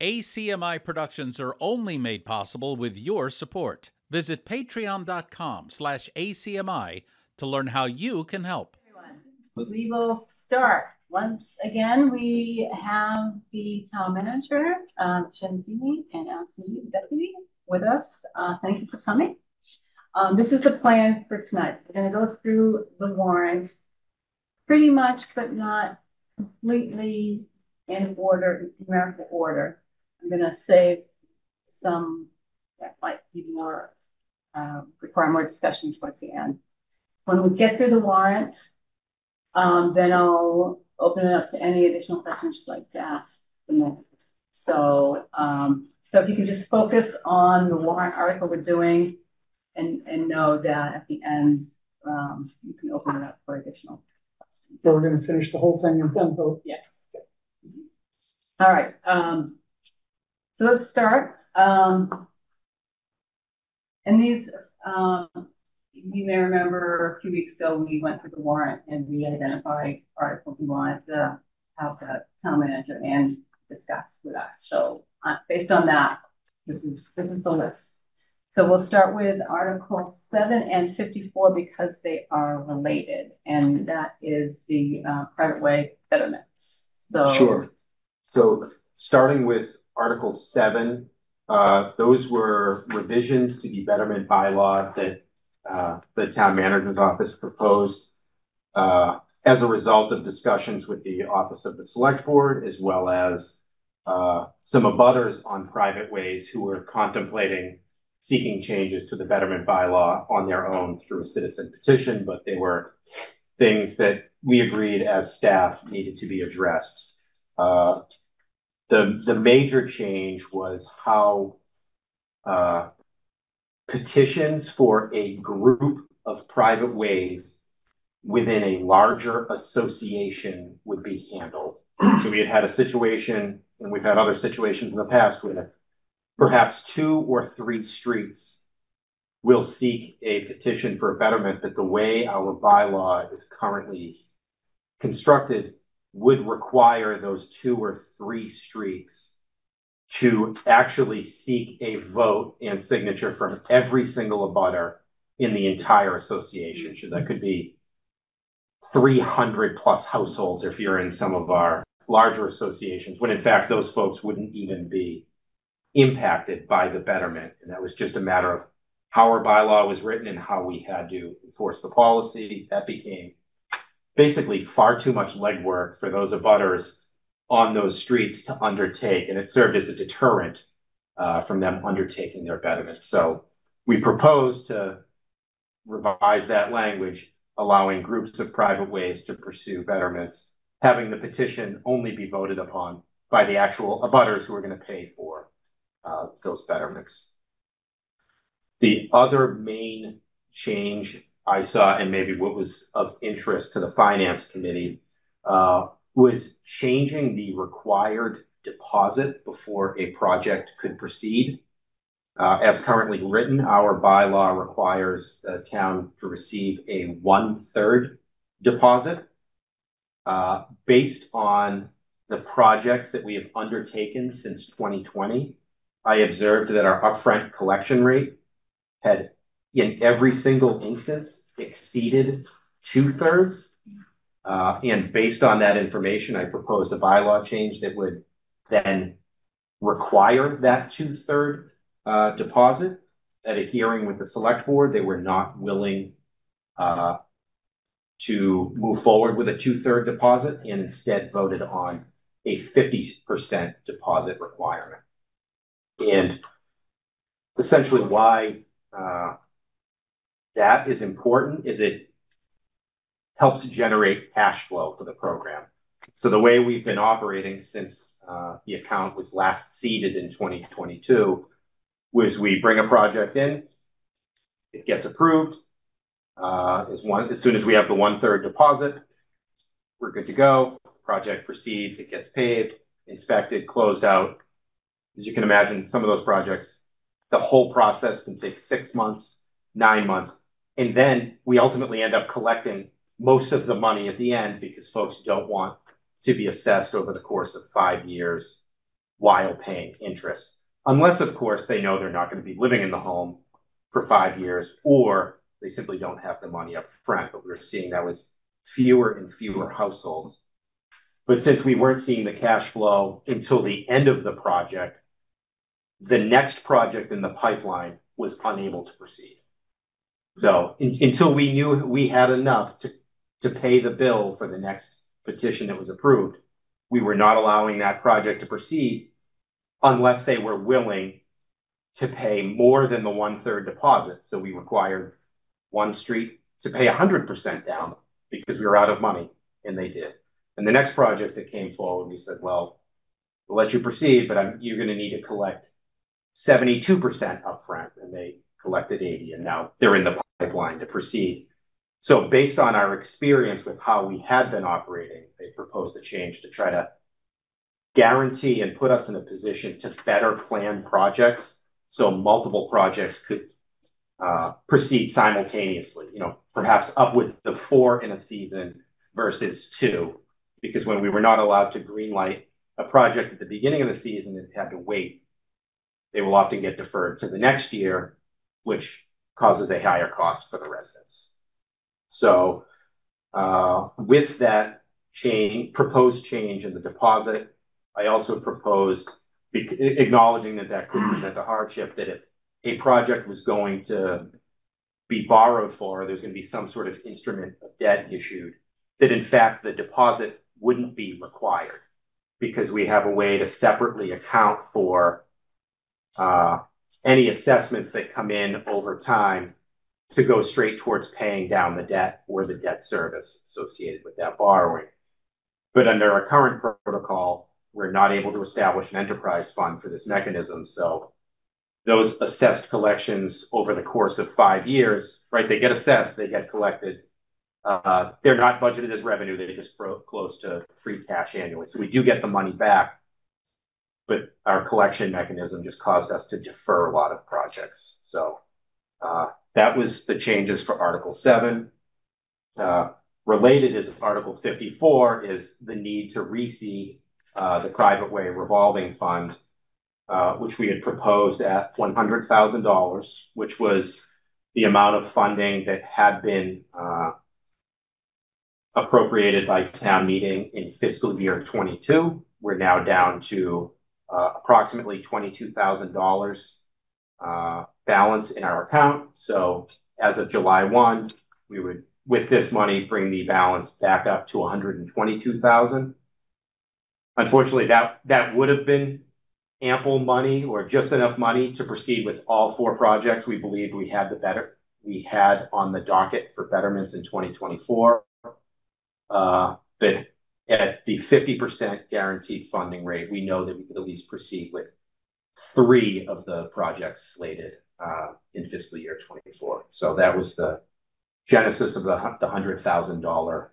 ACMI productions are only made possible with your support. Visit patreon.com/ACMI to learn how you can help. We will start. Once again, we have the town manager, Chen Zini, and Anthony, the deputy, with us. Thank you for coming. This is the plan for tonight. We're going to go through the warrant pretty much, but not completely in order, in numerical order. I'm going to save some that might be more, require more discussion towards the end. When we get through the warrant, then I'll open it up to any additional questions you'd like to ask. So, so if you can just focus on the warrant article we're doing and know that at the end, you can open it up for additional questions. So we're going to finish the whole thing and then vote? Yeah. All right. So let's start. And these, you may remember a few weeks ago we went through the warrant and we identified articles we wanted to have the town manager and discuss with us. So based on that, this is the list. So we'll start with Article 7 and 54 because they are related, and that is the private way betterments. So sure. So starting with Article 7, those were revisions to the betterment bylaw that the town manager's office proposed as a result of discussions with the office of the select board, as well as some abutters on private ways who were contemplating seeking changes to the betterment bylaw on their own through a citizen petition, but they were things that we agreed as staff needed to be addressed. The major change was how petitions for a group of private ways within a larger association would be handled. So we had had a situation, and we've had other situations in the past, where perhaps 2 or 3 streets will seek a petition for a betterment that the way our bylaw is currently constructed would require those 2 or 3 streets to actually seek a vote and signature from every single abutter in the entire association. So that could be 300 plus households if you're in some of our larger associations, when in fact those folks wouldn't even be impacted by the betterment. And that was just a matter of how our bylaw was written and how we had to enforce the policy. That became basically far too much legwork for those abutters on those streets to undertake, and it served as a deterrent from them undertaking their betterments. So we propose to revise that language, allowing groups of private ways to pursue betterments, having the petition only be voted upon by the actual abutters who are going to pay for those betterments. The other main change I saw, and maybe what was of interest to the Finance Committee, was changing the required deposit before a project could proceed. As currently written, our bylaw requires the town to receive a 1/3 deposit. Based on the projects that we have undertaken since 2020, I observed that our upfront collection rate had, in every single instance, exceeded 2/3. And based on that information, I proposed a bylaw change that would then require that 2/3 deposit. At a hearing with the select board, they were not willing to move forward with a 2/3 deposit and instead voted on a 50% deposit requirement. And essentially why that is important is it helps generate cash flow for the program. So the way we've been operating since the account was last seeded in 2022 was we bring a project in, it gets approved. As soon as we have the 1/3 deposit, we're good to go. The project proceeds, it gets paved, inspected, closed out. As you can imagine, some of those projects, the whole process can take 6 months, 9 months, and then we ultimately end up collecting most of the money at the end because folks don't want to be assessed over the course of 5 years while paying interest. Unless, of course, they know they're not going to be living in the home for 5 years, or they simply don't have the money up front. But we're seeing that was fewer and fewer households. But since we weren't seeing the cash flow until the end of the project, the next project in the pipeline was unable to proceed. So until we knew we had enough to pay the bill for the next petition that was approved, we were not allowing that project to proceed unless they were willing to pay more than the 1/3 deposit. So we required one street to pay 100% down because we were out of money, and they did. And the next project that came forward, we said, well, we'll let you proceed, but you're going to need to collect 72% upfront, and they collected 80%, and now they're in the pipeline to proceed. So based on our experience with how we had been operating, they proposed a change to try to guarantee and put us in a position to better plan projects so multiple projects could proceed simultaneously, you know, perhaps upwards of 4 in a season versus 2, because when we were not allowed to greenlight a project at the beginning of the season and had to wait, they will often get deferred to the next year, which causes a higher cost for the residents. So with that proposed change in the deposit, I also proposed, acknowledging that that could present a hardship, that if a project was going to be borrowed for, or there's going to be some sort of instrument of debt issued, that in fact the deposit wouldn't be required, because we have a way to separately account for any assessments that come in over time to go straight towards paying down the debt or the debt service associated with that borrowing. But under our current protocol, we're not able to establish an enterprise fund for this mechanism. So those assessed collections over the course of 5 years, right, they get assessed, they get collected. They're not budgeted as revenue. They just close to free cash annually. So we do get the money back, but our collection mechanism just caused us to defer a lot of projects. So that was the changes for Article 7. Related is Article 54 is the need to reseed the private way revolving fund, which we had proposed at $100,000, which was the amount of funding that had been appropriated by town meeting in fiscal year 22. We're now down to approximately $22,000 balance in our account. So as of July 1, we would, with this money, bring the balance back up to $122,000. Unfortunately, that would have been ample money, or just enough money to proceed with all 4 projects we believed we had on the docket for betterments in 2024. But at the 50% guaranteed funding rate, we know that we could at least proceed with 3 of the projects slated in fiscal year 24. So that was the genesis of the $100,000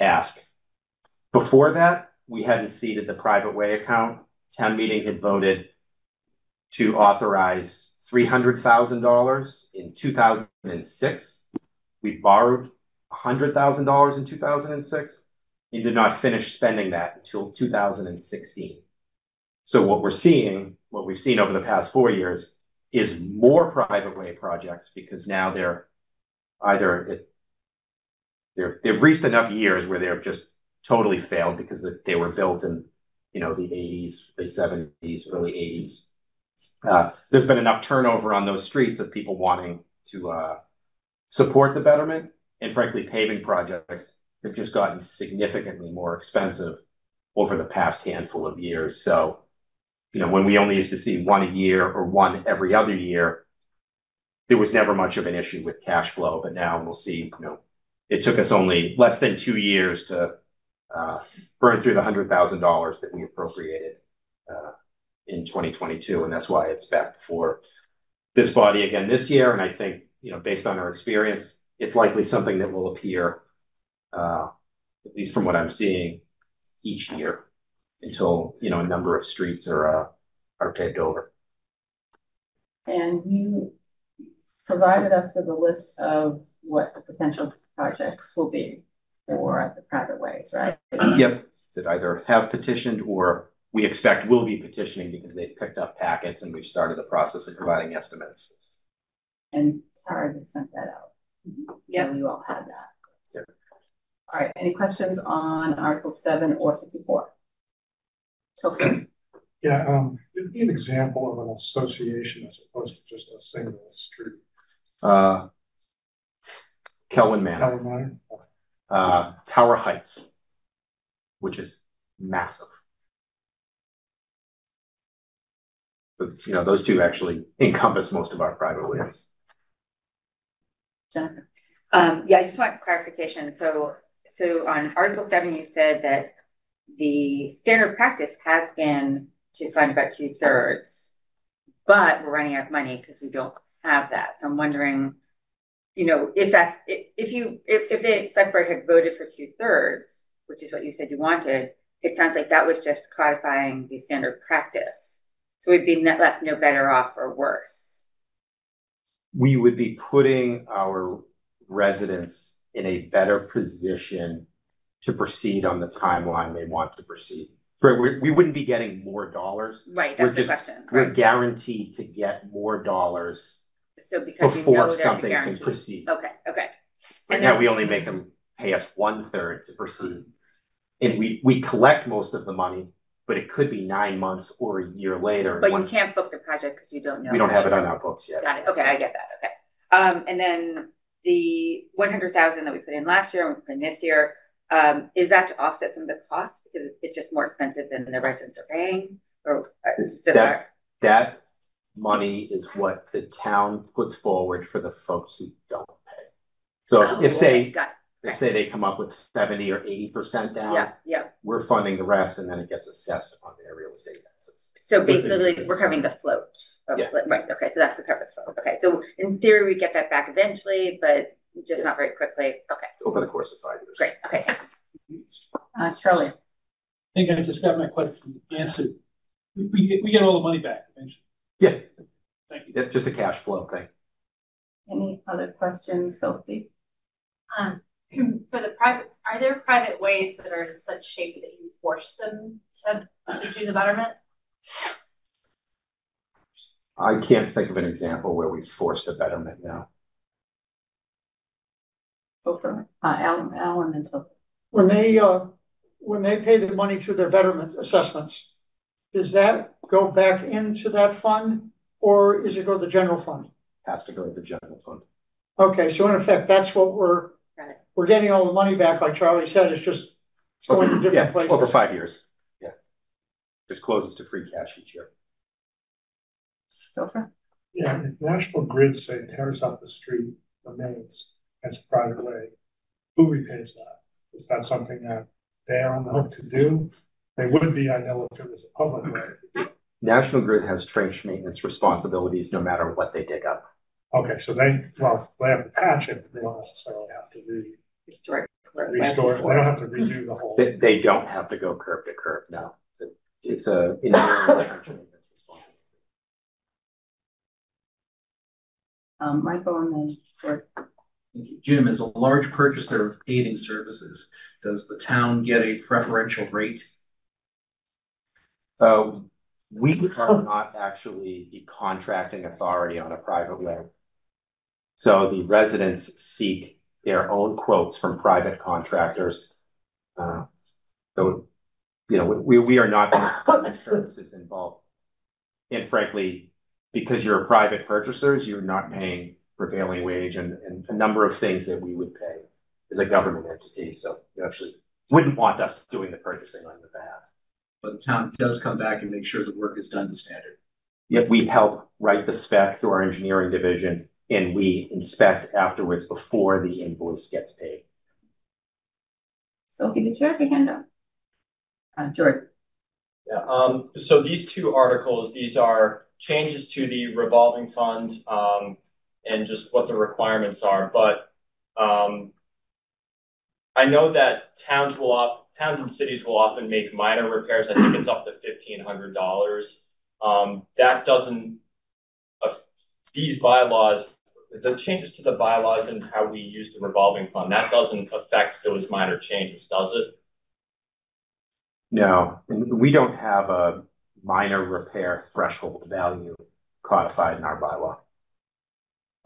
ask. Before that, we hadn't seeded the private way account. Town meeting had voted to authorize $300,000 in 2006. We borrowed $100,000 in 2006 and did not finish spending that until 2016. So what we've seen over the past 4 years is more private way projects, because now they're either, they've reached enough years where they've just totally failed because they were built in, you know, the 80s, late 70s, early 80s. There's been enough turnover on those streets of people wanting to support the betterment, and frankly, paving projects have just gotten significantly more expensive over the past handful of years. So, you know, when we only used to see one a year or one every other year, there was never much of an issue with cash flow. But now we'll see, you know, it took us only less than 2 years to burn through the $100,000 that we appropriated in 2022, and that's why it's back before this body again this year. And I think, you know, based on our experience, it's likely something that will appear, at least from what I'm seeing, each year until, you know, a number of streets are paved over. And you provided us with a list of what the potential projects will be for the private ways, right? Yep, that either have petitioned or we expect will be petitioning because they've picked up packets and we've started the process of providing estimates. And Tara has sent that out. So yeah, you all had that. Yep. All right. Any questions on Article 7 or 54? Topher. Yeah, it'd be an example of an association as opposed to just a single street. Kelvin Manor. Kelvin Manor. Tower Heights, which is massive. But, you know, those two actually encompass most of our private lands. Jennifer. Yeah, I just want clarification. So on Article 7, you said that the standard practice has been to fund about 2/3, but we're running out of money because we don't have that. So I'm wondering, you know, if that's if the select board had voted for 2/3, which is what you said you wanted, it sounds like that was just codifying the standard practice. So we'd be left no better off or worse. We would be putting our residents in a better position to proceed on the timeline they want to proceed. We wouldn't be getting more dollars. Right, that's the question. We're guaranteed to get more dollars. So because before you know something a can proceed. Okay, okay. And now we only make them pay us 1/3 to proceed. And we collect most of the money, but it could be 9 months or a year later. But you can't book the project because you don't know. We don't have it on our books yet. Got it. Okay, I get that. Okay. And then the 100,000 that we put in last year and we put in this year, is that to offset some of the costs because it's just more expensive than the residents are paying? Or that money is what the town puts forward for the folks who don't pay. So if they come up with 70 or 80% down, we're funding the rest, and then it gets assessed on their real estate taxes. So basically, we're covering the float. Right. Okay. So that's the cover float. Okay. So in theory, we get that back eventually, but just not very quickly. Okay. Over the course of 5 years. Great. Okay. Thanks. Charlie. I think I just got my question answered. We get all the money back eventually. Yeah. Thank you. That's just a cash flow thing. Any other questions, Sophie? For the private, are there private ways that are in such shape that you force them to do the betterment? I can't think of an example where we forced a betterment now. Okay. Alan and Topher. When they pay the money through their betterment assessments, does that go back into that fund, or is it go to the general fund? Has to go to the general fund. Okay, so in effect, that's what we're getting all the money back, like Charlie said. It's just it's going to different places. Over 5 years. Yeah. Just closes to free cash each year. Topher? Yeah, if National Grid, say, tears up the street, remains as a private way, who repays that? Is that something that they're on the hook to do? They would be, I know, if it was a public way. National Grid has trench maintenance responsibilities no matter what they dig up. Okay, so they have to patch it, but they don't necessarily have to restore it. They don't have to redo the whole. They don't have to go curb to curb, no. It's a engineering trench maintenance. Michael and then George. Thank you. Jim, as a large purchaser of paving services, does the town get a preferential rate? We are not actually the contracting authority on a private way. So the residents seek their own quotes from private contractors. So, you know, we are not the services involved. And frankly, because you're a private purchaser, you're not paying prevailing wage and a number of things that we would pay as a government entity. So you actually wouldn't want us doing the purchasing on your behalf. But the town does come back and make sure the work is done to standard. Yet we help write the spec through our engineering division, and we inspect afterwards before the invoice gets paid. Sophie, did you have your hand up? George. Yeah. So these two articles, these are changes to the revolving fund and just what the requirements are. But I know that towns and cities will often make minor repairs. I think it's up to $1,500. That doesn't, these bylaws, the changes to the bylaws and how we use the revolving fund, that doesn't affect those minor changes, does it? No, we don't have a minor repair threshold value codified in our bylaw.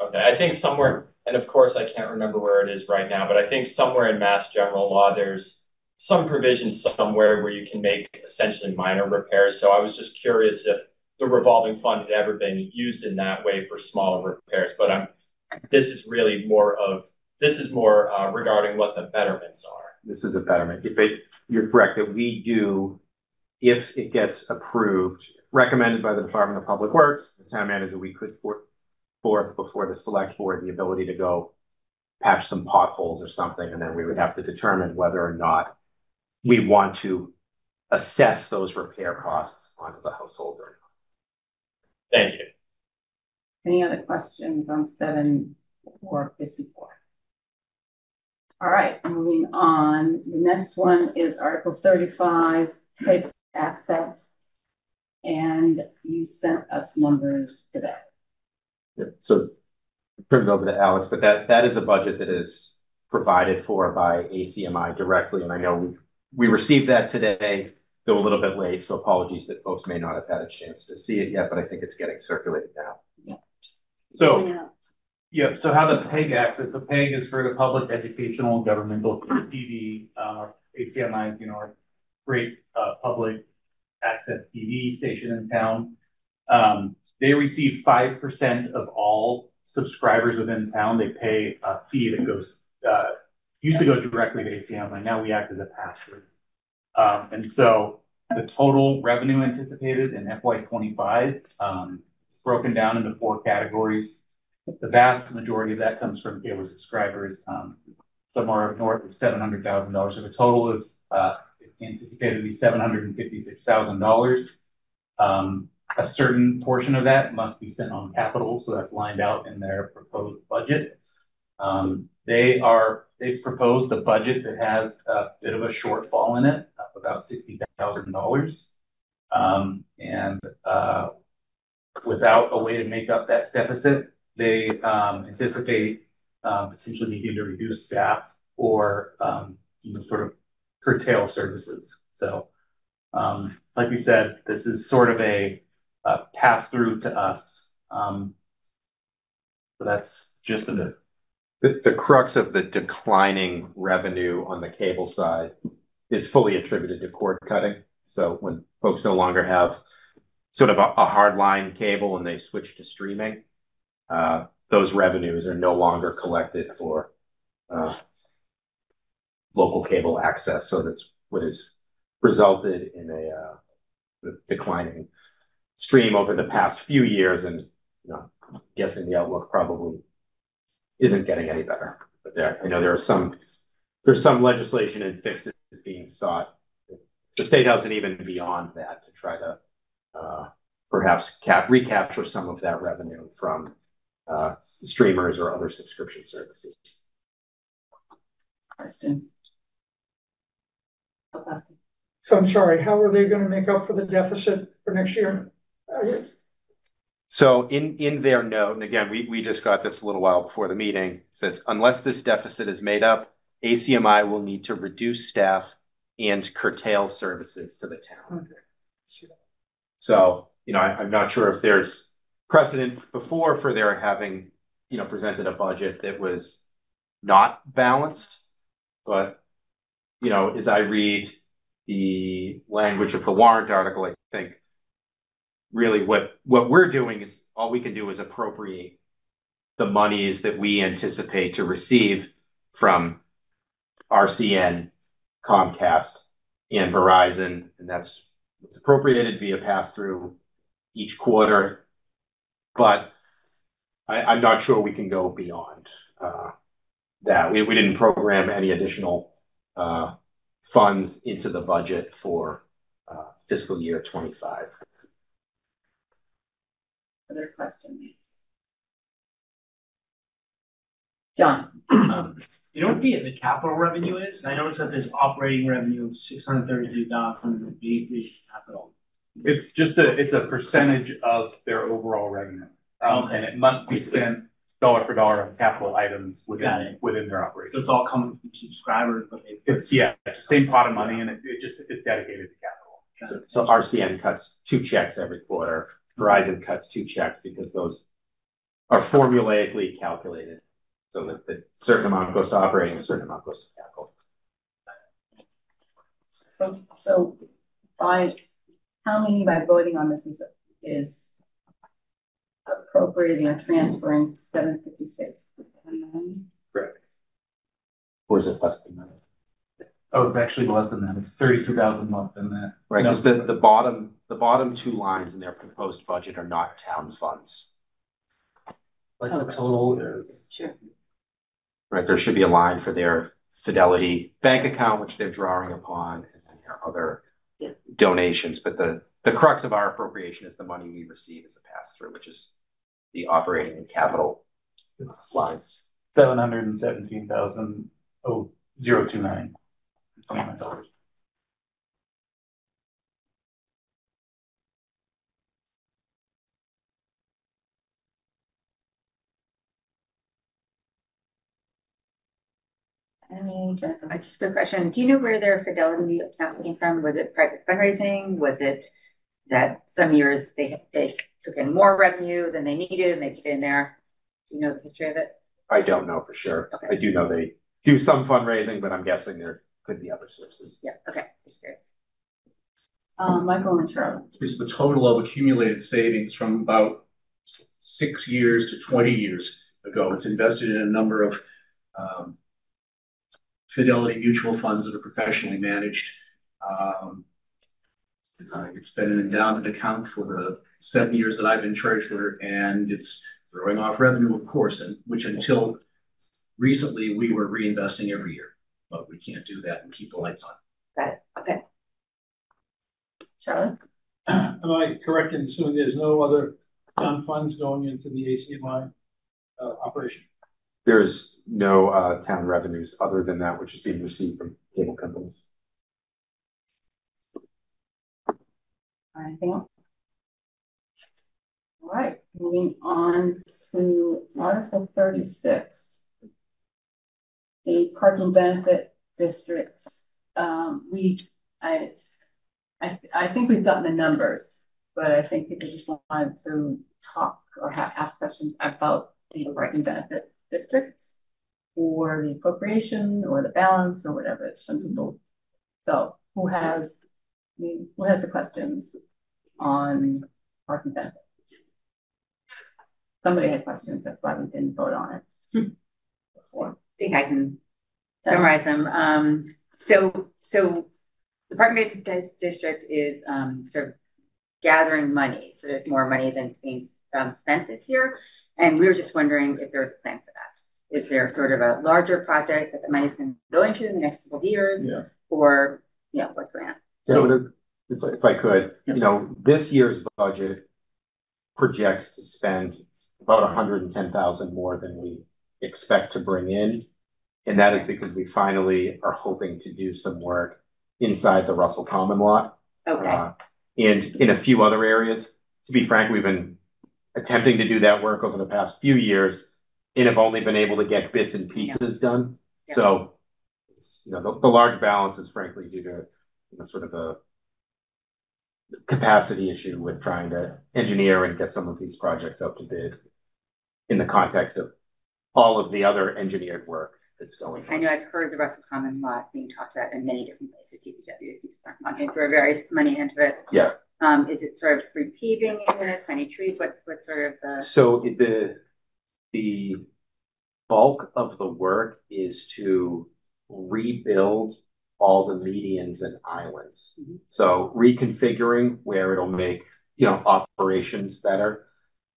Okay, I think somewhere, and of course I can't remember where it is right now, but I think somewhere in Mass General Law, there's some provision somewhere where you can make essentially minor repairs. So I was just curious if the revolving fund had ever been used in that way for smaller repairs, but this is really more of, this is more regarding what the betterments are. This is a betterment. But you're correct that we do, if it gets approved, recommended by the Department of Public Works, the town manager, we could put forth before the select board the ability to go patch some potholes or something, and then we would have to determine whether or not we want to assess those repair costs onto the household or not. Thank you. Any other questions on 7 or 54? All right, moving on. The next one is Article 35, PEG access, and you sent us numbers today. Yeah, so turn it over to Alex, but that is a budget that is provided for by ACMI directly, and I know we received that today, though a little bit late, so apologies that folks may not have had a chance to see it yet, but I think it's getting circulated now. Yeah. So. Yeah. Yep. So how the PEG acts is the PEG is for the Public Educational Governmental TV. ACMI is, our great public access TV station in town. They receive 5% of all subscribers within town. They pay a fee that goes used to go directly to ACMI. Now we act as a pass-through. And so the total revenue anticipated in FY25 is broken down into 4 categories. The vast majority of that comes from cable subscribers. Somewhere up north of $700,000. So the total is anticipated to be $756,000. A certain portion of that must be spent on capital, so that's lined out in their proposed budget. They've proposed a budget that has a bit of a shortfall in it, about $60,000, and without a way to make up that deficit. They anticipate potentially needing to reduce staff or sort of curtail services. So like we said, this is sort of a pass through to us. So that's just a the crux of the declining revenue on the cable side is fully attributed to cord cutting. So when folks no longer have sort of a hardline cable and they switch to streaming, those revenues are no longer collected for local cable access. So that's what has resulted in a declining stream over the past few years. And I'm guessing the outlook probably isn't getting any better. But there's some legislation and fixes being sought. The state house and even beyond that to try to perhaps recapture some of that revenue from streamers or other subscription services. Questions? So I'm sorry, how are they going to make up for the deficit for next year? So in their note, and again, we just got this a little while before the meeting, it says, unless this deficit is made up, ACMI will need to reduce staff and curtail services to the town. Okay. So, I'm not sure if there's precedent before for their having, presented a budget that was not balanced, but, as I read the language of the warrant article, I think really what we're doing is all we can do is appropriate the monies that we anticipate to receive from RCN, Comcast, and Verizon, and that's what's appropriated via pass-through each quarter. But I'm not sure we can go beyond that. We didn't program any additional funds into the budget for fiscal year 25. Other questions? John. What the capital revenue is? And I noticed that there's operating revenue of $633,000 being increased capital. It's a percentage of their overall revenue, and it must be spent dollar for dollar on capital items within their operation. So it's all coming from subscribers, but it's the same pot of money, and it's dedicated to capital. So RCN cuts two checks every quarter. Verizon cuts two checks because those are formulaically calculated, so that the certain amount goes to operating, a certain amount goes to capital. So by how many, by voting on this, is appropriating or transferring 756? Correct. Or is it less than that? Oh, it's actually less than that. It's 33,000 more than that. Right, because the bottom two lines in their proposed budget are not town funds. Like the total is. Sure. Right, there should be a line for their Fidelity bank account, which they're drawing upon, and then their other donations. But the crux of our appropriation is the money we receive as a pass-through, which is the operating and capital lines. 717,000,029. I mean, just a quick question. Do you know where their Fidelity account came from? Was it private fundraising? Was it that some years they took in more revenue than they needed and they put in there? Do you know the history of it? I don't know for sure. Okay. I do know they do some fundraising, but I'm guessing there could be other sources. Yeah, okay. Just curious. Michael and Charlie. It's the total of accumulated savings from about 6 years to 20 years ago. It's invested in a number of Fidelity mutual funds that are professionally managed. It's been an endowment account for the 7 years that I've been treasurer, and it's throwing off revenue, of course, and which until recently we were reinvesting every year, but we can't do that and keep the lights on. Got it. Okay. Charlie? Am I correct in assuming there's no other funds going into the ACMI operation? There is no town revenues other than that which is being received from cable companies. Anything else? All right, moving on to Article 36, the parking benefit districts. I think we've gotten the numbers, but I think people just wanted to talk or ask questions about the parking benefit districts or the appropriation or the balance or whatever. Some people. So who has the questions on parking benefit? Somebody had questions. That's why we didn't vote on it before. I think I can summarize them. So the parking benefit district is sort of gathering money, so there's more money than is being spent this year. And we were just wondering if there was a plan for that. Is there sort of a larger project that the money's going to go into in the next couple of years? Yeah. Or, you know, what's going on? So if I could, you know, this year's budget projects to spend about $110,000 more than we expect to bring in. And that is because we finally are hoping to do some work inside the Russell Common Lot. Okay. And in a few other areas. To be frank, we've been attempting to do that work over the past few years and have only been able to get bits and pieces done. Yeah. So, you know, the large balance is frankly due to, you know, sort of a capacity issue with trying to engineer and get some of these projects up to bid in the context of all of the other engineered work that's going on. I know I've heard the Russell Common Lot being talked about in many different places. DPW keeps talking for various money into it. Yeah. Is it sort of repaving it, planting trees? What sort of the? So the bulk of the work is to rebuild all the medians and islands. Mm-hmm. So reconfiguring where it'll make, you know, operations better,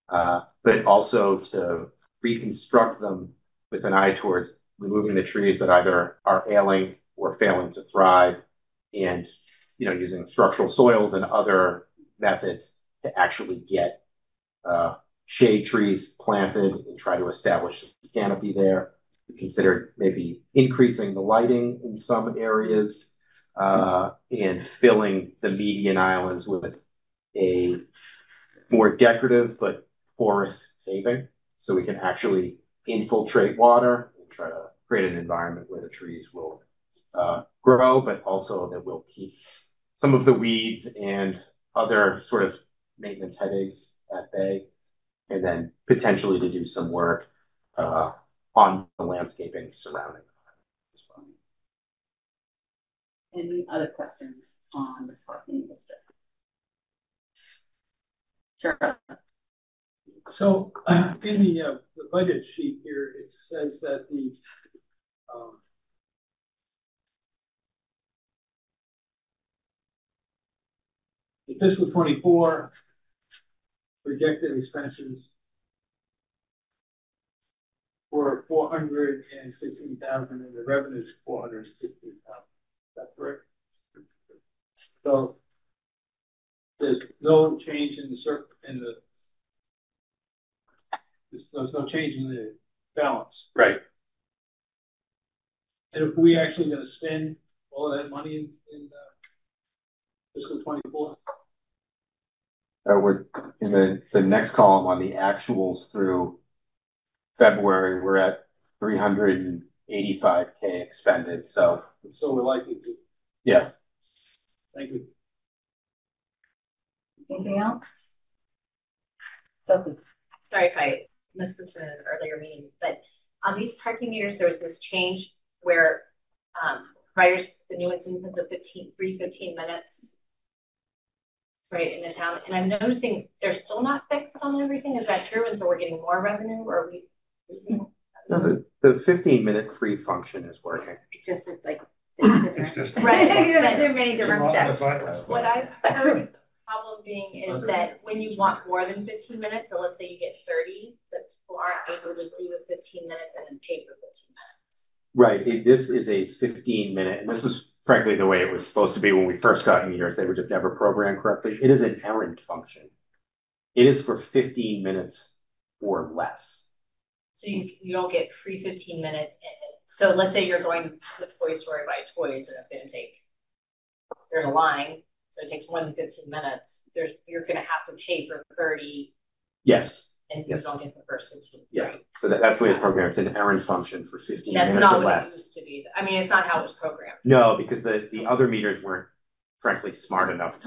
but also to reconstruct them with an eye towards removing the trees that either are ailing or failing to thrive, and, you know, using structural soils and other methods to actually get shade trees planted and try to establish canopy there. We considered maybe increasing the lighting in some areas and filling the median islands with a more decorative but porous paving. so we can actually infiltrate water and try to create an environment where the trees will grow, but also that will keep some of the weeds and other sort of maintenance headaches at bay, and then potentially to do some work on the landscaping surrounding it. Well. Any other questions on the parking district? Sure. So in the budget sheet here, it says that the fiscal 24 projected expenses were 416,000 and the revenues 416,000. Is that correct? So there's no change in there's no change in the balance. Right. And if we actually going to spend all of that money in fiscal 24? We're in the next column on the actuals through February, we're at 385K expended. So we're likely to. Yeah. Thank you. Anything else? Sophie. Sorry if I missed this in an earlier meeting, but on these parking meters, there was this change where providers, the new ones didn't put the 15 minutes right in the town. And I'm noticing they're still not fixed on everything. Is that true? And so we're getting more revenue, or are we? No, the 15-minute free function is working. Just like it's just right. There are many different steps. What I've heard the problem being is that when you want more than 15 minutes, so let's say you get 30, that people aren't able to do the 15 minutes and then pay for 15 minutes. Right. This is a 15-minute, and this is frankly the way it was supposed to be when we first got meters. They were just never programmed correctly. It is an errand function. It is for 15 minutes or less. So you don't get free 15 minutes. And so let's say you're going to Toy Story by toys, and it's going to take, there's a line, so it takes more than 15 minutes. You're going to have to pay for 30. Yes. And you don't get the first 15. Yeah. Right? So that's the way it's programmed. It's an errand function for 15 minutes or less. That's not what it used to be. I mean, it's not how it was programmed. No, because the other meters weren't, frankly, smart enough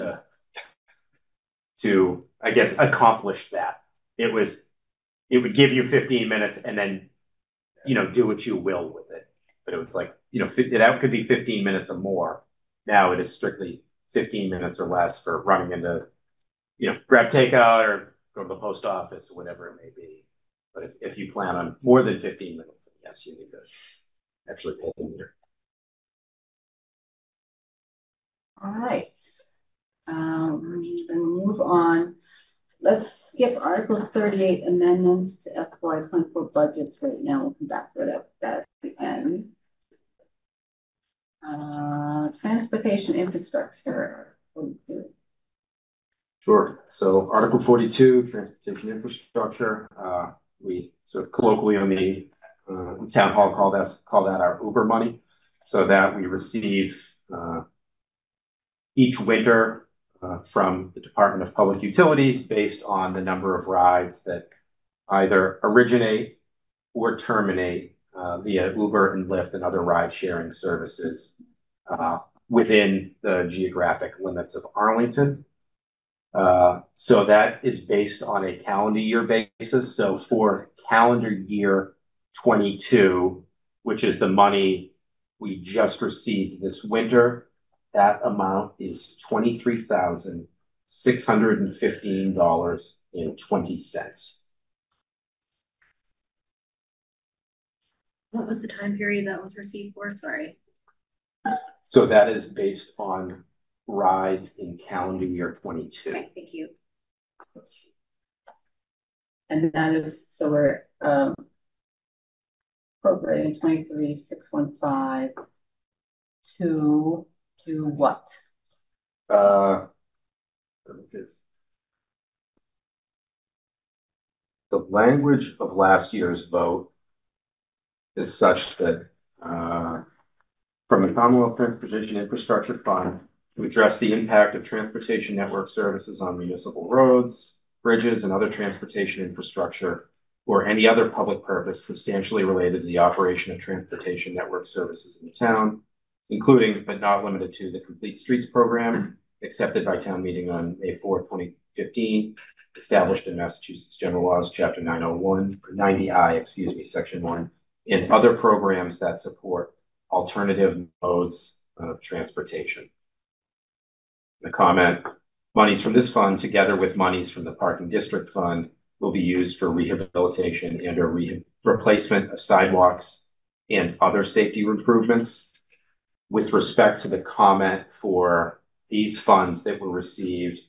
to I guess, accomplish that. It would give you 15 minutes and then, you know, do what you will with it. But it was like, you know, that could be 15 minutes or more. Now it is strictly 15 minutes or less for running into, you know, grab takeout or go to the post office or whatever it may be. But if you plan on more than 15 minutes, then yes, you need to actually pay the meter. All right. We can move on. Let's skip Article 38, amendments to FY24 budgets right now. We'll come back to that at the end. Transportation infrastructure. Sure. So Article 42, transportation infrastructure. We sort of colloquially on the town hall call that our Uber money, so that we receive each winter from the Department of Public Utilities based on the number of rides that either originate or terminate via Uber and Lyft and other ride-sharing services within the geographic limits of Arlington. So that is based on a calendar year basis. So for calendar year 22, which is the money we just received this winter, that amount is $23,615.20. What was the time period that was received for? Sorry. So that is based on rides in calendar year 22. Okay, thank you. And that is, so we're appropriating 23,615 to what? The language of last year's vote is such that from the Commonwealth Transportation Infrastructure Fund to address the impact of transportation network services on municipal roads, bridges, and other transportation infrastructure or any other public purpose substantially related to the operation of transportation network services in the town, including but not limited to the Complete Streets program, accepted by town meeting on May 4, 2015, established in Massachusetts General Laws, Chapter 901, 90I, excuse me, Section 1, and other programs that support alternative modes of transportation. The comment, monies from this fund, together with monies from the Parking District Fund, will be used for rehabilitation and or replacement of sidewalks and other safety improvements. With respect to the comment for these funds that were received,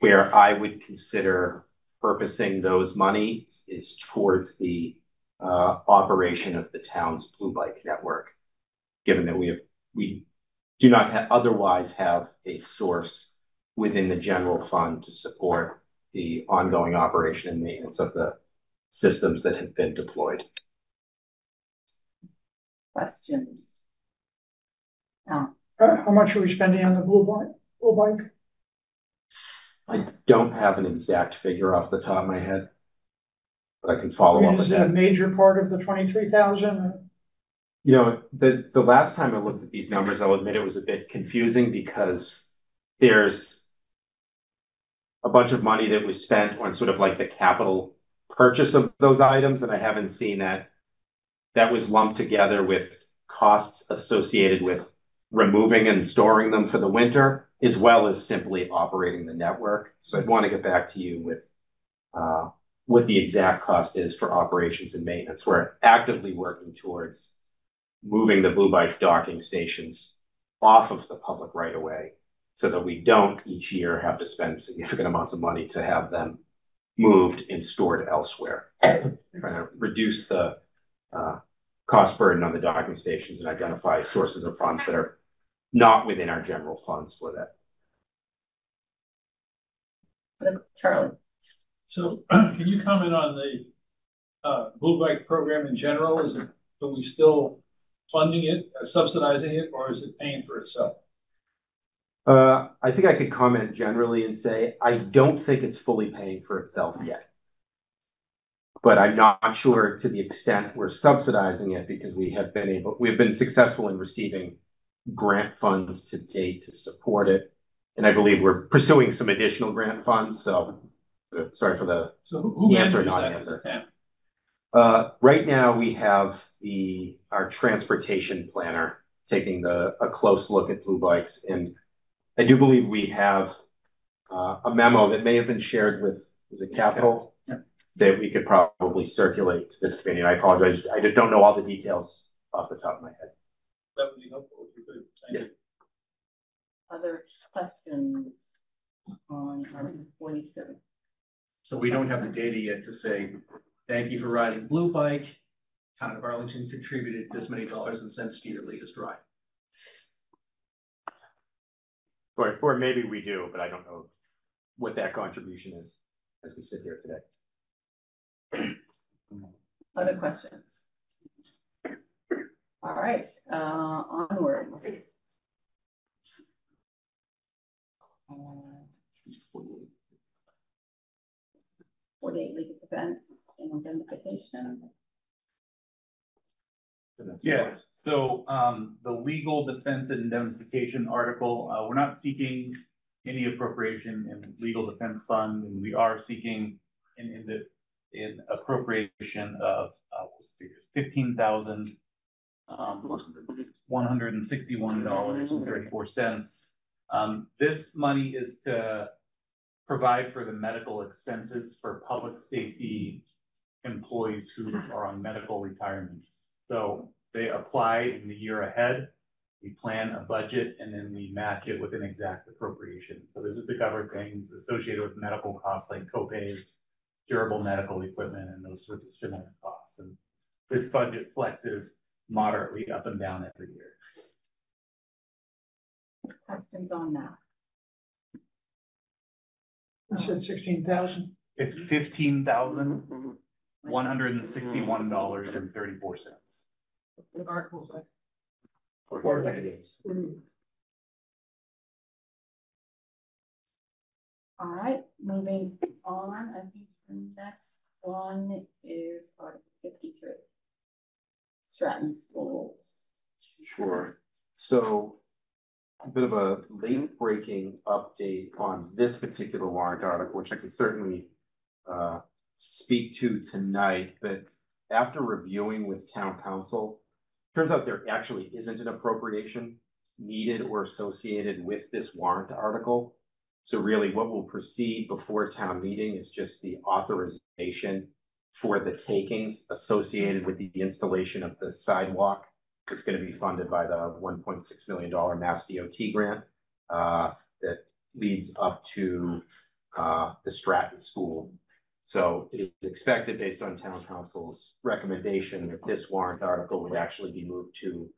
where I would consider purposing those monies is towards the operation of the town's Blue Bike Network, given that we do not otherwise have a source within the general fund to support the ongoing operation and maintenance of the systems that have been deployed. Questions? No. How much are we spending on the Blue Bike? I don't have an exact figure off the top of my head, but I can follow up. Is it a major part of the 23,000? You know, the last time I looked at these numbers, I'll admit it was a bit confusing because there's a bunch of money that was spent on sort of like the capital purchase of those items, and I haven't seen that. That was lumped together with costs associated with removing and storing them for the winter, as well as simply operating the network. So I'd want to get back to you with what the exact cost is for operations and maintenance. We're actively working towards moving the Blue Bike docking stations off of the public right-of-way so that we don't each year have to spend significant amounts of money to have them moved and stored elsewhere. Trying to reduce the cost burden on the docking stations and identify sources of funds that are not within our general funds for that. Charlie. So can you comment on the Blue Bike program in general? Is it, are we still funding it, subsidizing it, or is it paying for itself? I think I could comment generally and say, I don't think it's fully paying for itself yet. But I'm not sure to the extent we're subsidizing it because we've been successful in receiving grant funds to date to support it. And I believe we're pursuing some additional grant funds. So sorry for the answer, not answer. Right now we have our transportation planner taking a close look at Blue Bikes. And I do believe we have a memo that may have been shared with, was it Capital? That we could probably circulate to this committee. And I apologize, I just don't know all the details off the top of my head. That would be helpful if you could. Thank you. Other questions on Article 47? So we don't have the data yet to say, thank you for riding Blue Bike. Town of Arlington contributed this many dollars and cents to your latest ride. Or maybe we do, but I don't know what that contribution is as we sit here today. Other questions? All right, onward. Forty-eight legal events and indemnification. Yes. So the legal defense and indemnification article. We're not seeking any appropriation in the legal defense fund, and we are seeking in appropriation of $15,161.34. This money is to provide for the medical expenses for public safety employees who are on medical retirement. So they apply in the year ahead, we plan a budget, and then we match it with an exact appropriation. So this is to cover things associated with medical costs like copays, durable medical equipment, and those sorts of similar costs. And this budget flexes moderately up and down every year. Questions on that? You said 16,000. It's $15,161.34. What article is that? 48. All right, moving on. I think the next One is Article 53, Stratton Schools. Sure. So a bit of a late-breaking update on this particular warrant article, which I can certainly speak to tonight, but after reviewing with town council, turns out there actually isn't an appropriation needed or associated with this warrant article. So really what will proceed before town meeting is just the authorization for the takings associated with the installation of the sidewalk. It's going to be funded by the $1.6 million MassDOT grant that leads up to the Stratton School. So it is expected, based on town council's recommendation, that this warrant article would actually be moved to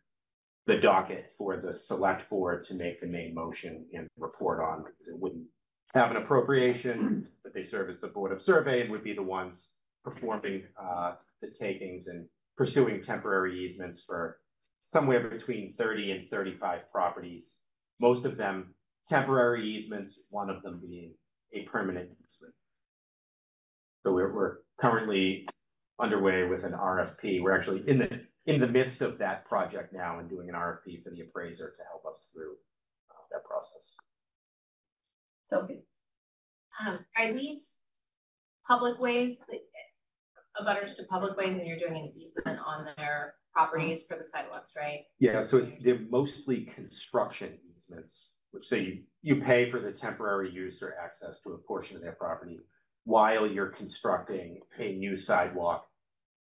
the docket for the select board to make the main motion and report on, because it wouldn't have an appropriation, but they serve as the board of survey and would be the ones performing the takings and pursuing temporary easements for somewhere between 30 and 35 properties, most of them temporary easements, one of them being a permanent easement. So we're currently underway with an RFP. We're actually in the midst of that project now and doing an RFP for the appraiser to help us through that process. Sophie, are these public ways, abutters to public ways, and you're doing an easement on their properties for the sidewalks, right? Yeah, so they're mostly construction easements, which say you pay for the temporary use or access to a portion of their property while you're constructing a new sidewalk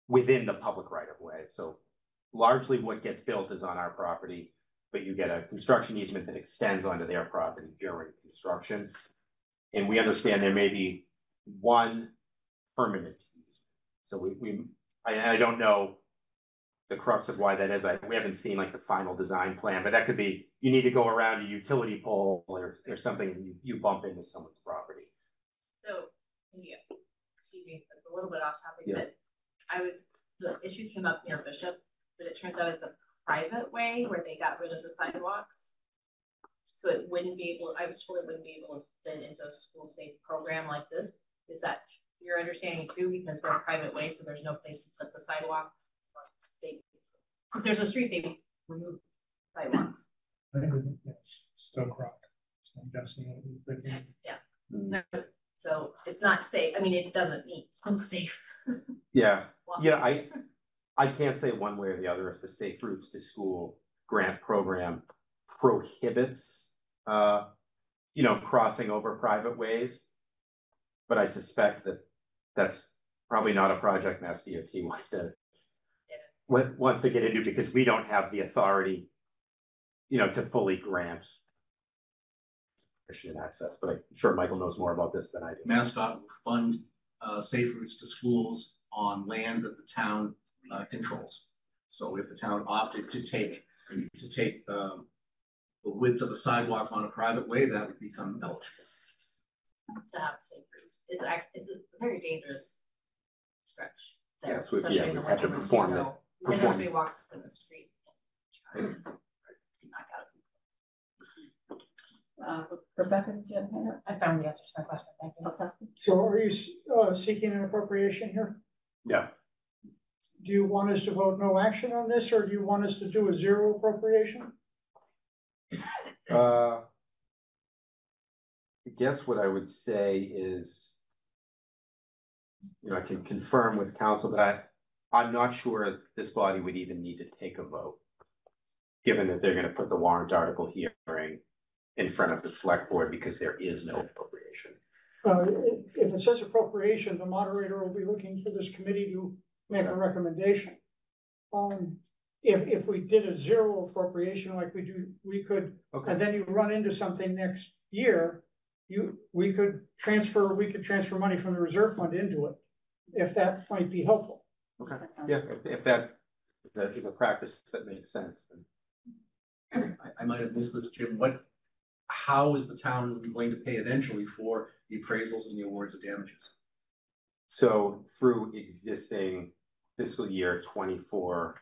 within the public right of way. So largely what gets built is on our property, but you get a construction easement that extends onto their property during construction. And we understand there may be one permanent easement. So I don't know the crux of why that is. We haven't seen like the final design plan, but that could be, you need to go around a utility pole or something and you bump into someone's property. So, yeah, excuse me, a little bit off topic, yeah. But the issue came up near Bishop, but it turns out it's a private way where they got rid of the sidewalks. So it wouldn't be able, I was told it wouldn't be able to fit into a school safe program like this. Is that your understanding too? Because they're a private way, so there's no place to put the sidewalk. Because there's a street they remove sidewalks. I think it's Stoke Rock. So I'm guessing it would be. Yeah. No. So it's not safe. I mean, it doesn't mean school safe. Yeah. Yeah, I can't say one way or the other if the Safe Routes to School grant program prohibits, crossing over private ways. But I suspect that that's probably not a project MassDOT wants to get into, because we don't have the authority, to fully grant access. But I'm sure Michael knows more about this than I do. MassDOT will fund Safe Routes to Schools on land that the town controls. So if the town opted to take the width of a sidewalk on a private way, that would become eligible. It's a very dangerous stretch there, yeah, so especially in the winter. And everybody walks in the street. Rebecca, do you have a hand up? I found the answer to my question. Thank you. So are you seeking an appropriation here? Yeah. Do you want us to vote no action on this, or do you want us to do a zero appropriation? I guess what I would say is, I can confirm with council, but I'm not sure this body would even need to take a vote, given that they're going to put the warrant article hearing in front of the select board because there is no appropriation. If it says appropriation, the moderator will be looking for this committee to make a recommendation. If we did a zero appropriation like we do, we could, and then you run into something next year, we could transfer money from the reserve fund into it, if that might be helpful. Okay. Yeah. If that is a practice that makes sense, then I might have missed this, Jim. How is the town going to pay eventually for the appraisals and the awards of damages? So through existing fiscal year 24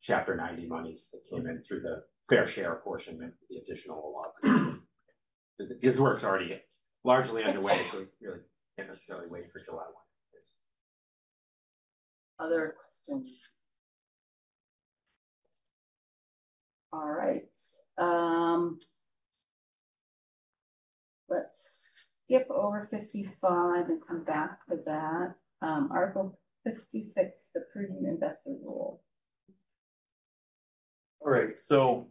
Chapter 90 monies that came in through the fair share apportionment, the additional allotment. This work's already largely underway, so we really can't necessarily wait for July 1. Other questions? All right. Let's skip over 55 and come back to that. Article 56, the prudent investor rule. All right. So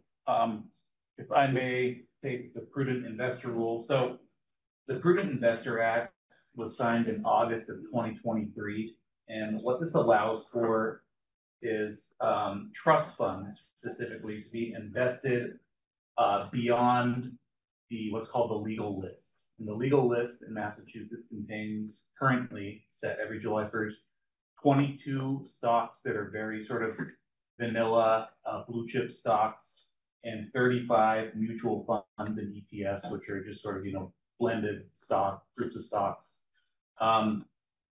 if I may take the prudent investor rule. So the Prudent Investor Act was signed in August of 2023. And what this allows for is trust funds specifically to be invested beyond what's called the legal list. And the legal list in Massachusetts contains currently, set every July 1st, 22 stocks that are very sort of vanilla blue chip stocks and 35 mutual funds and ETFs, which are just sort of, you know, blended stock groups of stocks.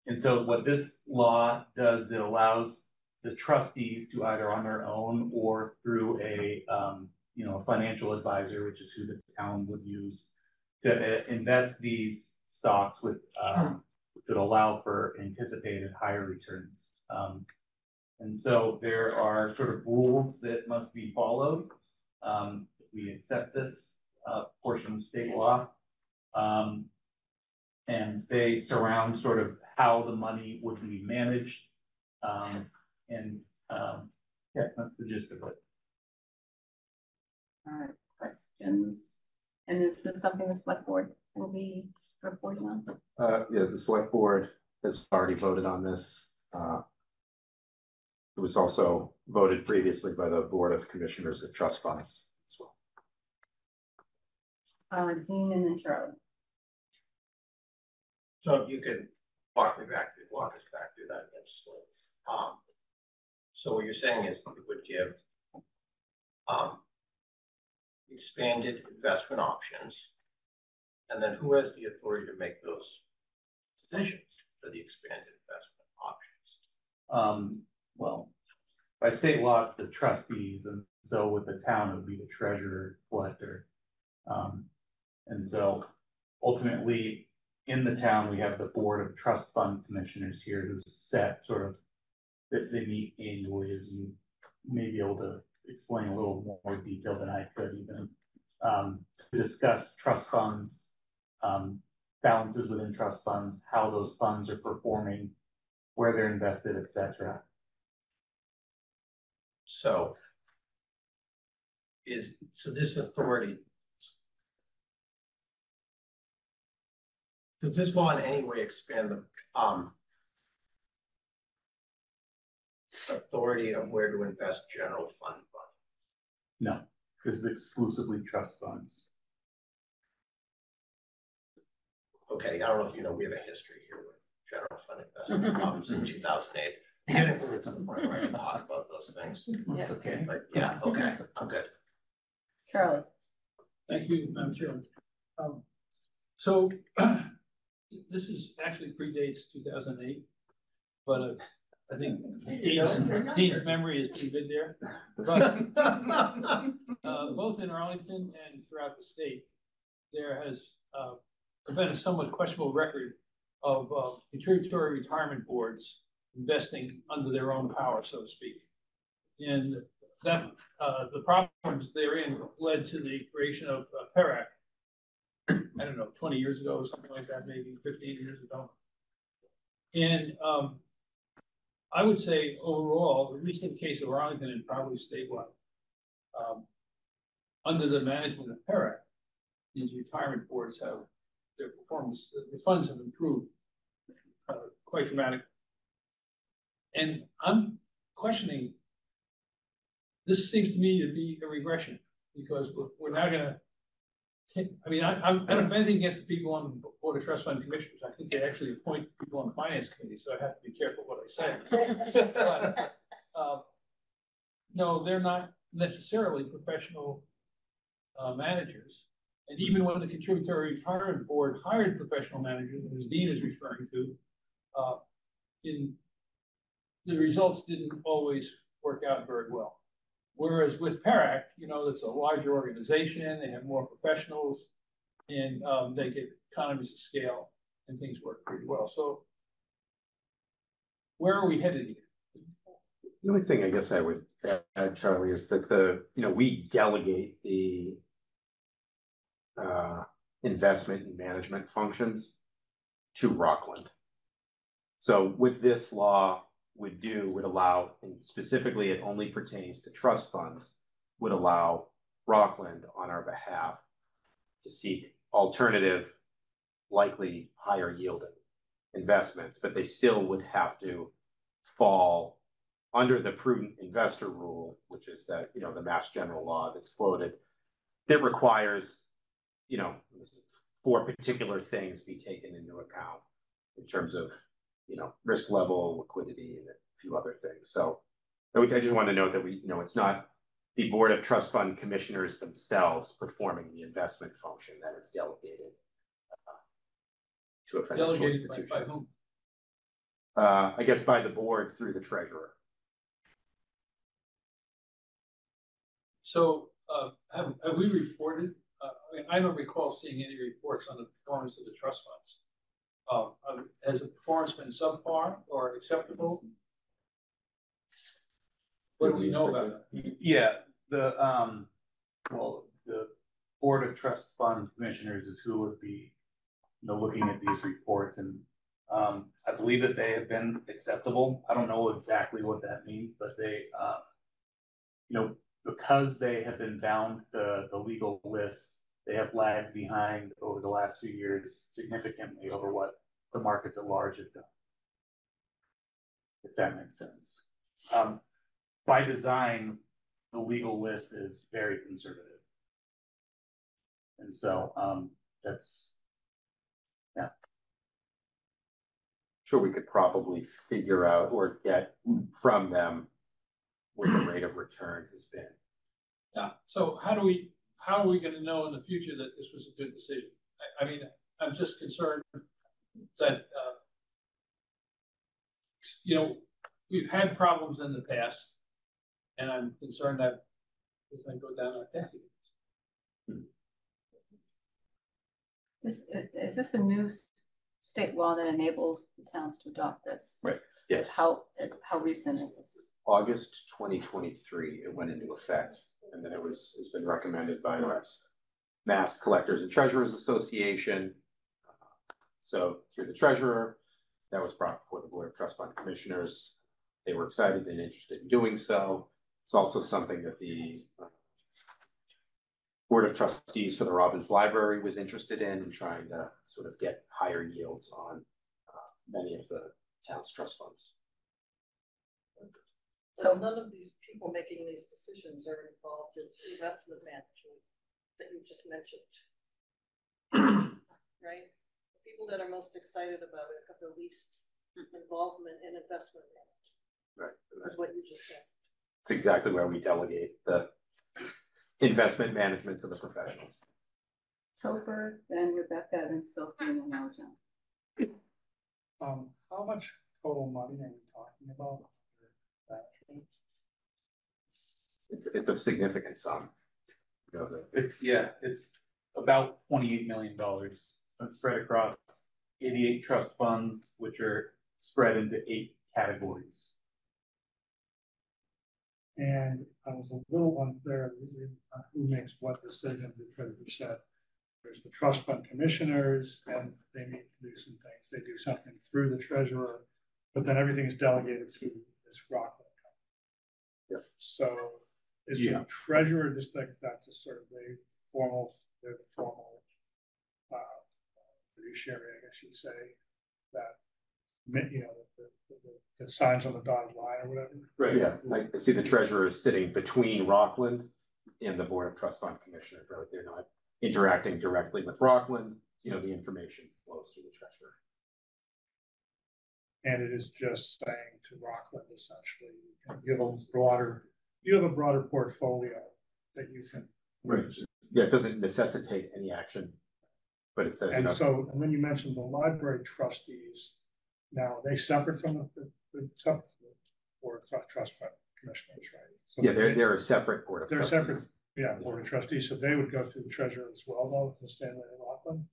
And so what this law does, it allows the trustees to either on their own or through a you know, a financial advisor, which is who the town would use, to invest these stocks with that allow for anticipated higher returns. And so there are sort of rules that must be followed. If we accept this portion of state law, and they surround sort of how the money would be managed. Yeah, that's the gist of it. All right, questions? And is this something the select board will be reporting on? Yeah, the select board has already voted on this. It was also voted previously by the Board of Commissioners of Trust Funds as well. Dean and then Charlie. So if you could walk us back through that legislation. So what you're saying is it would give expanded investment options, and then who has the authority to make those decisions for the expanded investment options? Well, by state law, it's the trustees, and so with the town, it would be the treasurer, collector, and so ultimately, in the town, we have the Board of Trust Fund Commissioners here who set sort of, if they meet annually, as you may be able to explain a little more detail than I could even, to discuss trust funds, balances within trust funds, how those funds are performing, where they're invested, etc. So, this authority, does this law in any way expand the authority of where to invest general fund money? No, this is exclusively trust funds. Okay, I don't know if you know, we have a history here with general fund investment problems in 2008. We didn't move to the point where I can talk about those things. Yeah. Okay, but yeah, okay, I'm good. Charlie. Thank you, Madam Chair. So this is actually predates 2008, but I think Dean's memory is pretty good there. But both in Arlington and throughout the state, there has been a somewhat questionable record of contributory retirement boards investing under their own power, so to speak. And that the problems therein led to the creation of PERAC, I don't know, 20 years ago or something like that, maybe 15 years ago. And I would say overall, at least in the case of Arlington and probably statewide, under the management of PERAC, these retirement boards have their performance, the funds have improved quite dramatically. And I'm questioning, this seems to me to be a regression because we're not going to, I mean, I don't have anything against the people on the Board of Trust Fund Commissioners. I think they actually appoint people on the Finance Committee, so I have to be careful what I say. But, no, they're not necessarily professional managers. And even when the Contributory Retirement Board hired professional managers, as Dean is referring to, the results didn't always work out very well. Whereas with PERAC, you know, it's a larger organization, they have more professionals, and they get economies of scale, and things work pretty well. So where are we headed here? The only thing I guess I would add, Charlie, is that we delegate the investment and management functions to Rockland. So what this law would do would allow, and specifically it only pertains to trust funds, would allow Rockland on our behalf to seek alternative, likely higher yielding investments, but they still would have to fall under the prudent investor rule, which is that, the Mass General Law that's quoted, that requires, four particular things be taken into account in terms of, risk level, liquidity, and a few other things. So I just want to note that it's not the Board of Trust Fund Commissioners themselves performing the investment function that is delegated to a financial institution. By whom? I guess by the board through the treasurer. So have we reported? I mean, I don't recall seeing any reports on the performance of the trust funds. Has the performance been subpar or acceptable? What do we know about it? Yeah, the the Board of Trust Fund Commissioners is who would be looking at these reports, and I believe that they have been acceptable. I don't know exactly what that means, but they, because they have been bound to the legal list, they have lagged behind over the last few years significantly over what the markets at large have done, if that makes sense. By design, the legal list is very conservative. And so that's, yeah. Sure, we could probably figure out or get from them what the rate of return has been. Yeah. So how are we going to know in the future that this was a good decision? I mean, I'm just concerned that we've had problems in the past, and I'm concerned that it's going to go down our path again. Is this a new state law that enables the towns to adopt this? Right. Yes. How recent is this? August 2023, it went into effect, and then it's been recommended by the Mass Collectors and Treasurers Association. So through the treasurer, that was brought before the Board of Trust Fund Commissioners. They were excited and interested in doing so. It's also something that the Board of Trustees for the Robbins Library was interested in trying to sort of get higher yields on many of the town's trust funds. So none of these people making these decisions are involved in investment management that you just mentioned, right? The people that are most excited about it have the least involvement in investment management, right? That's what you just said. It's exactly where we delegate the investment management to the professionals. Topher, then Rebecca, then Sophie, and now John. How much total money are we talking about? It's a significant sum. It's about $28 million spread across 88 trust funds, which are spread into 8 categories. And I was a little unclear who makes what decision. The treasurer said there's the trust fund commissioners, and they need to do some things. They do something through the treasurer, but then everything is delegated to this Rockland company. Yep. So is the treasurer just like that's a sort of a formal, they're the formal fiduciary, I guess you'd say, that the signs on the dotted line or whatever. Right. Yeah. I see the treasurer is sitting between Rockland and the Board of Trust Fund Commissioners, right? They're not interacting directly with Rockland. The information flows through the treasurer. And it is just saying to Rockland, essentially, you have a broader portfolio that you can. Right. Yeah. It doesn't necessitate any action, but it says. And when you mentioned the library trustees, now are they separate from the Board of Trust Fund Commissioners, right? So yeah, they're a separate board of trustees. Board of Trustees. So they would go through the treasurer as well, though, if they stand in Rockland.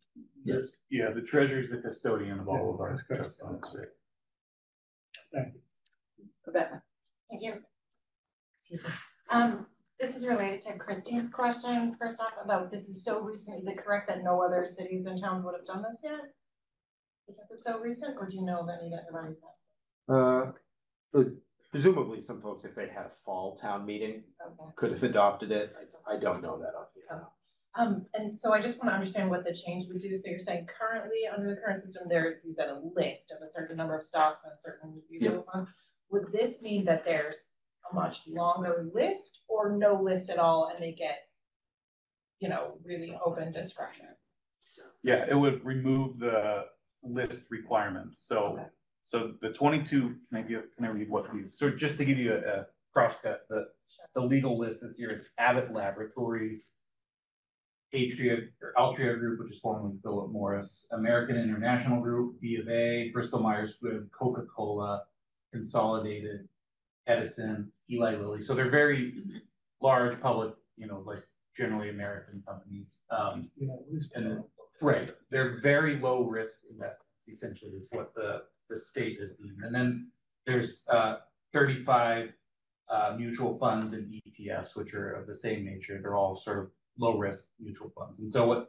Yes. Yeah, the treasurer is the custodian of all of our trust funds. Right. Thank you. Rebecca. Thank you. Excuse me. This is related to Christine's question. First off, about this is so recent. Is it correct that no other cities and towns would have done this yet? Because it's so recent, or do you know of any that have already passed it? Presumably some folks, if they had a fall town meeting, okay, could have adopted it. I don't know that off the top. And so I just want to understand what the change would do. So you're saying currently under the current system, there's, you said, a list of a certain number of stocks and certain mutual funds. Would this mean that there's a much longer list or no list at all and they get, you know, really open discretion? Yeah, it would remove the list requirements. So, okay. So the 22, maybe can I read what these? So just to give you a crosscut, the legal list this year is Abbott Laboratories, Atria or Altria Group, which is formerly Philip Morris, American International Group, B of A, Bristol Myers Squibb, Coca-Cola, Consolidated, Edison, Eli Lilly. So they're very large public, you know, like generally American companies. Right. They're very low risk investments, essentially, is what the state is doing. And then there's 35 mutual funds and ETFs, which are of the same nature. They're all sort of low risk mutual funds. And so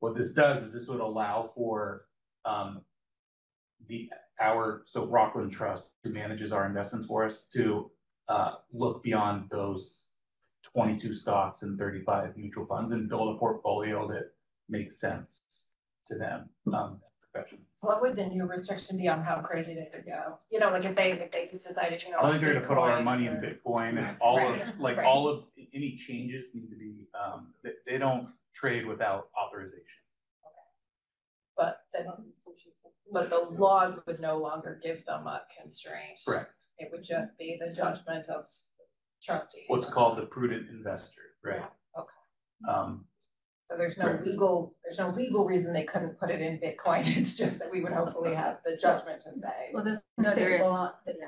what this does is this would allow for so Rockland Trust, who manages our investments for us, to look beyond those 22 stocks and 35 mutual funds and build a portfolio that makes sense to them. What would the new restriction be on how crazy they could go? You know, like if they just decided, you know, I think they're gonna put all our money in Bitcoin and all of any changes need to be they don't trade without authorization. Okay. But the laws would no longer give them a constraint. Correct. It would just be the judgment of trustees. What's called the prudent investor, right? Yeah. Okay. So there's no legal reason they couldn't put it in Bitcoin. It's just that we would hopefully have the judgment to say. Well, this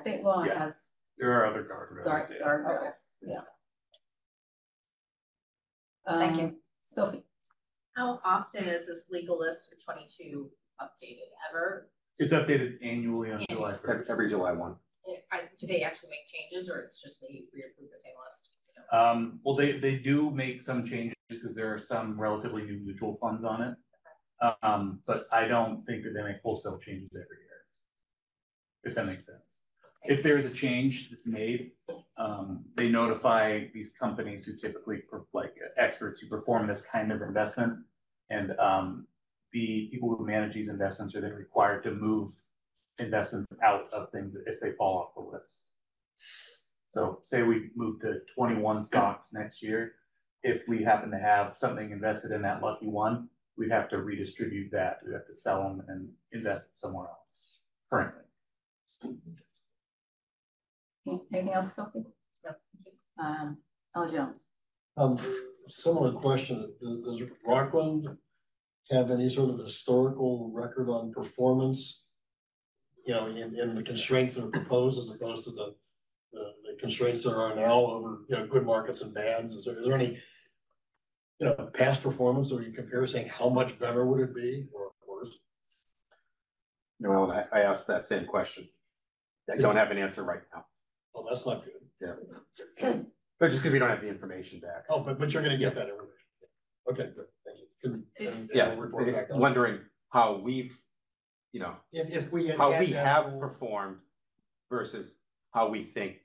state law has. There are other guardrails. Yeah. Thank you. So, how often is this legal list for 22 updated? Ever? It's updated annually on July 1st. Every July 1. Do they actually make changes, or it's just they reapprove the same list? Well, they do make some changes because there are some relatively new mutual funds on it. But I don't think that they make wholesale changes every year, if that makes sense. If there is a change that's made, they notify these companies who typically, like experts who perform this kind of investment, and the people who manage these investments are then required to move investments out of things if they fall off the list. So say we move to 21 stocks next year. If we happen to have something invested in that lucky one, we'd have to redistribute that. We'd have to sell them and invest it somewhere else currently. Anything else, Sophie? No. Al Jones. Similar question. Does Rockland have any sort of historical record on performance, you know, in the constraints that are proposed as opposed to the constraints there are now over, you know, good markets and bads? Is there any, you know, past performance or you compare saying how much better would it be or worse? No, I asked that same question. I don't have an answer right now. Well, that's not good. Yeah, but just because we don't have the information back. Oh, but you're going to get that information. Okay, good. Thank you. We'll wondering how we've, you know, how we have performed versus how we think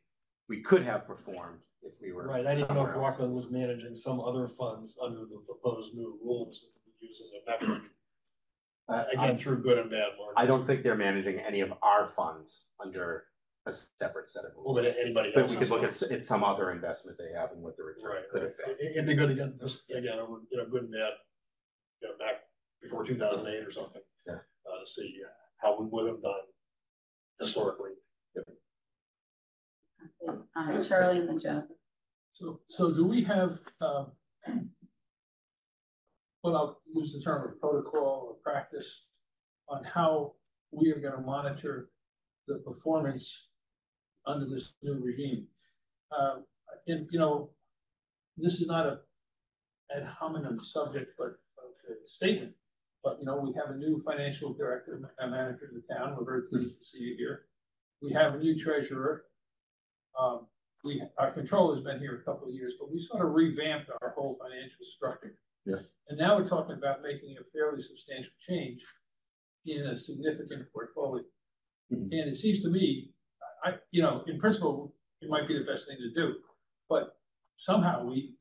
we could have performed if we were right. I didn't know if Rockland was managing some other funds under the proposed new rules that we use as a metric. Again, through good and bad markets. I don't think they're managing any of our funds under a separate set of rules. Well, but anybody else, but we could look at some other investment they have and what the return could have been. It'd be good to get this again over, you know, good and bad, you know, back before 2008 or something. Yeah. To see how we would have done historically. Yeah. Charlie and then Jennifer. So do we have well, I'll use the term of protocol or practice on how we are going to monitor the performance under this new regime? And you know, this is not a ad hominem subject, but a statement. But you know, we have a new financial director and manager of the town. We're very pleased to see you here. We have a new treasurer. Our controller's been here a couple of years, but we sort of revamped our whole financial structure. Yeah. And now we're talking about making a fairly substantial change in a significant portfolio. Mm-hmm. And it seems to me, in principle, it might be the best thing to do, but somehow we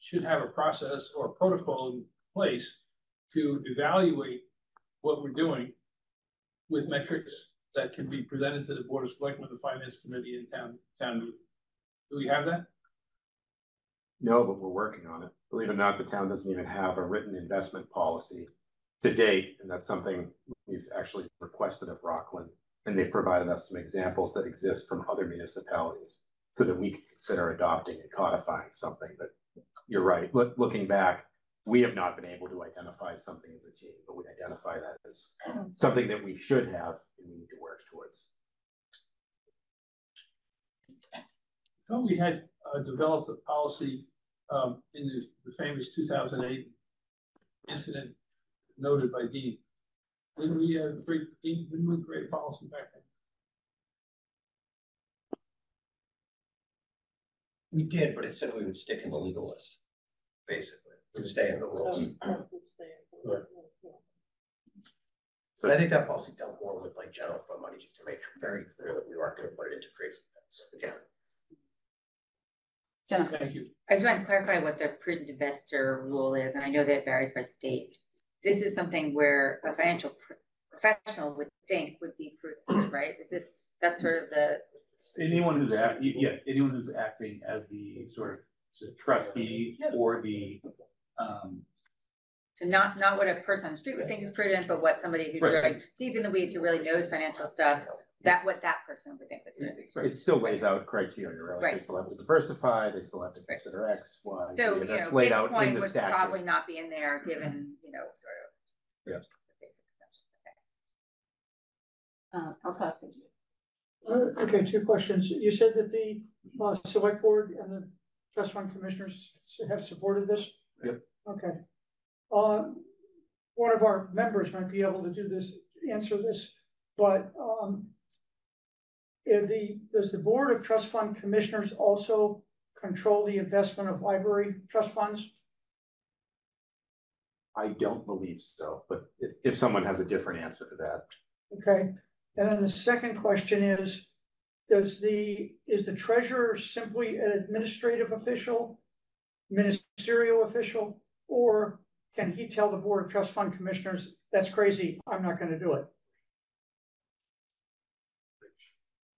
should have a process or a protocol in place to evaluate what we're doing with metrics that can be presented to the Board of Selectmen, the Finance Committee, and town meeting. Do we have that? No, but we're working on it. Believe it or not, the town doesn't even have a written investment policy to date, and that's something we've actually requested of Rockland, and they've provided us some examples that exist from other municipalities so that we can consider adopting and codifying something. But you're right, looking back, we have not been able to identify something as a team, but we identify that as something that we should have and we need to work towards. I thought we had developed a policy in the famous 2008 incident noted by Dean. Didn't we create a policy back then? We did, but it said we would stick in the legal list, basically. Would stay in the rules. Right. But I think that policy dealt more with like general fund money, just to make sure very clear that we aren't going to put it into crazy things again. Jennifer, thank you. I just want to clarify what the prudent investor rule is, and I know that it varies by state. This is something where a financial professional would think would be prudent, right? Is this that's sort of the anyone who's acting as the sort of trustee or the so not what a person on the street would think is prudent, but what somebody who's right. Like deep in the weeds who really knows financial stuff, what that person would think would be prudent. Right. It still lays out criteria, right? Right. They still have to diversify, they still have to consider right. X, Y, so Z, that's laid out in the statute. Probably not be in there given, sort of the basic assumption. Okay. I'll pass it to you. Okay, two questions. You said that the select board and the trust fund commissioners have supported this? Yep. Okay. One of our members might be able to answer this, but does the Board of Trust Fund Commissioners also control the investment of library trust funds? I don't believe so, but if someone has a different answer to that. Okay. And then the second question is, is the treasurer simply an administrative official, ministerial official, or can he tell the Board of Trust Fund Commissioners, that's crazy, I'm not going to do it?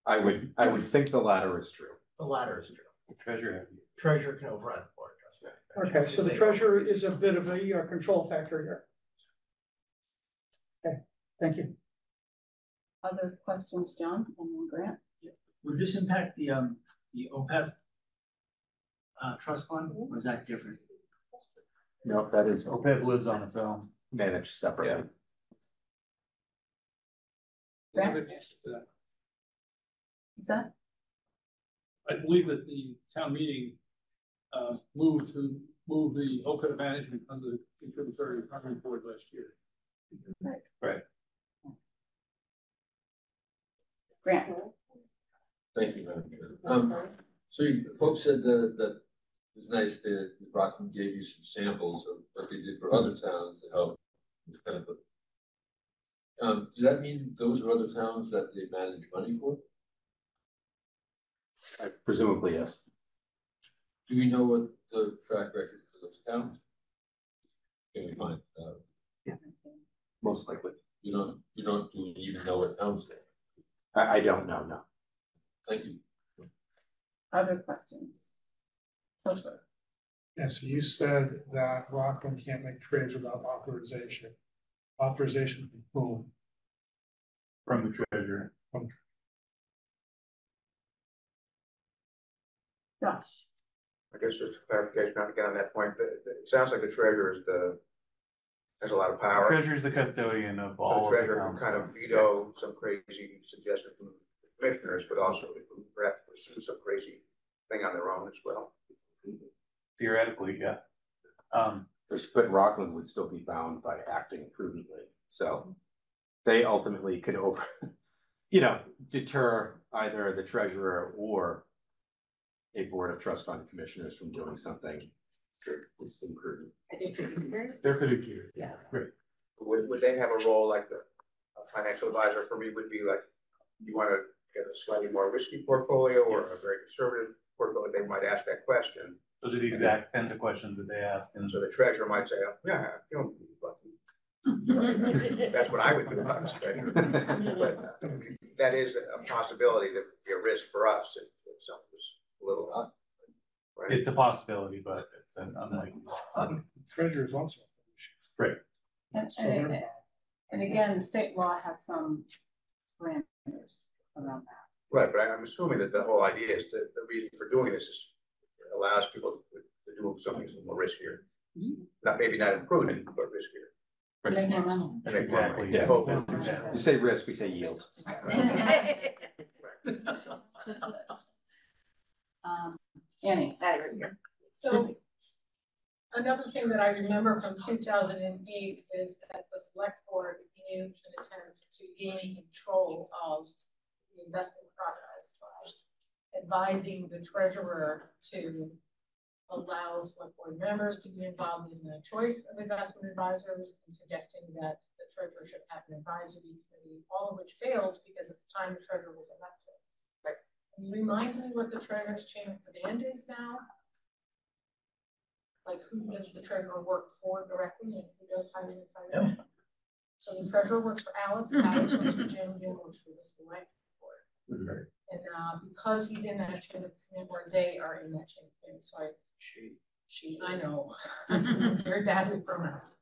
I would think the latter is true. The latter is true. The treasurer can override the Board of Trust Fund. Okay, so the treasurer is a bit of a control factor here. Okay, thank you. Other questions, John, and then Grant? Would this impact the OPEB trust fund, or is that different? No, that is OPEB lives on its own, managed separately. Yeah. Is that? I believe that the town meeting moved to move the OPEB management under the contributory retirement board last year. Right. Right. Grant. Thank you, Madam Chair. So you folks said that it was nice that Rockland gave you some samples of what they did for other towns to help with benefit. Does that mean those are other towns that they manage money for? Presumably, yes. Do we know what the track record for those towns? Can we find that out? Yeah, most likely. You don't even know what towns they are. I don't know, no. Thank you. Other questions? Yeah, so you said that Rockland can't make trades without authorization. Authorization from whom? From the treasurer. Josh. I guess just clarification, not to get on that point, but it sounds like the treasurer has a lot of power. The treasurer is the custodian of all. So the treasurer can kind of veto some crazy suggestion from the commissioners, but also perhaps pursue some crazy thing on their own as well. Theoretically, yeah. But Rockland would still be bound by acting prudently. So they ultimately could deter either the treasurer or a board of trust fund commissioners from doing something. It's imprudent. They're pretty cute. Yeah. Great. Would they have a role like a financial advisor for me would be like, you want to get a slightly more risky portfolio or yes. a very conservative portfolio? They might ask that question. Those are the exact kinds of questions that they ask. And so the treasurer might say, oh, yeah, you don't need lucky. That's what I would do if I was treasurer. But that is a possibility that would be a risk for us if something was a little up. Right? It's a possibility, but it's an unlikely. Treasurer is also right. And again, state law has some parameters around that. Right, but I'm assuming that the whole idea is that the reason for doing this is it allows people to do something that's a little riskier. Mm-hmm. Maybe not improving, but riskier. Right. No. Exactly. Yeah. Yeah. Exactly. You say risk, we say yield. Annie, so another thing that I remember from 2008 is that the select board made an attempt to gain control of the investment process by advising the treasurer to allow select board members to be involved in the choice of investment advisors and suggesting that the treasurer should have an advisory committee, all of which failed because at the time the treasurer was elected. Remind me what the treasurer's chain of command is now. Like, who does the treasurer work for directly and who does hiring and firing? Yep. So the treasurer works for Alex, Alex works for Jim, Jim works for the select board. Okay. And because he's in that chain of command, or they are in that chain of command, so she, I know, very badly pronounced.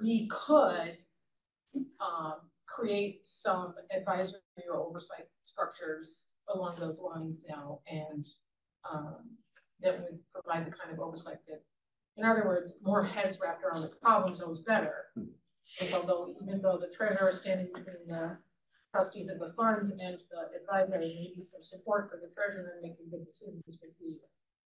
We could create some advisory or oversight structures along those lines now, and that would provide the kind of oversight that, in other words, more heads wrapped around the problem, so it's better. And although, even though the treasurer is standing between the trustees of the funds and the advisor, maybe some support for the treasurer and making good decisions would be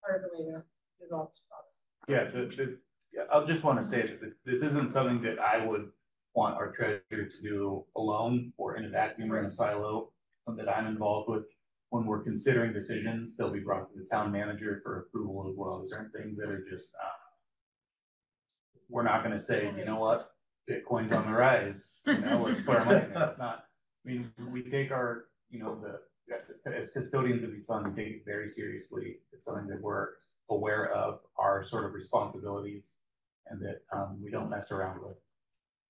part of the way to resolve this problem. Yeah, I just want to say that this isn't something that I would want our treasurer to do alone or in a vacuum or in a silo. Something that I'm involved with when we're considering decisions, they'll be brought to the town manager for approval as well. There's certain things that are just we're not going to say, you know what, Bitcoin's on the rise. You know, let's put our money in. It's not. I mean, we take our, you know, as custodians of these funds, we take it very seriously. It's something that we're aware of our sort of responsibilities, and that we don't mess around with.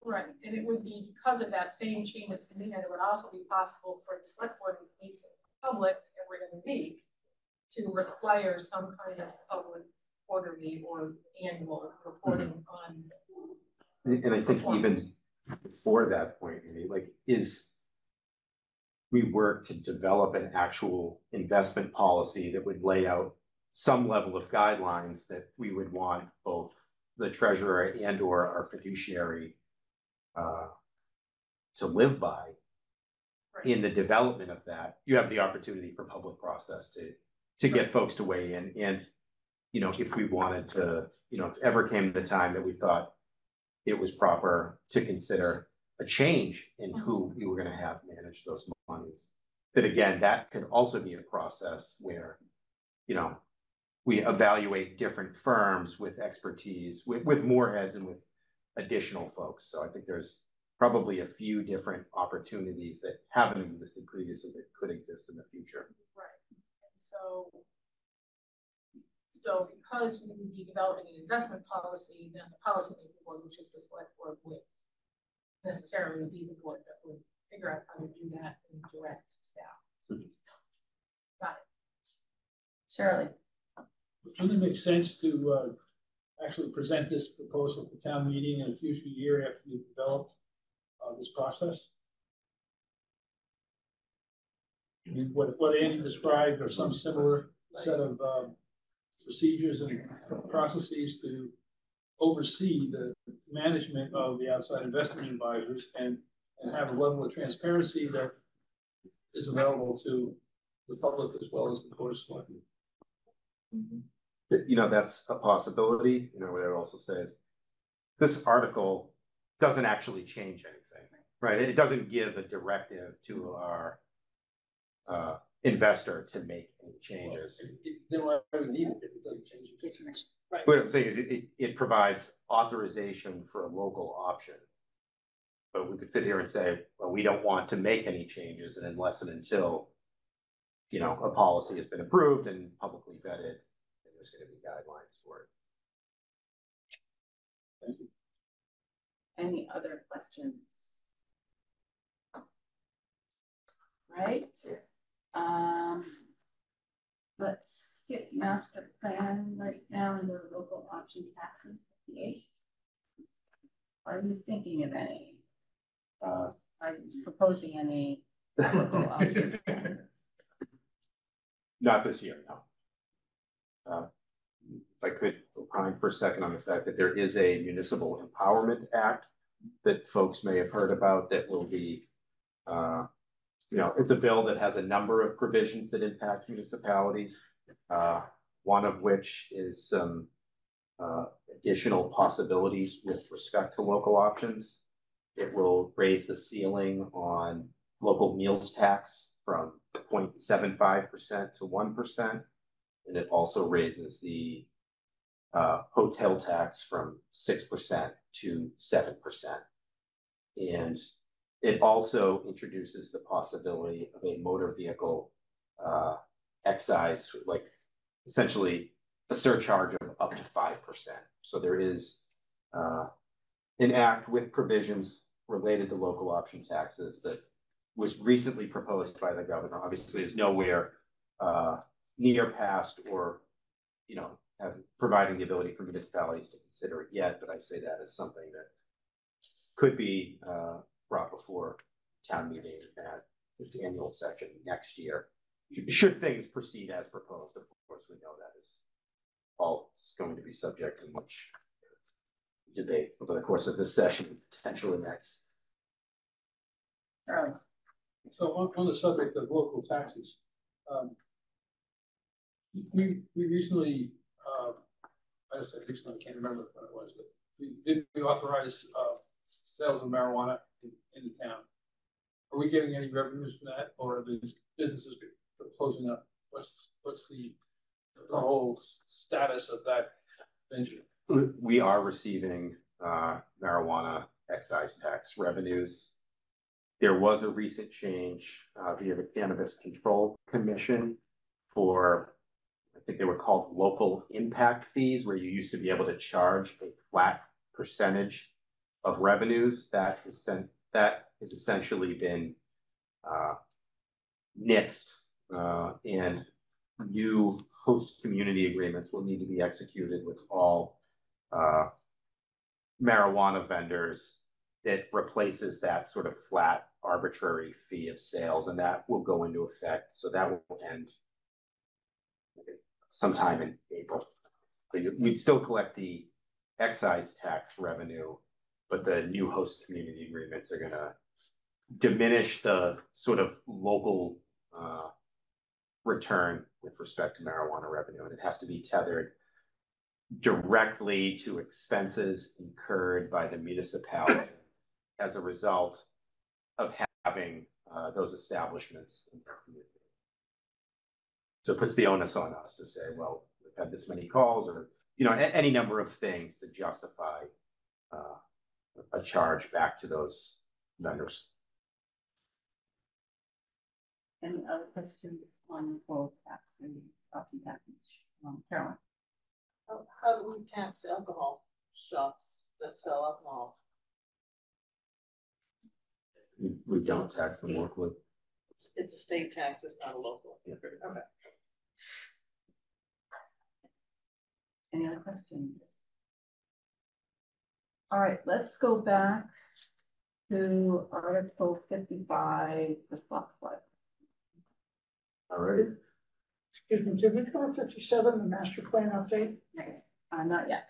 Right, and it would be because of that same chain of command, it would also be possible for the select board that meets in public every other week to require some kind of public quarterly or annual reporting on. And I think even before that point, I mean, like, is we work to develop an actual investment policy that would lay out some level of guidelines that we would want both the treasurer and or our fiduciary to live by. Right. In the development of that, you have the opportunity for public process to get folks to weigh in. And, you know, if we wanted to, you know, if ever came the time that we thought it was proper to consider a change in who we were going to have manage those monies, that again, that could also be a process where, you know, we evaluate different firms with expertise, with more heads and with additional folks. So I think there's probably a few different opportunities that haven't existed previously that could exist in the future. Right. And so because we would be developing an investment policy, then the policymaking board, which is the select board, would necessarily be the board that would figure out how to do that and direct staff. Got it. Shirley. It really makes sense to actually present this proposal for town meeting in a future year after you've developed this process. I mean, what Andy described are some similar set of procedures and processes to oversee the management of the outside investment advisors and have a level of transparency that is available to the public as well as the board of selectmen. You know, that's a possibility. You know, what I would also say is this article doesn't actually change anything, right? It doesn't give a directive to our investor to make any changes. Then why would need it if it doesn't change it? Right. What I'm saying is it provides authorization for a local option. But we could sit here and say, well, we don't want to make any changes unless and until, you know, a policy has been approved and publicly vetted, and there's going to be guidelines for it. Thank you. Any other questions? Right. Let's skip master plan right now and their local option taxes. Are you thinking of any? Are you proposing any local option plan? Not this year, no. If I could opine for a second on the fact that there is a Municipal Empowerment Act that folks may have heard about that will be, you know, it's a bill that has a number of provisions that impact municipalities, one of which is some additional possibilities with respect to local options. It will raise the ceiling on local meals tax from 0.75% to 1%. And it also raises the hotel tax from 6% to 7%. And it also introduces the possibility of a motor vehicle excise, like essentially a surcharge of up to 5%. So there is an act with provisions related to local option taxes that was recently proposed by the governor. Obviously, there's nowhere near past or, you know, providing the ability for municipalities to consider it yet, but I say that as something that could be brought before town meeting at its annual session next year. Should things proceed as proposed, of course, we know that is all going to be subject to much debate over the course of this session, potentially next. All right. So on the subject of local taxes, we recently, I can't remember what it was, but we authorized sales of marijuana in the town. Are we getting any revenues from that, or are these businesses closing up? What's the whole status of that venture? We are receiving marijuana excise tax revenues. There was a recent change via the Cannabis Control Commission for, I think they were called local impact fees, where you used to be able to charge a flat percentage of revenues. That has essentially been nixed, and new host community agreements will need to be executed with all marijuana vendors that replaces that sort of flat arbitrary fee of sales, and that will go into effect. So that will end sometime in April. But we'd still collect the excise tax revenue, but the new host community agreements are going to diminish the sort of local return with respect to marijuana revenue, and it has to be tethered directly to expenses incurred by the municipality as a result of having those establishments in their community. So it puts the onus on us to say, well, we've had this many calls, or, you know, any number of things to justify a charge back to those vendors. Any other questions on poll tax and property taxes? Caroline, how do we tax alcohol shops that sell alcohol? We don't tax them locally. It's a state tax. It's not a local. Yeah. Okay. Any other questions? All right, let's go back to Article 55, the Flux Flood. All right. Excuse me, did we cover 57, the master plan update? Not yet.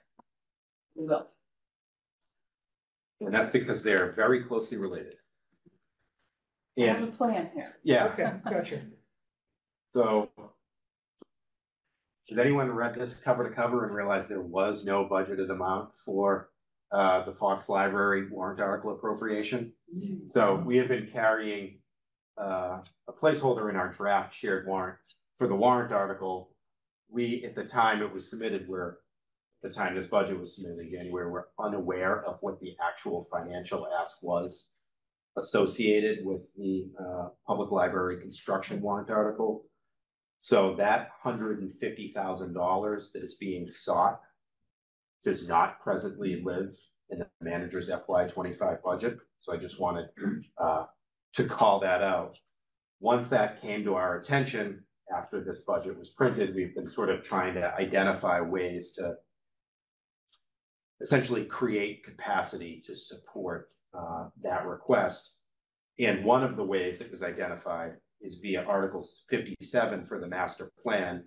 We will. And that's because they're very closely related. Yeah. I have a plan here. Yeah. Okay, gotcha. So, did anyone read this cover to cover and realize there was no budgeted amount for the Fox Library warrant article appropriation? Mm-hmm. So we have been carrying a placeholder in our draft shared warrant for the warrant article. We, at the time it was submitted, were, at the time this budget was submitted in January, were unaware of what the actual financial ask was associated with the public library construction warrant article. So that $150,000 that is being sought does not presently live in the manager's FY25 budget. So I just wanted to call that out. Once that came to our attention after this budget was printed, we've been sort of trying to identify ways to essentially create capacity to support that request. And one of the ways that was identified is via Article 57 for the master plan,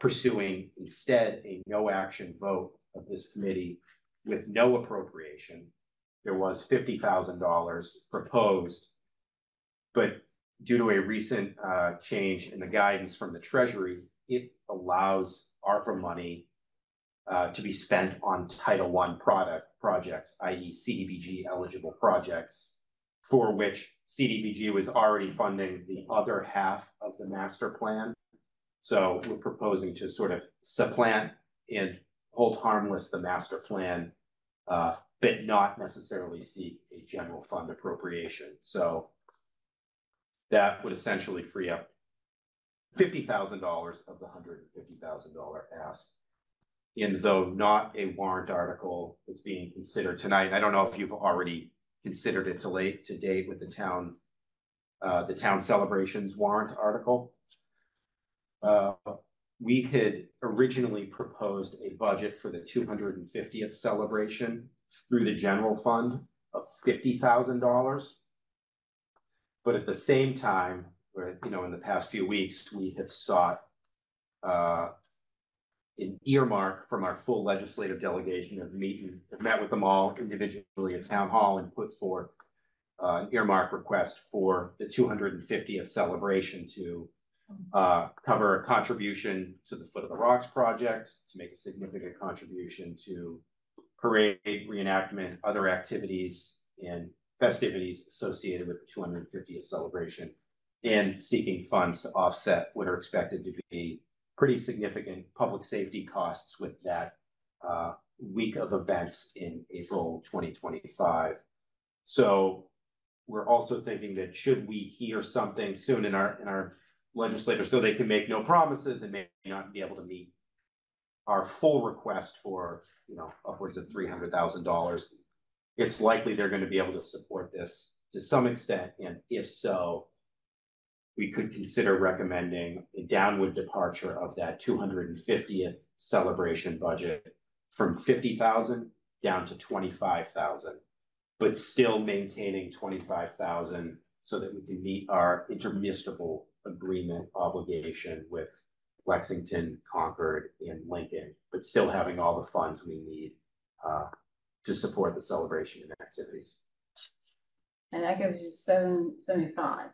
pursuing instead a no action vote of this committee with no appropriation. There was $50,000 proposed, but due to a recent change in the guidance from the Treasury, it allows ARPA money to be spent on Title I projects, i.e. CDBG eligible projects, for which CDBG was already funding the other half of the master plan. So we're proposing to sort of supplant and hold harmless the master plan, but not necessarily seek a general fund appropriation. So that would essentially free up $50,000 of the $150,000 ask. And though not a warrant article that's being considered tonight, I don't know if you've already considered it to date with the town celebrations warrant article. We had originally proposed a budget for the 250th celebration through the general fund of $50,000. But at the same time, or, you know, in the past few weeks, we have sought an earmark from our full legislative delegation of meeting, met with them all individually at town hall and put forth an earmark request for the 250th celebration to cover a contribution to the Foot of the Rocks project, to make a significant contribution to parade reenactment, other activities and festivities associated with the 250th celebration, and seeking funds to offset what are expected to be pretty significant public safety costs with that week of events in April 2025. So we're also thinking that should we hear something soon in our legislators, though they can make no promises and may not be able to meet our full request for, you know, upwards of $300,000, it's likely they're going to be able to support this to some extent, and if so, we could consider recommending a downward departure of that 250th celebration budget from 50,000 down to 25,000, but still maintaining 25,000 so that we can meet our intermunicipal agreement obligation with Lexington, Concord, and Lincoln, but still having all the funds we need to support the celebration and activities. And that gives you 775.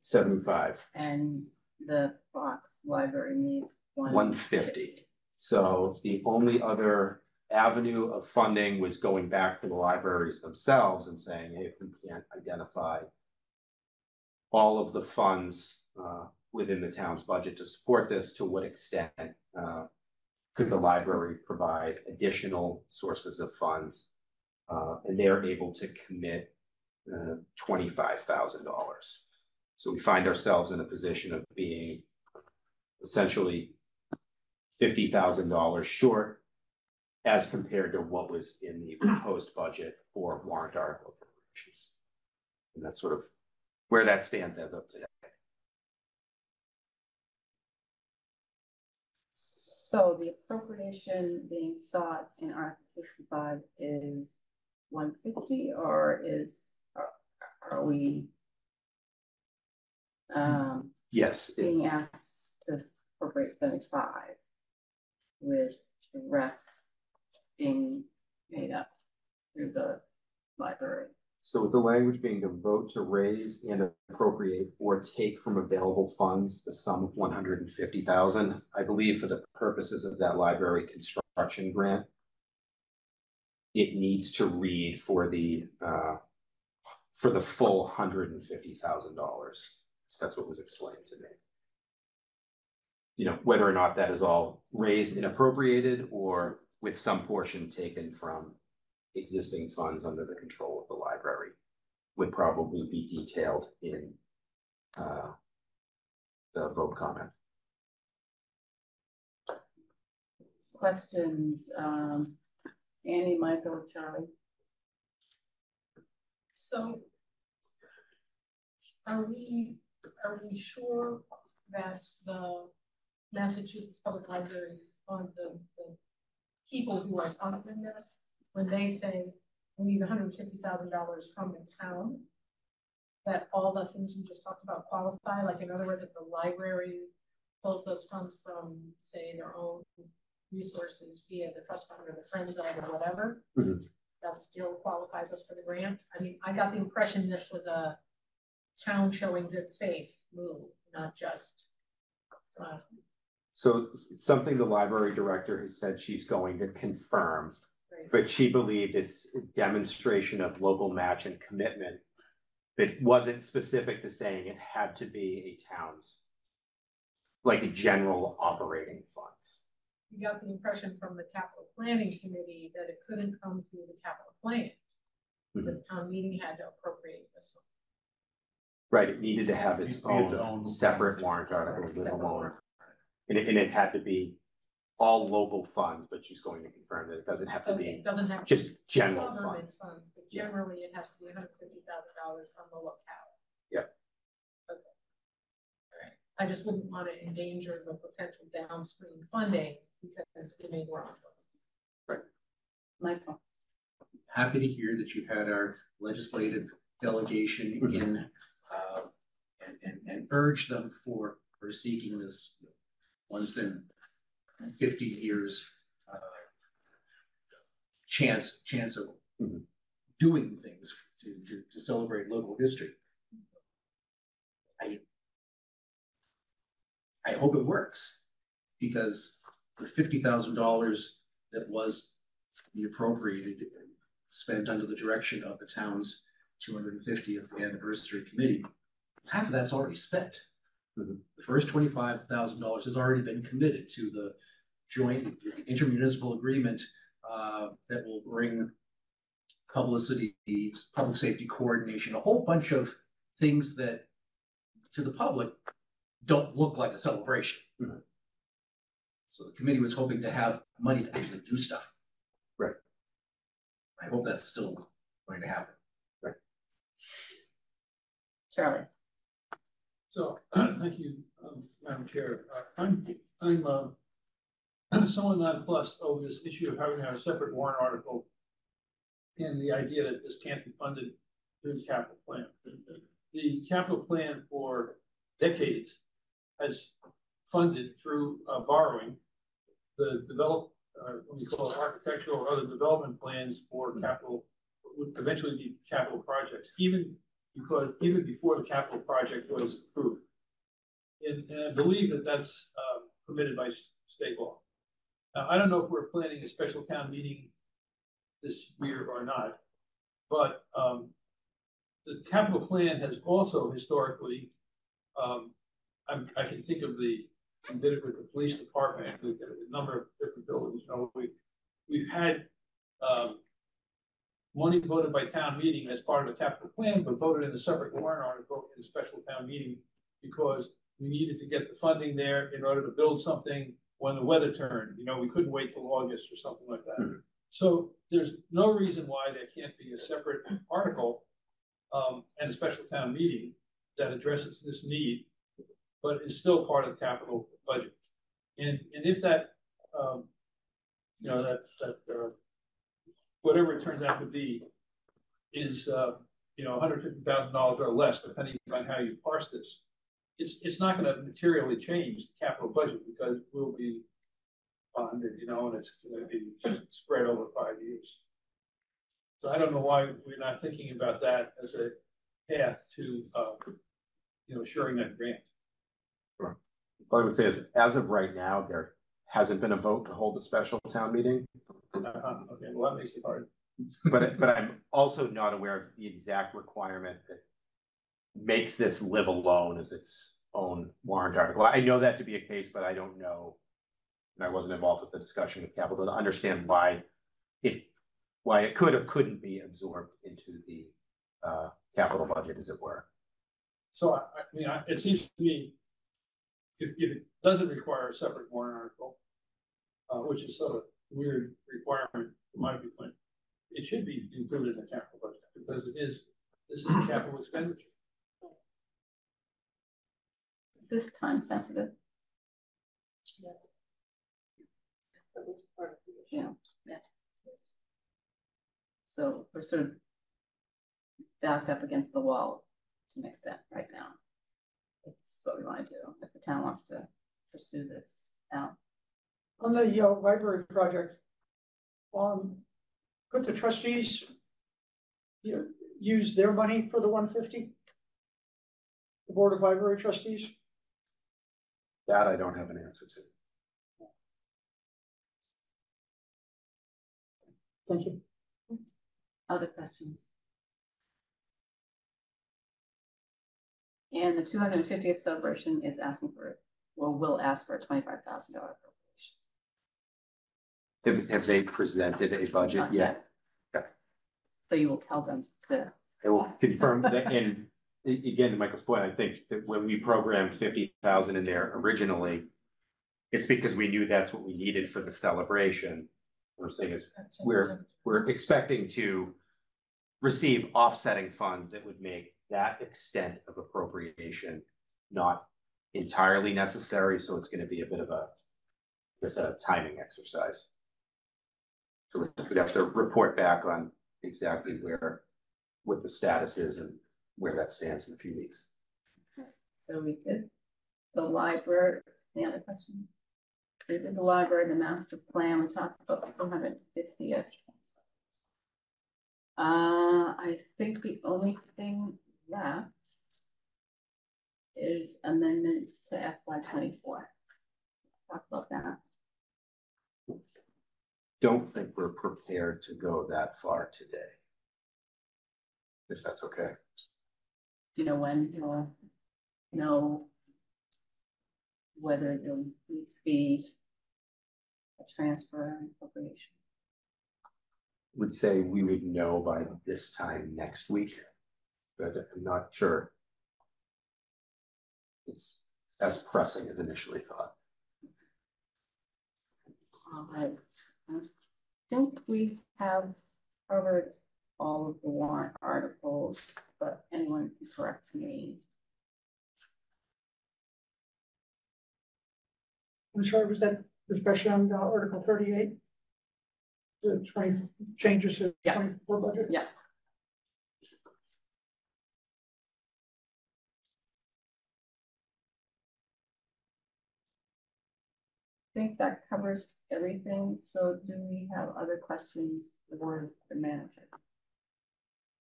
75. And the Fox Library needs 150. So the only other avenue of funding was going back to the libraries themselves and saying, hey, if we can't identify all of the funds within the town's budget to support this, to what extent could the library provide additional sources of funds? And they're able to commit $25,000. So we find ourselves in a position of being essentially $50,000 short as compared to what was in the proposed budget for warrant article appropriations. And that's sort of where that stands as of today. So the appropriation being sought in Article 55 is 150, or is, are we? Yes, being asked to appropriate 75 with the rest being made up through the library. So with the language being to vote to raise and appropriate or take from available funds the sum of $150,000, I believe for the purposes of that library construction grant, it needs to read for the for the full $150,000. So that's what was explained to me. You know, whether or not that is all raised and appropriated or with some portion taken from existing funds under the control of the library would probably be detailed in the vote comment. Questions, Annie, Michael, Charlie. So are we sure that the Massachusetts Public Library on the people who are sponsoring this, when they say we need $150,000 from the town, that all the things you just talked about qualify? Like, in other words, if the library pulls those funds from, say, their own resources via the trust fund or the friends of or whatever, mm-hmm. that still qualifies us for the grant. I mean, I got the impression this was a town showing good faith move, not just. So it's something the library director has said she's going to confirm, right. But she believed it's a demonstration of local match and commitment. It wasn't specific to saying it had to be a town's, like a general operating funds. You got the impression from the capital planning committee that it couldn't come through the capital plan. Mm-hmm. The town meeting had to appropriate this one. Right, it needed to have its own separate warrant article alone. And it had to be all local funds, but she's going to confirm that it doesn't have to be just general funds. But generally, yeah. It has to be $150,000 on the locale. Yeah. Okay. All right. I just wouldn't want to endanger the potential downstream funding because it may work. Right. Michael. Happy to hear that you've had our legislative delegation in and urge them for seeking this once in 50 years chance of mm-hmm. doing things to celebrate local history. I hope it works, because the $50,000 that was appropriated and spent under the direction of the town's 250th anniversary committee, half of that's already spent. Mm-hmm. The first $25,000 has already been committed to the joint intermunicipal agreement that will bring publicity, public safety coordination, a whole bunch of things that to the public don't look like a celebration. Mm-hmm. So the committee was hoping to have money to actually do stuff. Right. I hope that's still going to happen. Right. Charlie. So thank you, Madam Chair. I'm somewhat nonplussed over this issue of having a separate warrant article and the idea that this can't be funded through the capital plan. The capital plan for decades has funded through borrowing the develop what we call architectural or other development plans for capital, would eventually be capital projects, even before the capital project was approved. And I believe that that's permitted by state law. Now, I don't know if we're planning a special town meeting this year or not, but the capital plan has also historically, I can think of we did it with the police department, we did it with a number of different buildings. So we've had money voted by town meeting as part of the capital plan, but voted in a separate warrant article in a special town meeting because we needed to get the funding there in order to build something when the weather turned. You know, we couldn't wait till August or something like that. Mm-hmm. So there's no reason why there can't be a separate article and a special town meeting that addresses this need, but is still part of the capital budget. And if that, you know, that whatever it turns out to be is, you know, $150,000 or less, depending on how you parse this. It's not going to materially change the capital budget because it will be bonded, you know, and it's going to be spread over 5 years. So I don't know why we're not thinking about that as a path to, you know, assuring that grant. Sure. What I would say is, as of right now, there hasn't been a vote to hold a special town meeting. Okay, well, that makes it hard. but I'm also not aware of the exact requirement that makes this live alone as its own warrant article. I know that to be a case, but I don't know, and I wasn't involved with the discussion with Capitol to understand why it could or couldn't be absorbed into the capital budget, as it were. So I mean, it seems to me if it doesn't require a separate warrant article, which is sort of weird requirement from my viewpoint, it should be included in the capital budget because it is. This is a capital expenditure. Is this time sensitive? Yeah. That was part of the issue. Yeah. Yes. So we're sort of backed up against the wall to an extent right now. It's what we want to do if the town wants to pursue this out. On the library project, could the trustees use their money for the 150? The Board of Library Trustees? That I don't have an answer to. Thank you. Other questions? And the 250th celebration is asking for, well, will ask for a $25,000 appropriation. Have they presented a budget yet? Okay. So you will tell them to. I will confirm that. And again, to Michael's point, I think that when we programmed $50,000 in there originally, it's because we knew that's what we needed for the celebration. We're saying is we're expecting to receive offsetting funds that would make that extent of appropriation not entirely necessary. So it's going to be a bit of a timing exercise. So we'd have to report back on exactly what the status is and where that stands in a few weeks. Okay. So we did the library. Any other questions? We did the library, the master plan. We talked about the 450th. I think the only thing left is amendments to FY24. Talk about that. Don't think we're prepared to go that far today, if that's okay. Do you know when you'll know whether there needs to be a transfer or appropriation? Would say we would know by this time next week, but I'm not sure it's as pressing as initially thought. All right. I think we have covered all of the warrant articles, but anyone can correct me. I'm sorry, was that discussion on Article 38? The 20 changes to 24 budget? Yeah. I think that covers everything. So do we have other questions for the manager?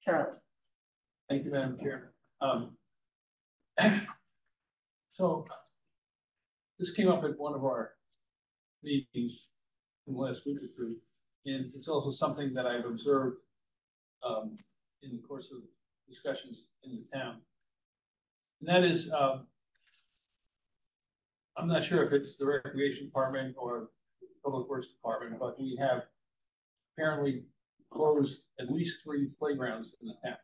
Charlotte. Thank you, Madam Chair. So this came up at one of our meetings in the last week or two, and it's also something that I've observed in the course of discussions in the town. And that is, I'm not sure if it's the Recreation Department or the Public Works Department, but we have apparently closed at least 3 playgrounds in the town.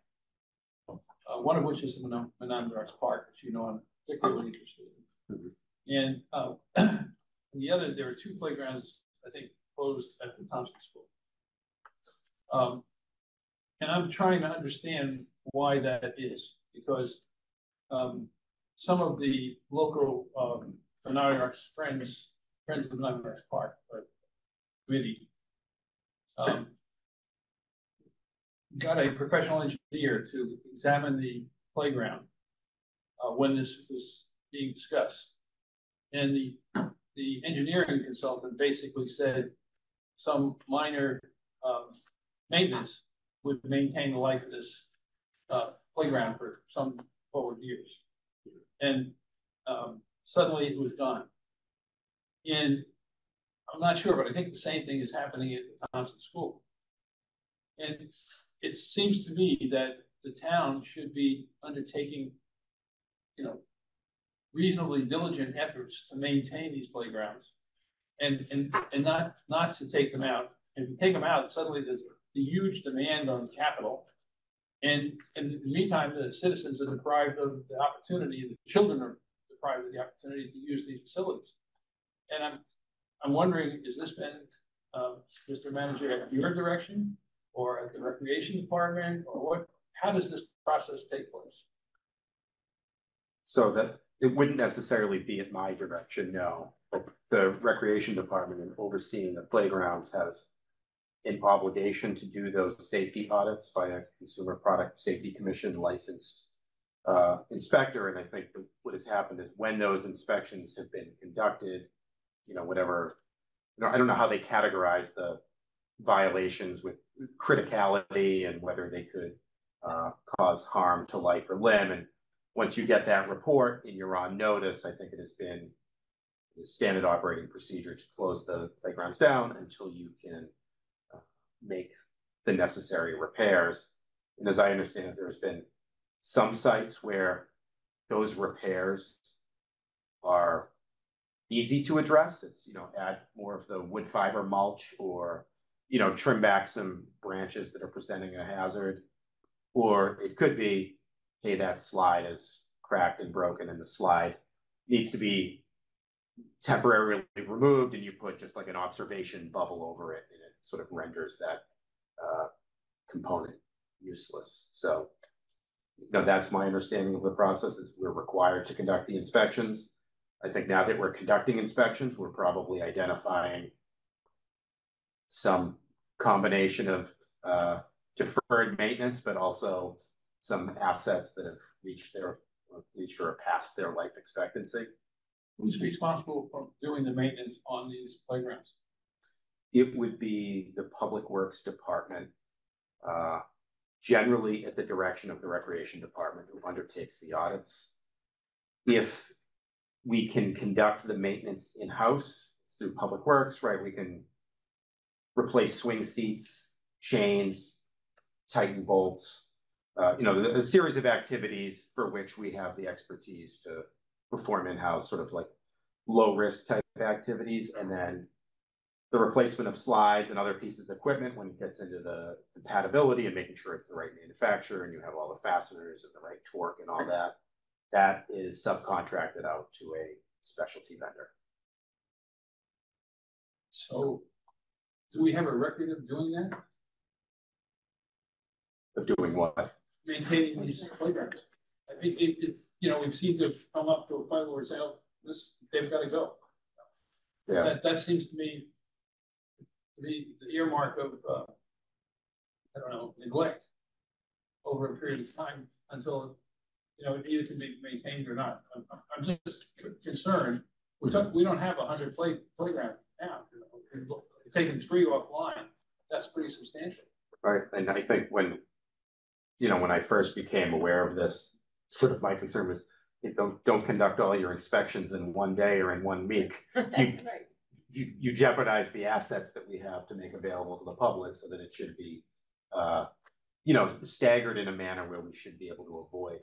One of which is the Monomer Arts Park, which you know I'm particularly interested in. And the other, there are 2 playgrounds, I think, closed at the Thompson School. And I'm trying to understand why that is, because some of the local friends of the Monomer Arts Park committee got a professional engineer to examine the playground when this was being discussed. And the engineering consultant basically said some minor maintenance would maintain the life of this playground for some forward years. And suddenly it was gone. And I'm not sure, but I think the same thing is happening at the Thompson School. And it seems to me that the town should be undertaking, you know, reasonably diligent efforts to maintain these playgrounds, and not to take them out. If you take them out, suddenly there's a huge demand on capital, and in the meantime, the citizens are deprived of the opportunity, and the children are deprived of the opportunity to use these facilities. And I'm wondering, has this been, Mr. Manager, at your direction, or at the Recreation Department, or what? How does this process take place? So that it wouldn't necessarily be at my direction, no. But the Recreation Department, in overseeing the playgrounds, has an obligation to do those safety audits by a Consumer Product Safety Commission licensed inspector. And I think what has happened is when those inspections have been conducted, you know, whatever, you know, I don't know how they categorize the violations with criticality and whether they could cause harm to life or limb. And once you get that report and you're on notice, I think it has been the standard operating procedure to close the playgrounds down until you can make the necessary repairs. And as I understand it, there's been some sites where those repairs are easy to address. It's, you know, add more of the wood fiber mulch, or, you know, trim back some branches that are presenting a hazard. Or it could be, hey, that slide is cracked and broken and the slide needs to be temporarily removed, and you put just like an observation bubble over it, and it sort of renders that component useless. So, you know, that's my understanding of the process, is we're required to conduct the inspections. I think now that we're conducting inspections, we're probably identifying some combination of deferred maintenance, but also some assets that have reached their, or past their life expectancy. Who's responsible for doing the maintenance on these playgrounds? It would be the Public Works Department, generally at the direction of the Recreation Department, who undertakes the audits. If we can conduct the maintenance in-house through Public Works, right, we can replace swing seats, chains, tighten bolts, you know, a series of activities for which we have the expertise to perform in-house, sort of like low-risk type of activities. And then the replacement of slides and other pieces of equipment, when it gets into the compatibility and making sure it's the right manufacturer and you have all the fasteners and the right torque and all that, that is subcontracted out to a specialty vendor. So do we have a record of doing that? Of doing what? Maintaining these playgrounds. I mean, you know, we've seen to come up to a point where we say, "Oh, this, they've got to go." Yeah, that seems to me to be the earmark of I don't know, neglect over a period of time, until, you know, it either can be maintained or not. I'm just concerned. We don't have 100 playgrounds now. You know, taking 3 offline, that's pretty substantial. Right, and I think when, you know, when I first became aware of this, sort of my concern was, you don't conduct all your inspections in one day or in one week. You jeopardize the assets that we have to make available to the public, so that it should be, you know, staggered in a manner where we should be able to avoid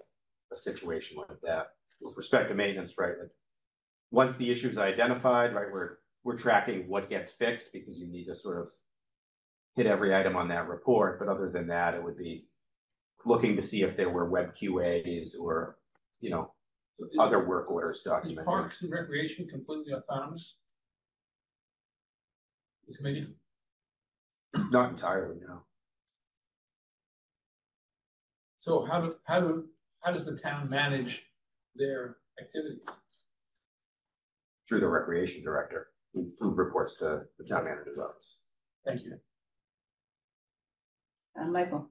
a situation like that. With respect to maintenance, right, like once the issue's identified, right, we're tracking what gets fixed, because you need to sort of hit every item on that report. But other than that, it would be looking to see if there were web QAs or, you know, other work orders documented. Is Parks and Recreation completely autonomous? The committee? Not entirely, no. So how does the town manage their activities? Through the Recreation Director, who reports to the town manager's office. Thank you. And Michael.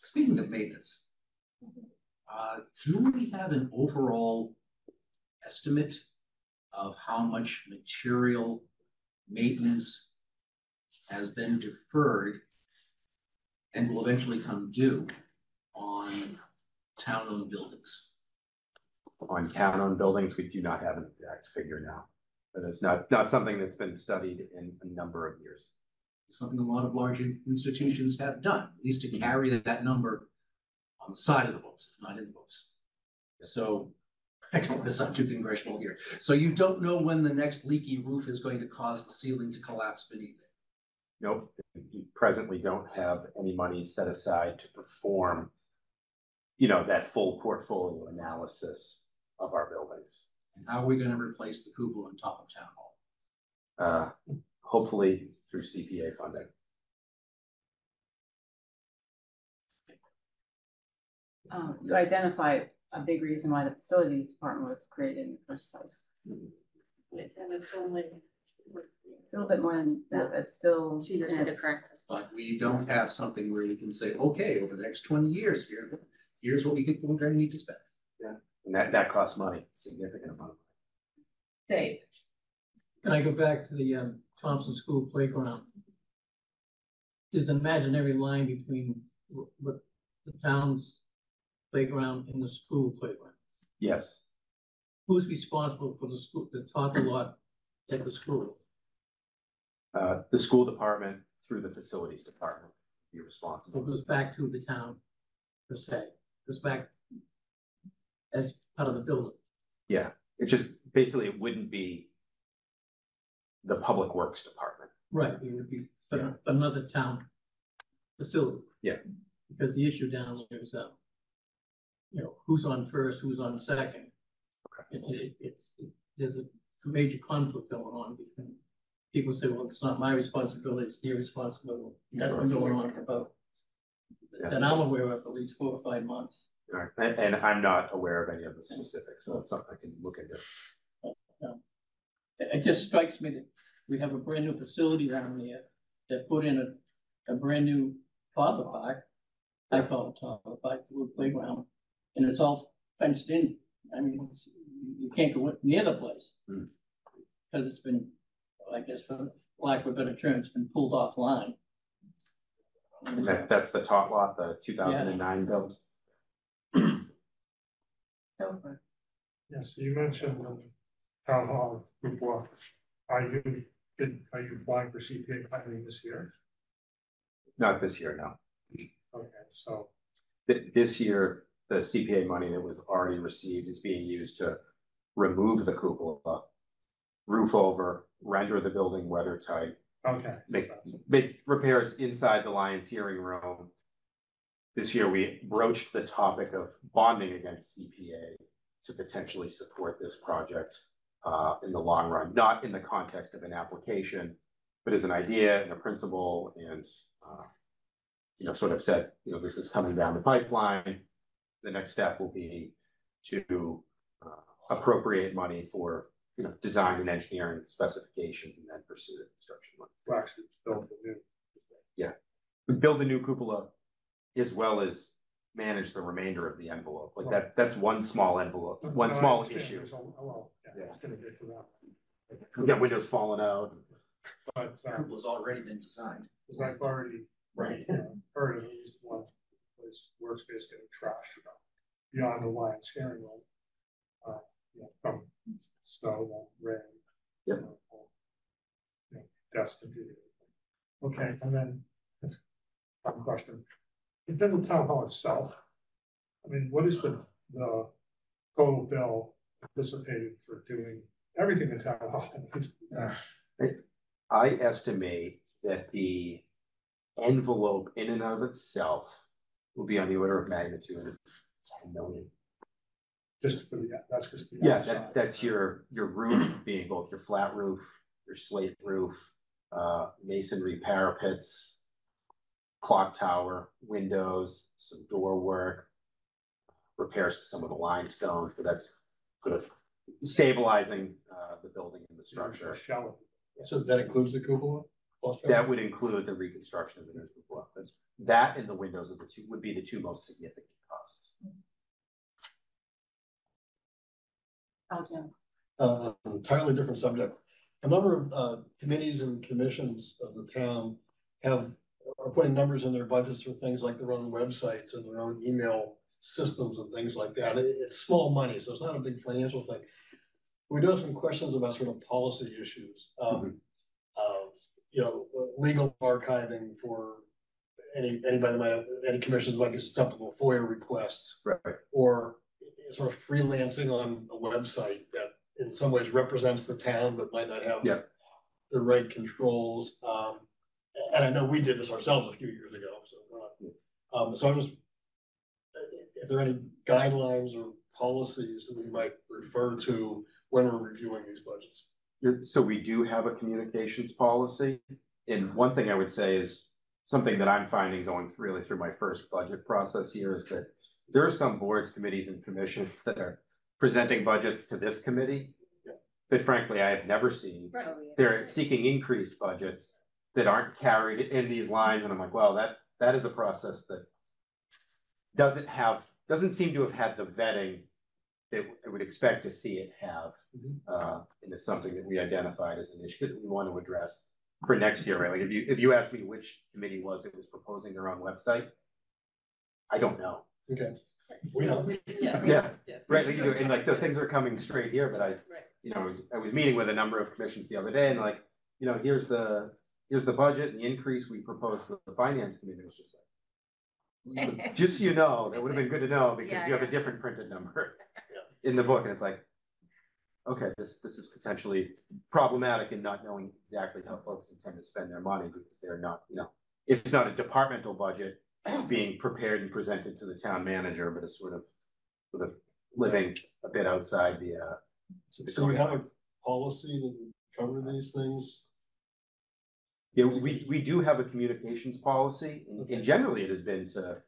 Speaking of maintenance, do we have an overall estimate of how much material maintenance has been deferred and will eventually come due on town-owned buildings? On town-owned buildings, we do not have an exact figure now. But it's not something that's been studied in a number of years. something a lot of large institutions have done, at least to carry that number on the side of the books, if not in the books. So I don't want to sound too congressional here. So you don't know when the next leaky roof is going to cause the ceiling to collapse beneath it. Nope. You presently don't have any money set aside to perform, you know, that full portfolio analysis of our buildings. And how are we going to replace the cupola on top of town hall? Hopefully through CPA funding. You identify a big reason why the facilities department was created in the first place. Mm-hmm. And it's only a little bit more than that, but still 2 years into practice. But we don't have something where you can say, okay, over the next 20 years here, here's what we think we're going to need to spend. Yeah, and that costs money, significant amount of money. Dave. Can I go back to the Thompson School playground? There's an imaginary line between what the town's playground and the school playground. Yes. Who's responsible for the school, the toddler lot at the school? The school department through the facilities department be responsible. So it goes back to the town per se. It goes back as part of the building. Yeah. It just basically it wouldn't be the public works department. Right. It would be another town facility. Yeah. Because the issue down there is you know, who's on first, who's on second. Okay. There's a major conflict going on between people say, well, it's not my responsibility, it's their responsibility. That's been going on for about, that I'm aware of, at least 4 or 5 months. All right. And I'm not aware of any of the specifics, so that's something I can look into. It just strikes me that we have a brand new facility down there that put in a brand new toddler park. I call it toddler park, a little playground. And it's all fenced in. I mean, you can't go near the place because it's been, I guess, for lack of a better term, it's been pulled offline. And that's the tot lot, the 2009 build. Yes, you mentioned town hall group walk. Are you applying for CPA funding this year? Not this year, no. Okay, so this year. The CPA money that was already received is being used to remove the cupola, roof over, render the building weather tight, make repairs inside the Lions hearing room. This year we broached the topic of bonding against CPA to potentially support this project in the long run, not in the context of an application, but as an idea and a principle, and you know, sort of said, you know, this is coming down the pipeline. The next step will be to appropriate money for, you know, design and engineering specifications, and then pursue the construction money. Well, actually, build the new. Yeah, we build the new cupola as well as manage the remainder of the envelope. Like that's one small envelope, one small issue. We got windows falling out. But cupola's already been designed. Because I've already heard at least one. Workspace getting trashed beyond the Lions hearing room, you know, from snow, rain, you know, desk computer. Okay, and then one question: within the town hall itself, I mean, what is the total bill anticipated for doing everything the town hall needs? I estimate that the envelope in and of itself will be on the order of magnitude of 10 million. Just for the, that's just the that's your roof being both your flat roof, your slate roof, masonry parapets, clock tower, windows, some door work, repairs to some of the limestone. So that's sort of stabilizing the building and the structure. So that includes the cupola? That would include the reconstruction of the new cupola. That and the windows of the two would be the two most significant costs. Entirely different subject. A number of committees and commissions of the town are putting numbers in their budgets for things like their own websites and their own email systems and things like that. It's small money, so it's not a big financial thing. We do have some questions about sort of policy issues. you know, legal archiving for anybody that might have, any commissions might be susceptible FOIA requests, right, or sort of freelancing on a website that in some ways represents the town but might not have the right controls. And I know we did this ourselves a few years ago, so so I'm just, if there are any guidelines or policies that we might refer to when we're reviewing these budgets. So we do have a communications policy. And one thing I would say is something that I'm finding going really through my first budget process here is that there are some boards, committees, and commissions that are presenting budgets to this committee that frankly I have never seen. They're seeking increased budgets that aren't carried in these lines. And I'm like, well, that is a process that doesn't seem to have had the vetting that I would expect to see it have. And it's something that we identified as an issue that we want to address for next year, right? Like if you ask me which committee was proposing their own website, I don't know. Okay. We know. Yeah. Right. Like, you know, and like the things are coming straight here, but I was meeting with a number of commissions the other day, and like, you know, here's the budget and the increase we proposed for the finance committee. It was just like, just so you know, that would have been good to know, because you have a different printed number in the book, and it's like, okay, this is potentially problematic in not knowing exactly how folks intend to spend their money, because they're not, you know, it's not a departmental budget being prepared and presented to the town manager, but it's sort of living a bit outside the. So we have a policy that would cover these things. Yeah, we do have a communications policy, and generally it has been to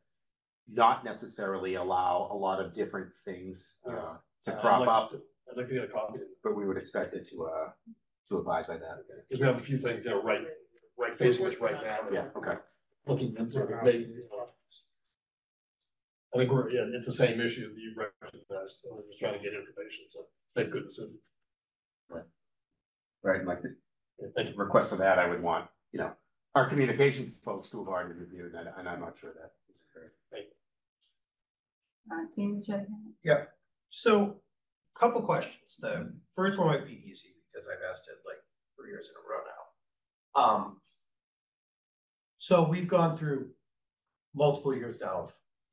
not necessarily allow a lot of different things to crop up. I'd like to get a copy, but we would expect it to abide by that. Because we have a few things that are right facing us right now. Yeah. Okay. Looking into it, I think we're it's the same issue that you recognized. So we're just trying to get information to make good decisions. Right. Right. Like the request of that, I would want, you know, our communications folks to have already reviewed that, and I'm not sure that is correct. Thank you. Yeah. So a couple questions. The first one might be easy because I've asked it like 3 years in a row now. So we've gone through multiple years now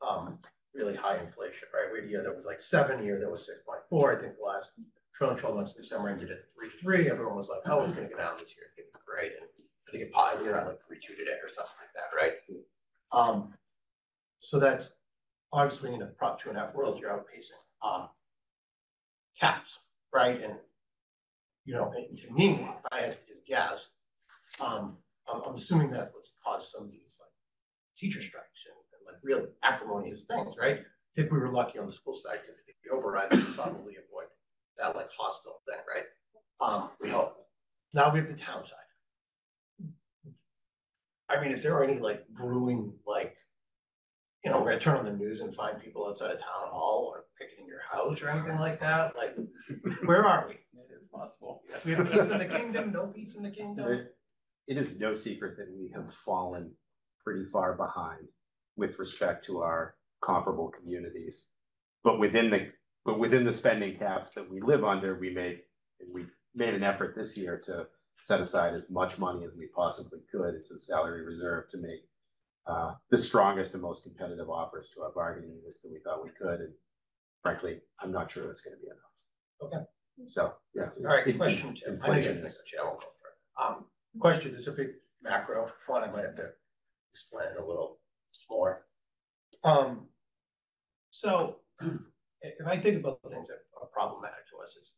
of really high inflation, right? We had a year that was like 7 year, that was 6.4. I think the last 12 months in December ended at 3.3. Everyone was like, oh, it's going to go down this year. It's going to be great. And I think it pioneered at like 3.2 today or something like that, right? So that's obviously in a Prop 2.5 world, you're outpacing caps, right? And, you know, and to me, if I had to just guess, I'm assuming that's what's caused some of these like teacher strikes and like real acrimonious things, right? I think we were lucky on the school side because the override would probably avoid that like hostile thing, right? We hope. Now we have the town side. I mean, is there any like brewing, like, you know, we're gonna turn on the news and find people outside of town hall or picketing your house or anything like that? Like, where are we? It is possible. We have peace in the kingdom, no peace in the kingdom. It is no secret that we have fallen pretty far behind with respect to our comparable communities, but within the spending caps that we live under, we made an effort this year to set aside as much money as we possibly could into the salary reserve to make the strongest and most competitive offers to our bargaining units that we thought we could. And frankly, I'm not sure it's going to be enough. Okay. So, yeah. All right. Question. Question. This is a big macro one. I might have to explain it a little more. So, if I think about the things that are problematic to us, it's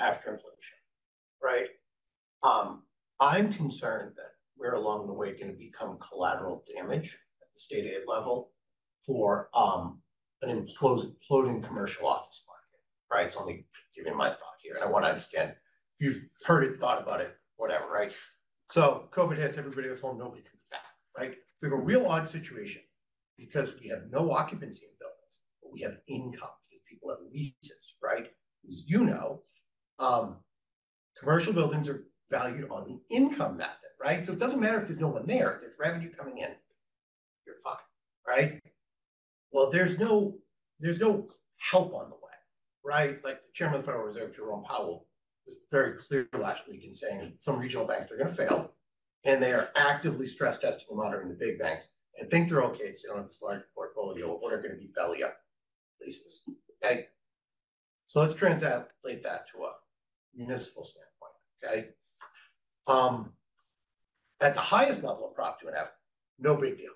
after inflation, right? I'm concerned that we're along the way going to become collateral damage at the state aid level for an imploding commercial office market, right? It's only giving my thought here, and I want to understand if you've heard it, thought about it, whatever, right? So COVID hits, everybody goes home, nobody comes back, right? We have a real odd situation because we have no occupancy in buildings. We have income because people have leases, right? As you know, commercial buildings are valued on the income method, right? So it doesn't matter if there's no one there. If there's revenue coming in, you're fine, right? Well, there's no help on the way, right? Like the chairman of the Federal Reserve, Jerome Powell, was very clear last week in saying that some regional banks are going to fail, and they are actively stress testing and monitoring the big banks and think they're okay because they don't have this large portfolio of what are going to be belly up leases. Okay, so let's translate that to a municipal standpoint. Okay, at the highest level of Prop 2.5, no big deal,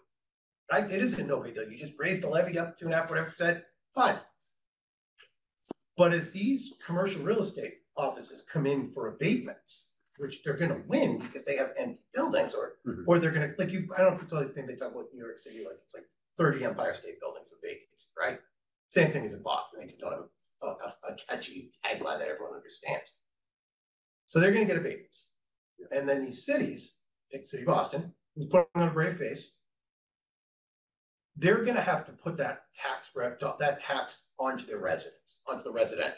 right? It isn't no big deal. You just raise the levy up 2.5, whatever percent, fine. But as these commercial real estate offices come in for abatements, which they're going to win because they have empty buildings, or they're going to, like, you, I don't know if it's all these things they talk about New York City, like it's like 30 Empire State buildings of vacancy, right? Same thing as in Boston. They just don't have a catchy tagline that everyone understands. So they're going to get abatements. Yeah. And then these cities, like City Boston, who's putting on a brave face, they're going to have to put that tax rep, that tax onto their residents, onto the residential.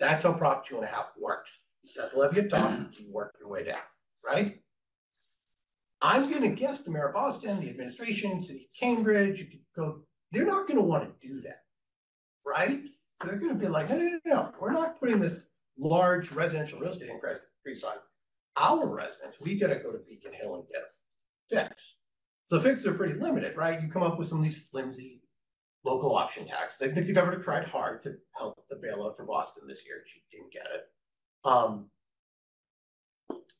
That's how Prop 2.5 works. You set the levy at top, you work your way down, right? I'm going to guess the mayor of Boston, the administration, City of Cambridge, you could go, they're not going to want to do that, right? They're going to be like, no, no, no, no, we're not putting this large residential real estate increase on our residents. We got to go to Beacon Hill and get a fix. So the fixes are pretty limited, right? You come up with some of these flimsy local option taxes. I think the governor tried hard to help the bailout for Boston this year. She didn't get it.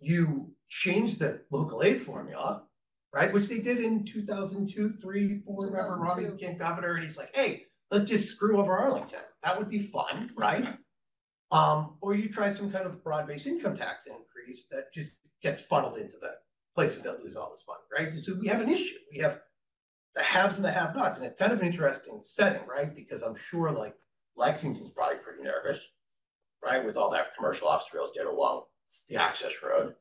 You change the local aid formula, right? Which they did in 2002, 3, 4, remember Robbie became governor and he's like, hey, let's just screw over Arlington. That would be fun, right? Or you try some kind of broad-based income tax increase that just gets funneled into the places that lose all this money, right? So we have an issue. We have the haves and the have-nots, and it's kind of an interesting setting, right? Because I'm sure, like, Lexington's probably pretty nervous, right? With all that commercial office real estate along the access road.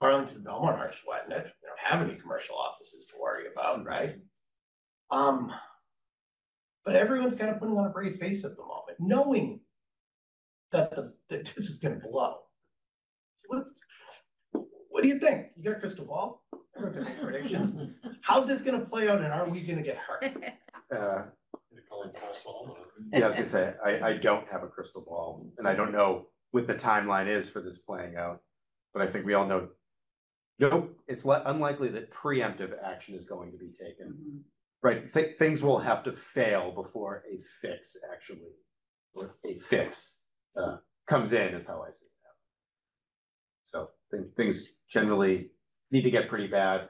Arlington and Belmont aren't sweating it. They don't have any commercial offices to worry about, right? But everyone's kind of putting on a brave face at the moment, knowing that that this is going to blow. What do you think? You got a crystal ball? Predictions. How's this going to play out, and are we going to get hurt? Yeah, I was going to say, I don't have a crystal ball, and I don't know what the timeline is for this playing out, but I think we all know, it's unlikely that preemptive action is going to be taken, right? Things will have to fail before a fix, actually, or a fix comes in, is how I see it. So things generally need to get pretty bad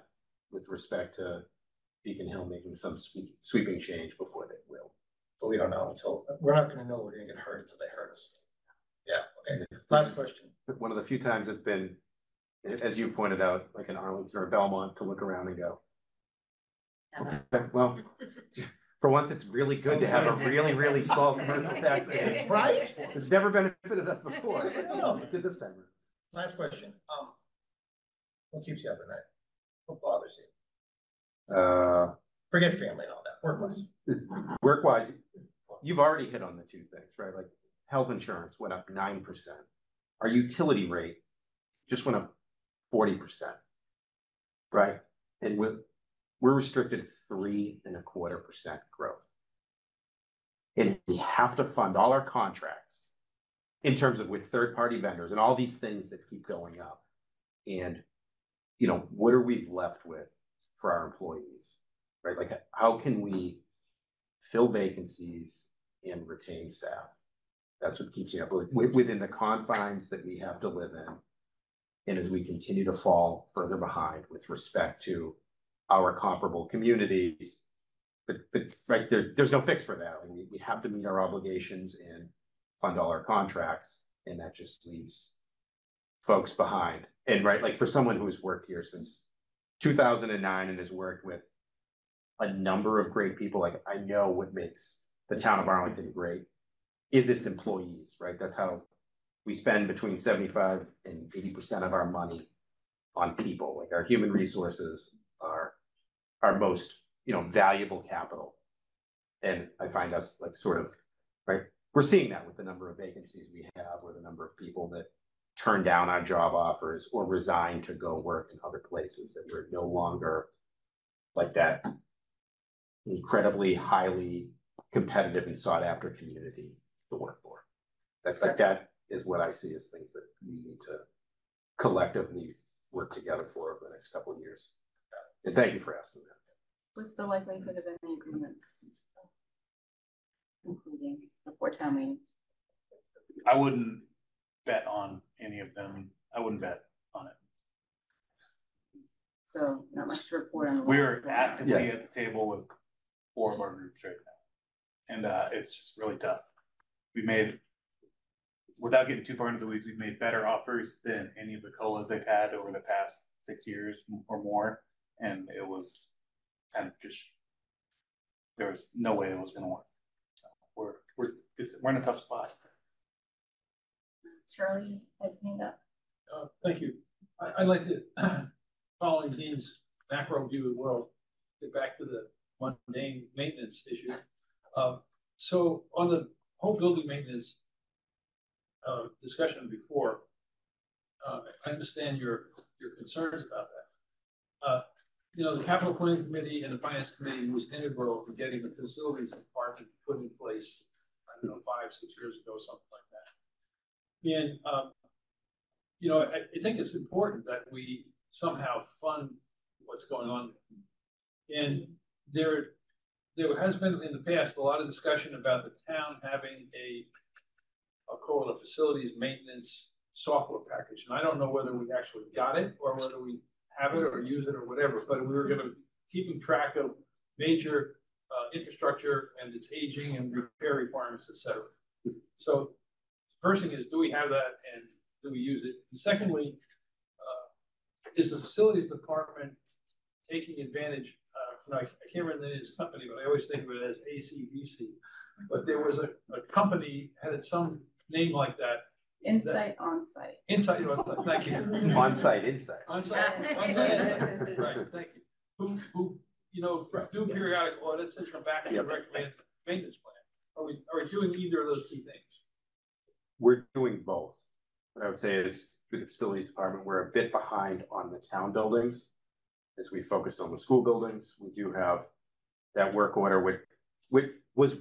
with respect to Beacon Hill making some sweeping change before they will. But we don't know until, we're not going to know we're going to get hurt until they hurt us. Yeah, okay. Last question. One of the few times it's been, as you pointed out, like in Arlington or Belmont, to look around and go, okay, well, for once it's really good to have a really, really small commercial tax base. Right? It's never benefited us before. But no, it did this time. Last question. What keeps you up at night? What bothers you? Forget family and all that. Work-wise. Work-wise, you've already hit on the two things, right? Like health insurance went up 9%. Our utility rate just went up 40%, right? And we're restricted 3.25% growth. And we have to fund all our contracts in terms of with third-party vendors and all these things that keep going up. And you know, what are we left with for our employees, right? Like, how can we fill vacancies and retain staff? That's what keeps you up within the confines that we have to live in. And as we continue to fall further behind with respect to our comparable communities, but right there's no fix for that. I mean, we have to meet our obligations and fund all our contracts, and that just leaves folks behind. And right, like for someone who has worked here since 2009 and has worked with a number of great people, like I know what makes the town of Arlington great is its employees, right? That's how we spend between 75 and 80% of our money on people. Like our human resources are our most, you know, valuable capital. And I find us like sort of, right? We're seeing that with the number of vacancies we have or the number of people that turn down our job offers or resign to go work in other places, that we're no longer like that incredibly highly competitive and sought after community to work for. That, like that is what I see as things that we need to collectively work together for over the next couple of years. And thank you for asking that. What's the likelihood of any agreements concluding before town meeting? I wouldn't bet on any of them. I wouldn't bet on it. So not much to report on. We're actively at the table with 4 of our groups right now. And it's just really tough. We made, without getting too far into the weeds, we've made better offers than any of the COLAs they've had over the past 6 years or more. And it was kind of just, there was no way it was going to work. So we're in a tough spot. Charlie, opening up. Thank you. I'd like to, following Dean's macro view of the world, get back to the mundane maintenance issue. So on the whole building maintenance discussion before, I understand your concerns about that. You know, the Capital Planning Committee and the Finance Committee was integral in getting the facilities department put in place, I don't know, 5 or 6 years ago, something like that. And, you know, I think it's important that we somehow fund what's going on there. And there has been in the past a lot of discussion about the town having a, I'll call it a facilities maintenance software package. And I don't know whether we actually got it or whether we have it or use it or whatever, but we were going to keep track of major infrastructure and its aging and repair requirements, et cetera. So first thing is, do we have that and do we use it? And secondly, is the facilities department taking advantage? I can't remember the name of this company, but I always think of it as ACVC. But there was a company had some name like that. Insight Onsite. Insight Onsite. Thank you. Onsite Insight. Onsite. Onsite Insight. Right. Thank you. Who you know do periodic audits and come back and recommend maintenance plan. Are we doing either of those two things? We're doing both. What I would say is, through the facilities department, we're a bit behind on the town buildings as we focused on the school buildings. We do have that work order, which was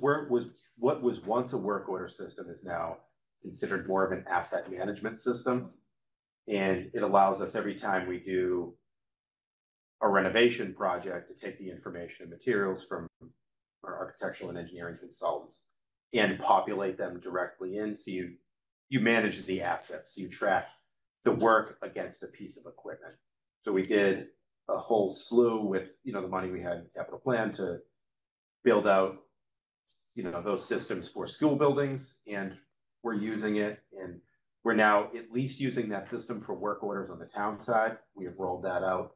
what was once a work order system is now considered more of an asset management system. And it allows us every time we do a renovation project to take the information and materials from our architectural and engineering consultants and populate them directly in. So you manage the assets, so you track the work against a piece of equipment. So we did a whole slew with, you know, the money we had in capital plan to build out, you know, those systems for school buildings, and we're using it. And we're now at least using that system for work orders on the town side. We have rolled that out,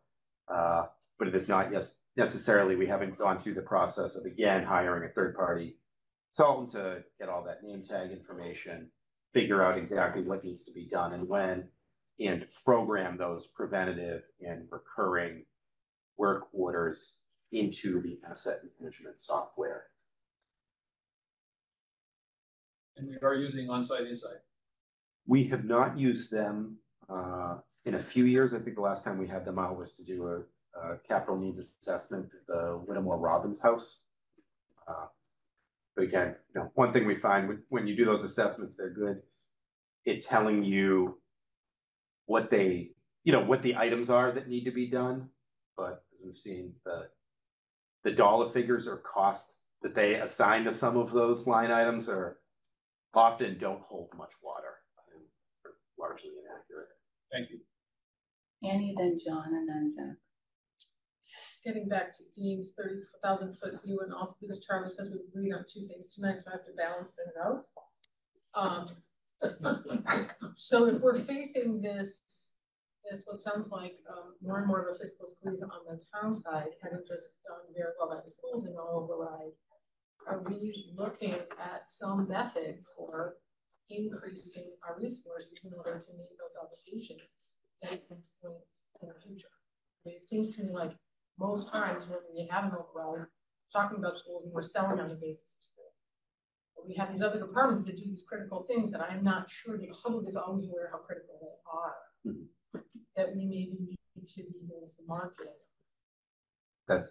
but it is not necessarily, we haven't gone through the process of, again, hiring a third party consultant to get all that name tag information, figure out exactly what needs to be done and when, and program those preventative and recurring work orders into the asset management software. And we are using Onsite Insight. We have not used them in a few years. I think the last time we had them out was to do a capital needs assessment at the Whittemore Robbins House. But again, you know, one thing we find when you do those assessments, they're good at telling you what they, you know, what the items are that need to be done. But as we've seen, the dollar figures or costs that they assign to some of those line items are often don't hold much water and are largely inaccurate. Thank you. Annie, then John, and then Jennifer. Getting back to Dean's 30,000-foot view, and also because Charlie says we agreed on 2 things tonight, so I have to balance it out. So if we're facing this what sounds like more and more of a fiscal squeeze on the town side, having just done very well at the schools and all override, are we looking at some method for increasing our resources in order to meet those obligations in the future? It seems to me like most times when we have an override, we're talking about schools and we're selling on the basis of school. But we have these other departments that do these critical things that I'm not sure the public is always aware how critical they are, that we maybe need to be doing some marketing. That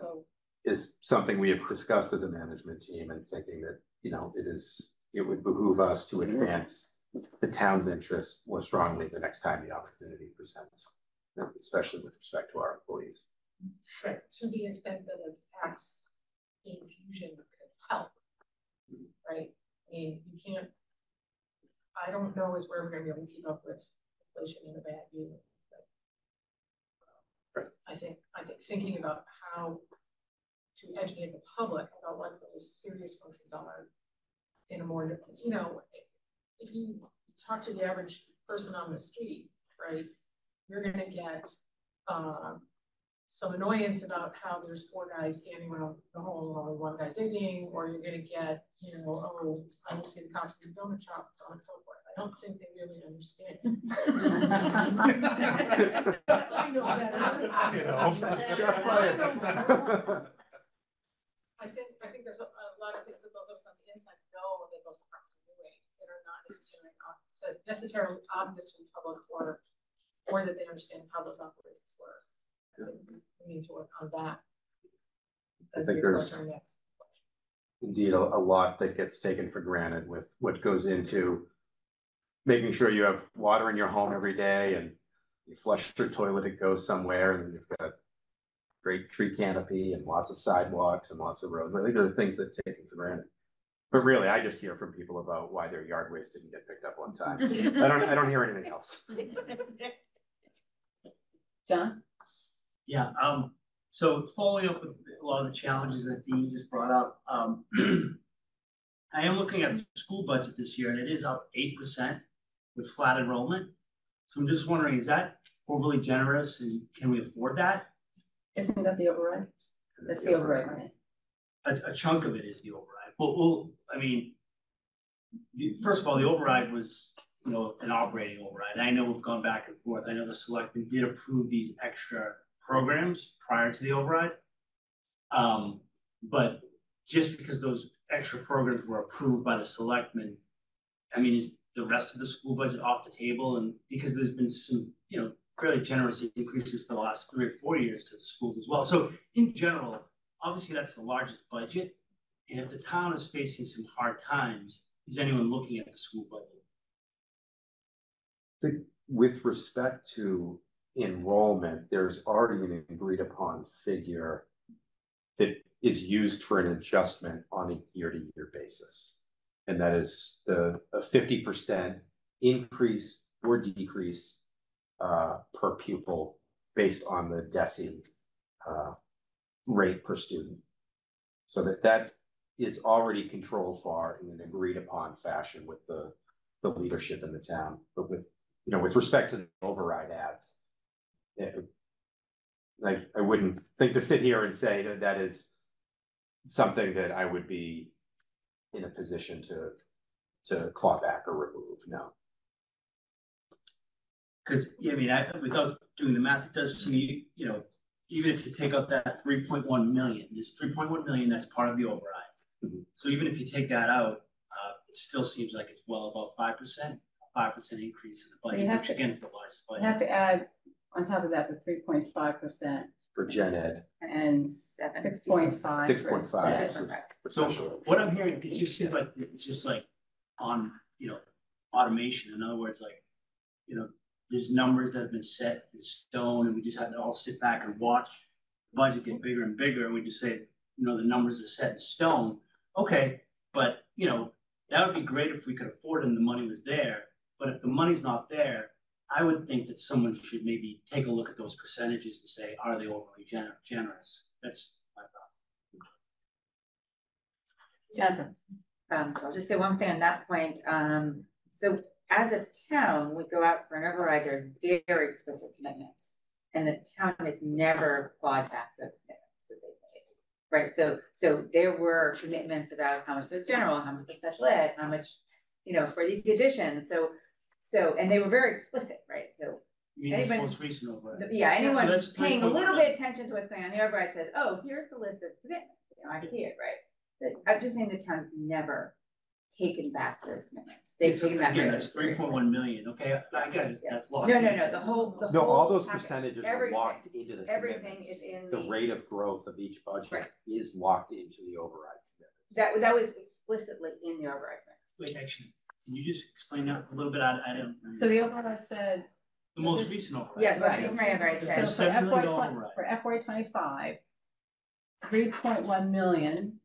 is something we have discussed as a management team and thinking that, you know, it would behoove us to advance the town's interests more strongly the next time the opportunity presents, especially with respect to our employees. Right. To the extent that a tax infusion could help, right? I mean, you can't, I don't know is where we're going to be able to keep up with inflation in a bad year. Right. I think thinking about how to educate the public about what those serious functions are in a more, you know, if you talk to the average person on the street, right, you're going to get some annoyance about how there's four guys standing around the hole and only one guy digging, or you're going to get, you know, oh, I don't see the cops in the donut shop, so on and so forth. I don't think they really understand. I think there's a lot of things that those of us on the inside know that those cops are doing that are not necessarily obvious to the public, or that they understand how those operations work. Yeah. We need to work on that. I think there's indeed a lot that gets taken for granted with what goes into making sure you have water in your home every day, and you flush your toilet, it goes somewhere, and you've got a great tree canopy and lots of sidewalks and lots of roads. Really, they're the things that are taken for granted. But really, I just hear from people about why their yard waste didn't get picked up on time. I don't hear anything else. John? Yeah, so following up with a lot of the challenges that Dean just brought up, I am looking at the school budget this year, and it is up 8% with flat enrollment. So I'm just wondering, is that overly generous, and can we afford that? Isn't that the override? That's the override, right? A chunk of it is the override. Well, I mean, first of all, the override was, you know, an operating override. I know we've gone back and forth. I know the selectmen did approve these extra programs prior to the override, but just because those extra programs were approved by the selectmen, I mean, is the rest of the school budget off the table? And because there's been some, you know, fairly generous increases for the last 3 or 4 years to the schools as well. So in general, obviously that's the largest budget, and if the town is facing some hard times, is anyone looking at the school budget? I think with respect to enrollment, there's already an agreed upon figure that is used for an adjustment on a year-to-year basis, and that is a 50% increase or decrease per pupil based on the DESI rate per student, so that is already controlled for in an agreed upon fashion with the leadership in the town. But with, you know, with respect to the override ads, I wouldn't think to sit here and say that that is something that I would be in a position to claw back or remove. No, because I mean, without doing the math, it does to me, you know, even if you take up that 3.1 million, there's 3.1 million that's part of the override. Mm-hmm. So even if you take that out, it still seems like it's well above 5%. 5% increase in the budget, which again is the largest budget. You have to add on top of that the 3.5% for gen ed and 6.5. 6.5. So what I'm hearing, could you say, like, just like on, you know, automation? In other words, like, you know, there's numbers that have been set in stone, and we just have to all sit back and watch the budget get bigger and bigger, and we just say, you know, the numbers are set in stone. Okay, but you know, that would be great if we could afford it and the money was there. But if the money's not there, I would think that someone should maybe take a look at those percentages and say, are they overly generous? That's my problem. Jonathan, so I'll just say one thing on that point. So as a town, we go out for an override, there are very explicit commitments, and the town has never clawed back those commitments that they made, right? So there were commitments about how much for general, how much for special ed, how much, you know, for these additions. So, and they were very explicit, right? So, you mean anybody, most recent override. Yeah, anyone so paying a little bit attention to what's going on, the override says, oh, here's the list of commitments. You know, I see it, right? But I'm just saying the town's never taken back those commitments. They've taken back. Again, that's 3.1 million. Okay, I got it. Yeah. That's locked. No. The whole all those package, percentages are locked into the everything is in the rate of growth of each budget, right, is locked into the override commitments. That was explicitly in the override commitment. Wait, actually. Can you just explain that a little bit? I don't know. So the OPEB said the most recent OPEB. Yeah, right. Right. So for FY25, 3.1 million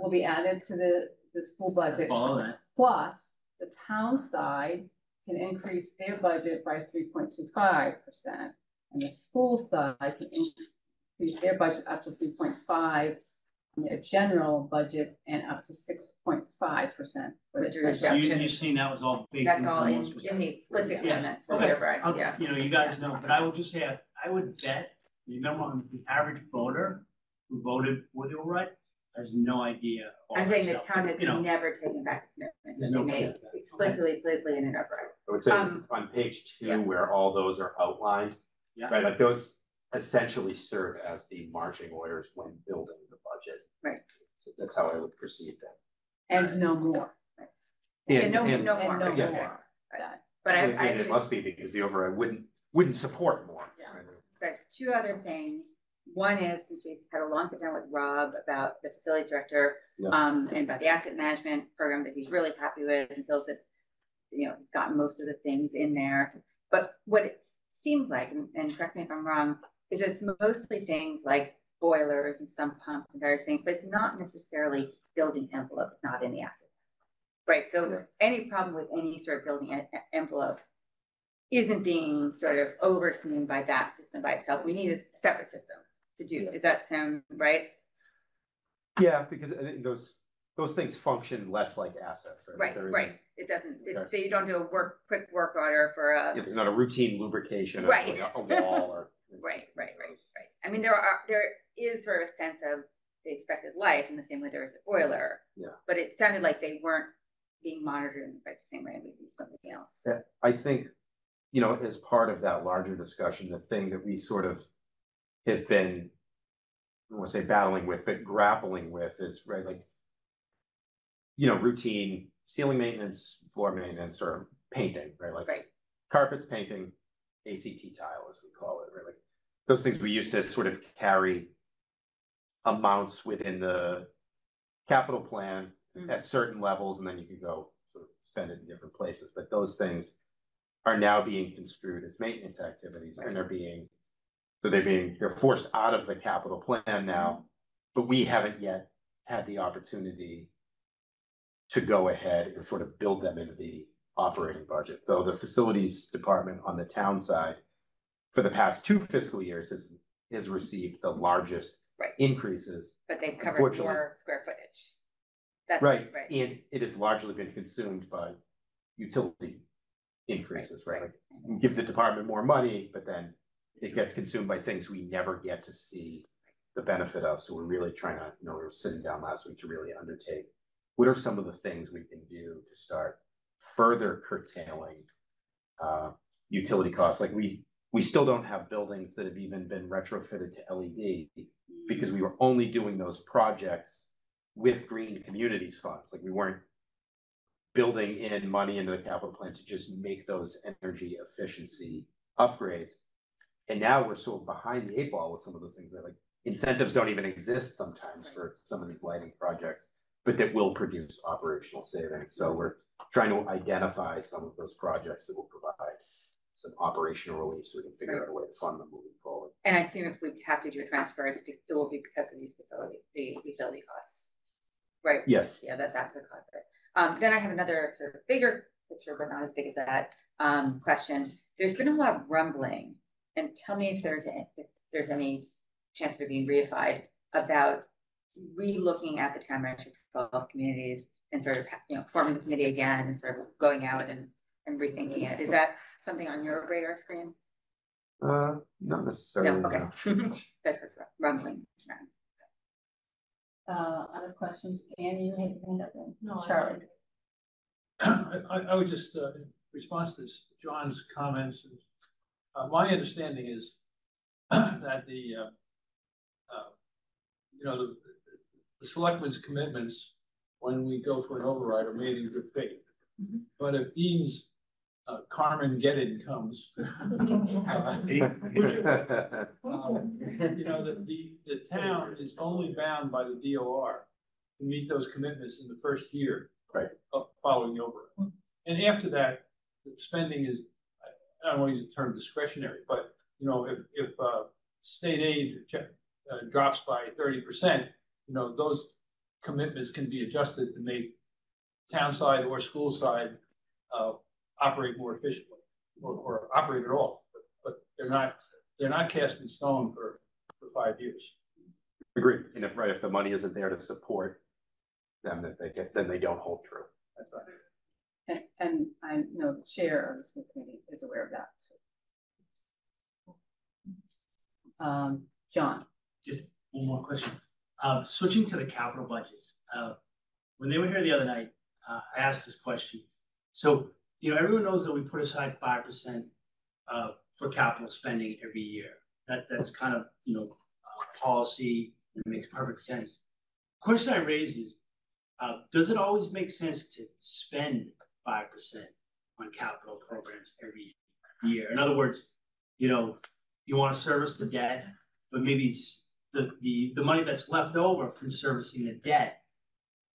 will be added to the school budget. All that. Plus the town side can increase their budget by 3.25%, and the school side can increase their budget up to 3.5%. A general budget and up to 6.5% for the direction. So you're saying that was all big. That's all in the explicit amendment. Okay. You know, you guys know, but I would just say I would bet the average voter who voted for the override has no idea. I'm saying the town has never taken back the commitment that they made explicitly, politically, in an override. I would say on page 2, where all those are outlined, right? Like those essentially serve as the marching orders when building the budget. Right. So that's how I would perceive that. And no more. Right. And no more. But I it must be because the override wouldn't support more. Yeah. Right. So I have two other things. One is, since we've had a long sit down with Rob about the facilities director and about the asset management program that he's really happy with and feels that, he's gotten most of the things in there. But what it seems like, and correct me if I'm wrong, is it's mostly things like boilers and sump pumps and various things, but it's not necessarily building envelope. It's not in the asset, right? So any problem with any sort of building envelope isn't being sort of overseen by that system by itself. We need a separate system to do. Is that sound right? Yeah, because I think those things function less like assets, right? Right. It doesn't. You don't do a quick work order for a. Yeah, there's not a routine lubrication of a wall or. Right. I mean, there is sort of a sense of the expected life in the same way there is a boiler. Yeah. But it sounded like they weren't being monitored in the same way. Maybe something else. Yeah, I think, as part of that larger discussion, the thing that we sort of have been, I don't want to say battling with, but grappling with is routine ceiling maintenance, floor maintenance, or painting, carpets, painting, ACT tile, as we call it, right? Like those things we used to sort of carry amounts within the capital plan at certain levels, and then you could go sort of spend it in different places. But those things are now being construed as maintenance activities, and they're forced out of the capital plan now. But we haven't yet had the opportunity to go ahead and sort of build them into the operating budget, though the facilities department on the town side for the past 2 fiscal years has received the largest increases. But they've covered more square footage. That's right. And it has largely been consumed by utility increases, right? Like give the department more money, but then it gets consumed by things we never get to see the benefit of. So we're really trying to, we were sitting down last week to really undertake what are some of the things we can do to start further curtailing utility costs. Like we still don't have buildings that have even been retrofitted to LED because we were only doing those projects with green communities funds. Like we weren't building in money into the capital plan to just make those energy efficiency upgrades. And now we're sort of behind the 8 ball with some of those things that incentives don't even exist sometimes for some of these lighting projects, but that will produce operational savings. So we're trying to identify some of those projects that will provide some operational relief so we can figure out a way to fund them moving forward. And I assume if we have to do a transfer, it will be because of these facilities, the utility costs, right? Yes. Yeah, that's a cost. Then I have another sort of bigger picture, but not as big as that question. There's been a lot of rumbling, and tell me if there's any chance of being reified about relooking at the town manager for 12 communities and sort of forming the committee again and sort of going out and rethinking it. Is that something on your radar screen? Not necessarily. No, okay. Rumblings. Other questions? Annie, you had your hand up. No, Charlie. I would just in response to this, John's comments. My understanding is that the the selectmen's commitments when we go for an override are made in good faith. But if Dean's Carmen Geddon comes, the town is only bound by the D.O.R. to meet those commitments in the first year. right, of following the override. And after that, the spending is, I don't want to use the term discretionary, but you know, if state aid drops by 30%, you know, those commitments can be adjusted to make town side or school side operate more efficiently, or operate at all. But they're not cast in stone for 5 years. Agreed. And if right, if the money isn't there to support them, that they get, then they don't hold true. That's right. And I know the chair of the school committee is aware of that too. John. Just one more question. Switching to the capital budgets. When they were here the other night, I asked this question. So, you know, everyone knows that we put aside 5% for capital spending every year. That's kind of, you know, policy. It makes perfect sense. The question I raised is, does it always make sense to spend 5% on capital programs every year? In other words, you know, you want to service the debt, but maybe it's the money that's left over from servicing the debt.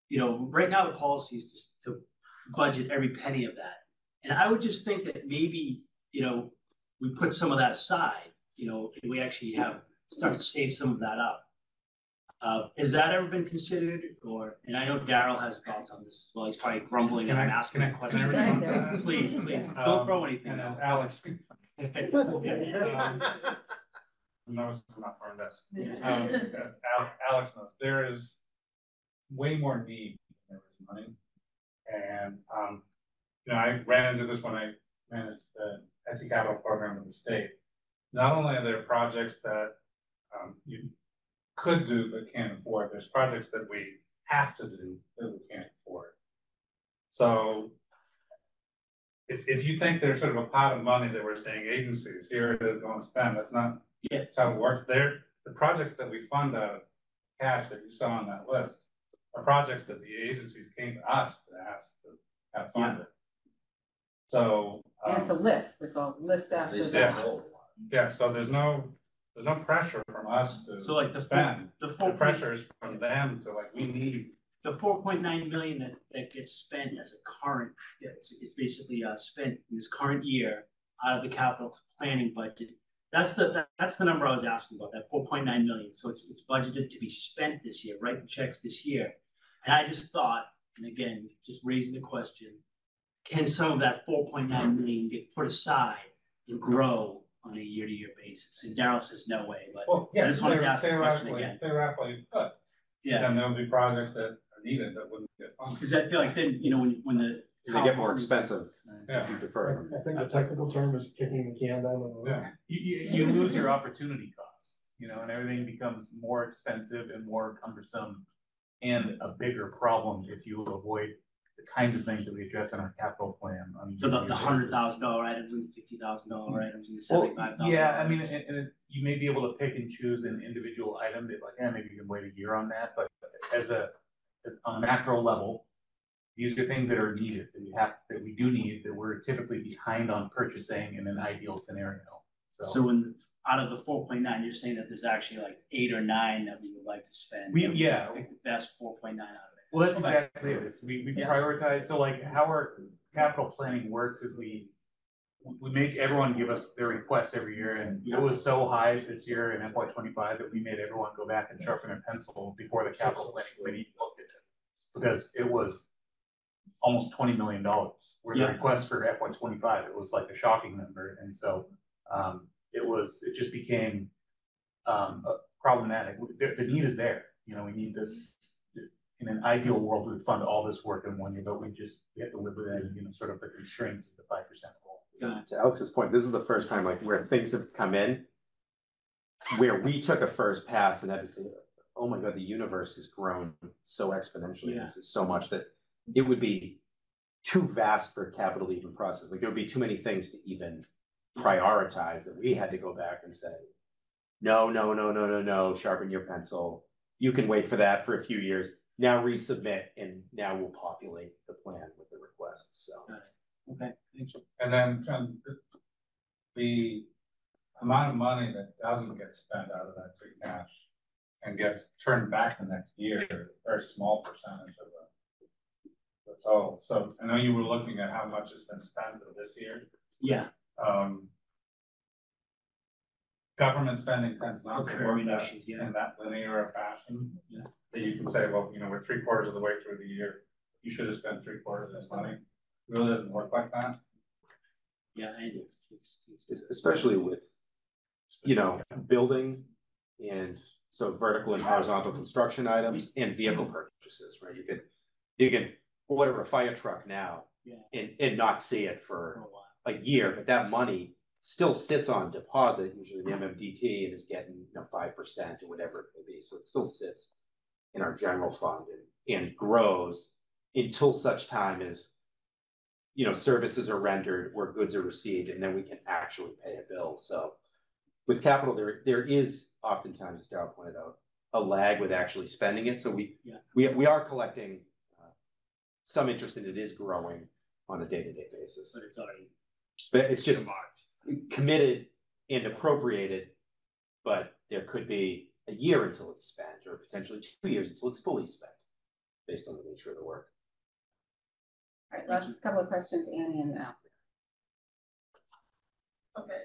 You know, right now the policy is just to budget every penny of that. And I would just think that maybe, you know, we put some of that aside, you know, and we actually have start to save some of that up. Has that ever been considered? Or, and I know Darryl has thoughts on this as well. He's probably grumbling and I'm asking that question. Please, don't throw anything out. Alex. No, it's not for investment. Alex knows there is way more need than there is money. And, you know, I ran into this when I managed the Etsy Capital program in the state. Not only are there projects that you could do but can't afford, there's projects that we have to do that we can't afford. So if you think there's sort of a pot of money that we're saying agencies here they're going to spend, that's not how it works. There, the projects that we fund out of cash that you saw on that list are projects that the agencies came to us to ask to have funded. So and it's a list. There's a list after that. Yeah, so there's no pressure from us to so like the spend. The pressure is from them to like we need the 4.9 million that gets spent as a current. It's basically spent in this current year out of the capital planning budget. That's the number I was asking about. That 4.9 million. So it's budgeted to be spent this year. Write the checks this year. And I just thought, and again, just raising the question: can some of that 4.9 million get put aside and grow on a year-to-year basis? And Darryl says no way, but well, yes, I just wanted to ask the question again. Theoretically, but yeah, and there'll be projects that are needed that wouldn't get funded. Because I feel like then, you know, when they get more expensive, if you defer. I think the technical term is kicking the can down the road. You lose your opportunity cost, you know, and everything becomes more expensive and more cumbersome, and a bigger problem if you avoid the kinds of things that we address in our capital plan. I mean, so the $100,000 items and $50,000 items and $75,000. Yeah, I mean, and you may be able to pick and choose an individual item that, like, maybe you can wait a year on that. But as a macro level, these are things that are needed that we do need that we're typically behind on purchasing in an ideal scenario. So when out of the 4.9, you're saying that there's actually like 8 or 9 that we would like to spend. Pick the best 4.9 out of. Well, that's exactly it. We prioritize. So, like, how our capital planning works is we make everyone give us their requests every year, and it was so high this year in FY25 that we made everyone go back and sharpen a pencil before the capital planning committee looked at it, because it was almost $20 million. Where the request for FY25, it was like a shocking number, and so it just became problematic. The need is there. You know, we need this. In an ideal world, we would fund all this work in 1 year, but we have to live with that, you know, sort of the constraints of the 5% rule. Yeah. To Alex's point, this is the first time, like, where things have come in, where we took a first pass and had to say, oh my God, the universe has grown so exponentially. Yeah. This is so much that it would be too vast for capital to even process. Like, there would be too many things to even prioritize that we had to go back and say, no, sharpen your pencil. You can wait for that for a few years. Now resubmit, and now we'll populate the plan with the requests. So, okay, thank you. And then the amount of money that doesn't get spent out of that free cash and gets turned back the next year, a very small percentage of the Oh, so I know you were looking at how much has been spent for this year. Yeah. Government spending tends not to work in that linear fashion. Yeah. That you can say, well, you know, we're 3/4 of the way through the year. You should have spent 3/4 of this money. It really doesn't work like that. Yeah, I do. Especially with, you know, building and so vertical and horizontal construction items and vehicle purchases, right? You can order a fire truck now and not see it for a year, but that money still sits on deposit, usually the MMDT, and is getting, you know, 5% or whatever it may be. So it still sits in our general fund and grows until such time as, you know, services are rendered or goods are received, and then we can actually pay a bill. So with capital, there is oftentimes, as Darrell pointed out, a lag with actually spending it. So we are collecting some interest, and it is growing on a day-to-day basis. But it's already, just committed and appropriated, but there could be a year until it's spent, or potentially 2 years until it's fully spent, based on the nature of the work. All right, last couple of questions, Annie and Mal. Okay,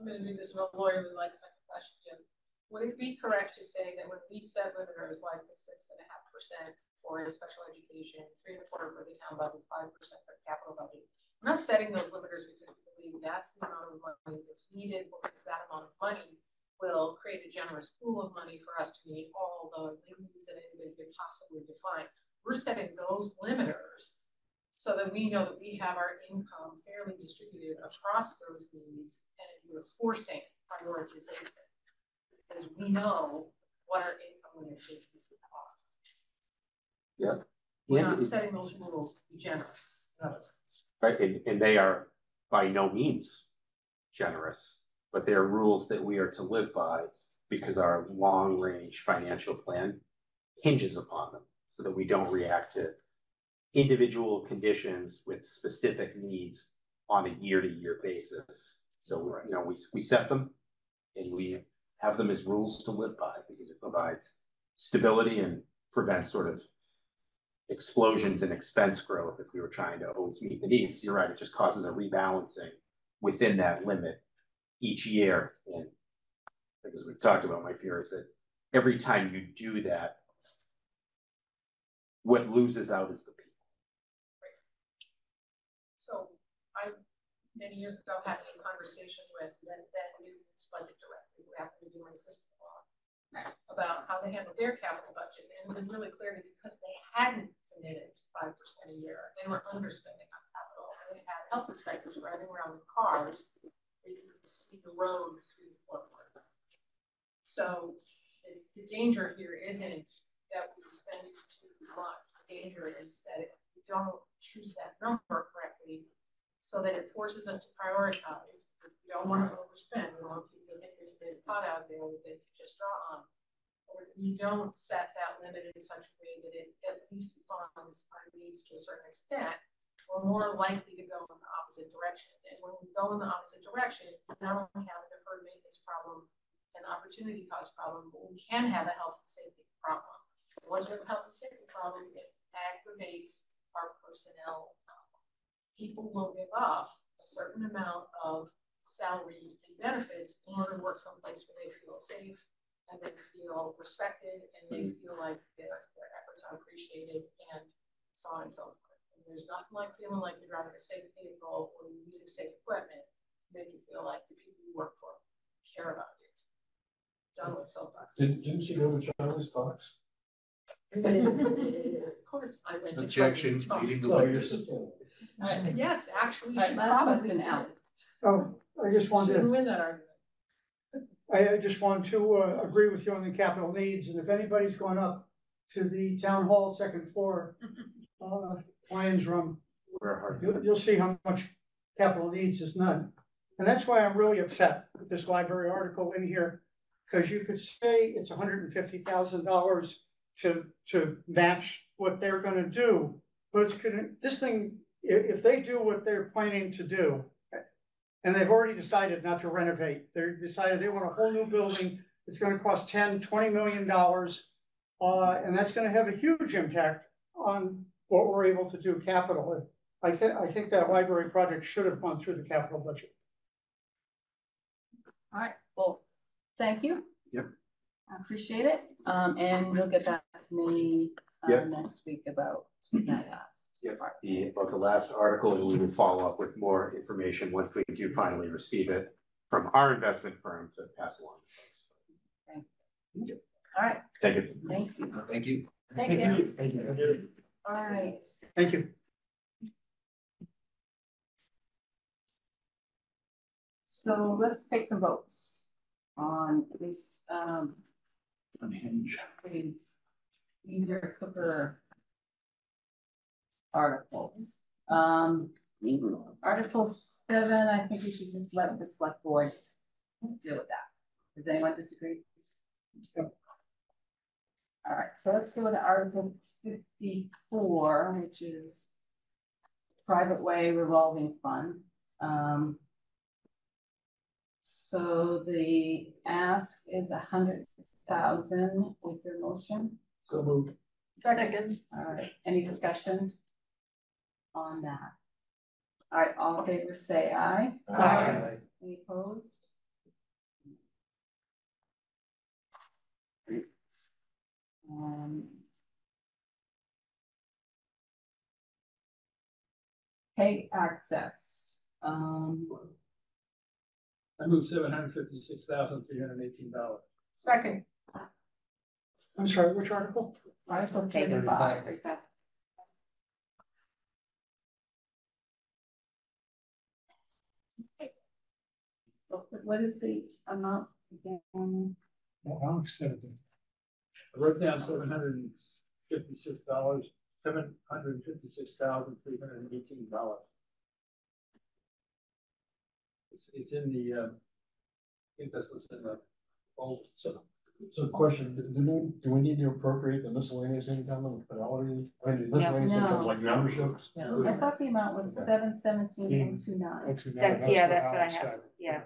I'm going to do this in a lawyer with like a question. Would it be correct to say that when we set limiters like the 6.5% for special education, 3.25% for the town budget, 5% for the capital budget, we're not setting those limiters because we believe that's the amount of money that's needed, because that amount of money will create a generous pool of money for us to meet all the needs that anybody could possibly define. We're setting those limiters so that we know that we have our income fairly distributed across those needs, and we're forcing prioritization because we know what our income limitations are. Yeah, we're not setting those rules to be generous. Right, and they are by no means generous, but they are rules that we are to live by because our long-range financial plan hinges upon them, so that we don't react to individual conditions with specific needs on a year-to-year basis. So, you know, we set them and we have them as rules to live by because it provides stability and prevents sort of explosions in expense growth if we were trying to always meet the needs. You're right, it just causes a rebalancing within that limit each year. And as we've talked about, my fear is that every time you do that, what loses out is the people. So I, many years ago, had a conversation with that new budget director who happened to be doing system law about how they handled their capital budget, and it was really clear that because they hadn't committed to 5% a year, they were underspending on capital, and they had health inspectors driving around with cars, they could see the road through the floorboard. So the danger here isn't that we spend too much. The danger is that if we don't choose that number correctly, so that it forces us to prioritize. We don't want to overspend. We don't want people to think there's a big pot out there that they can just draw on. Or we don't set that limit in such a way that it at least funds our needs to a certain extent, we're more likely to go in the opposite direction. And when we go in the opposite direction, we not only have a deferred maintenance problem, an opportunity cost problem, but we can have a health and safety problem. And once we have a health and safety problem, it aggravates our personnel. People will give off a certain amount of salary and benefits in order to work someplace where they feel safe and they feel respected and they feel like their efforts are appreciated and so on and so forth. And there's nothing like feeling like you're driving a safe vehicle or you're using safe equipment to make you feel like the people you work for care about you. Done with soapbox. Didn't she go to Charlie's box? Of course, I went to Charlie's box. Yes, actually, you should probably now. I just wanted to win that argument. I just want to agree with you on the capital needs, and if anybody's gone up to the town hall second floor plans room, you'll see how much capital needs is none, and that's why I'm really upset with this library article in here, because you could say it's $150,000 to match what they're going to do, but it's this thing. If they do what they're planning to do, and they've already decided not to renovate, they've decided they want a whole new building, it's going to cost $10, $20 million, and that's going to have a huge impact on what we're able to do capital. I think that library project should have gone through the capital budget. All right, well, thank you. Yep. I appreciate it. And you'll get back to me next week about that last part. The last article, and we will follow up with more information once we do finally receive it from our investment firm to pass along. Thank you. All right. Thank you. Thank you. Thank you. Thank you. Thank you. All right. Thank you. So let's take some votes on at least Unhinge either Cooper articles. Article 7, I think we should just let the select board deal with that. Does anyone disagree? All right, so let's go to Article 54, which is private way revolving fund. So the ask is 100,000. Was there a motion? So moved. Second. All right. Any discussion on that? All right. All in favor say aye. Aye. Aye. Any opposed? Pay access. I move $756,318. Second. I'm sorry, which article? Article 35. What is the amount again? Well, I wrote down $756, $756,318. It's in the, I think that's what's in the old. So question, do we need to appropriate the miscellaneous income and Fidelity? I mean, miscellaneous income like memberships? No. I thought the amount was 717.29. Yeah, that's what I have. Yeah.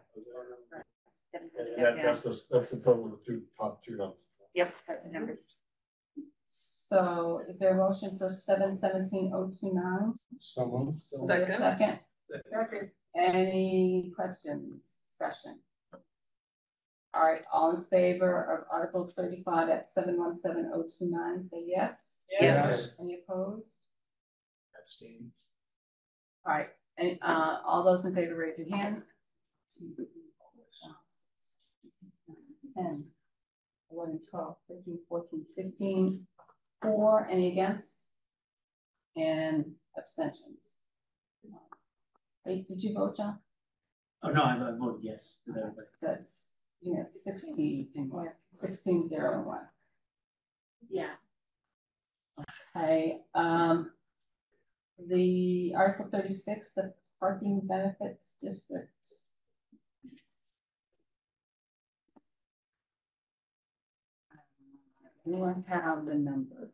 That's the total of the top two numbers. Yep, the numbers. So is there a motion for 717.029? So moved. Second. Second. Any questions, discussion? All right, all in favor of Article 35 at 717.029, say yes. Yes. Any opposed? Abstain. All right, and all those in favor, raise your hand. 10, 11, 12, 13, 14, 15, 4, any against? And abstentions. Wait, did you vote, John? Oh, no, I voted yes. That's, you know, 16 and 1. 16-0-1. Yeah. Okay. The Article 36, the Parking Benefits District. Does anyone have the number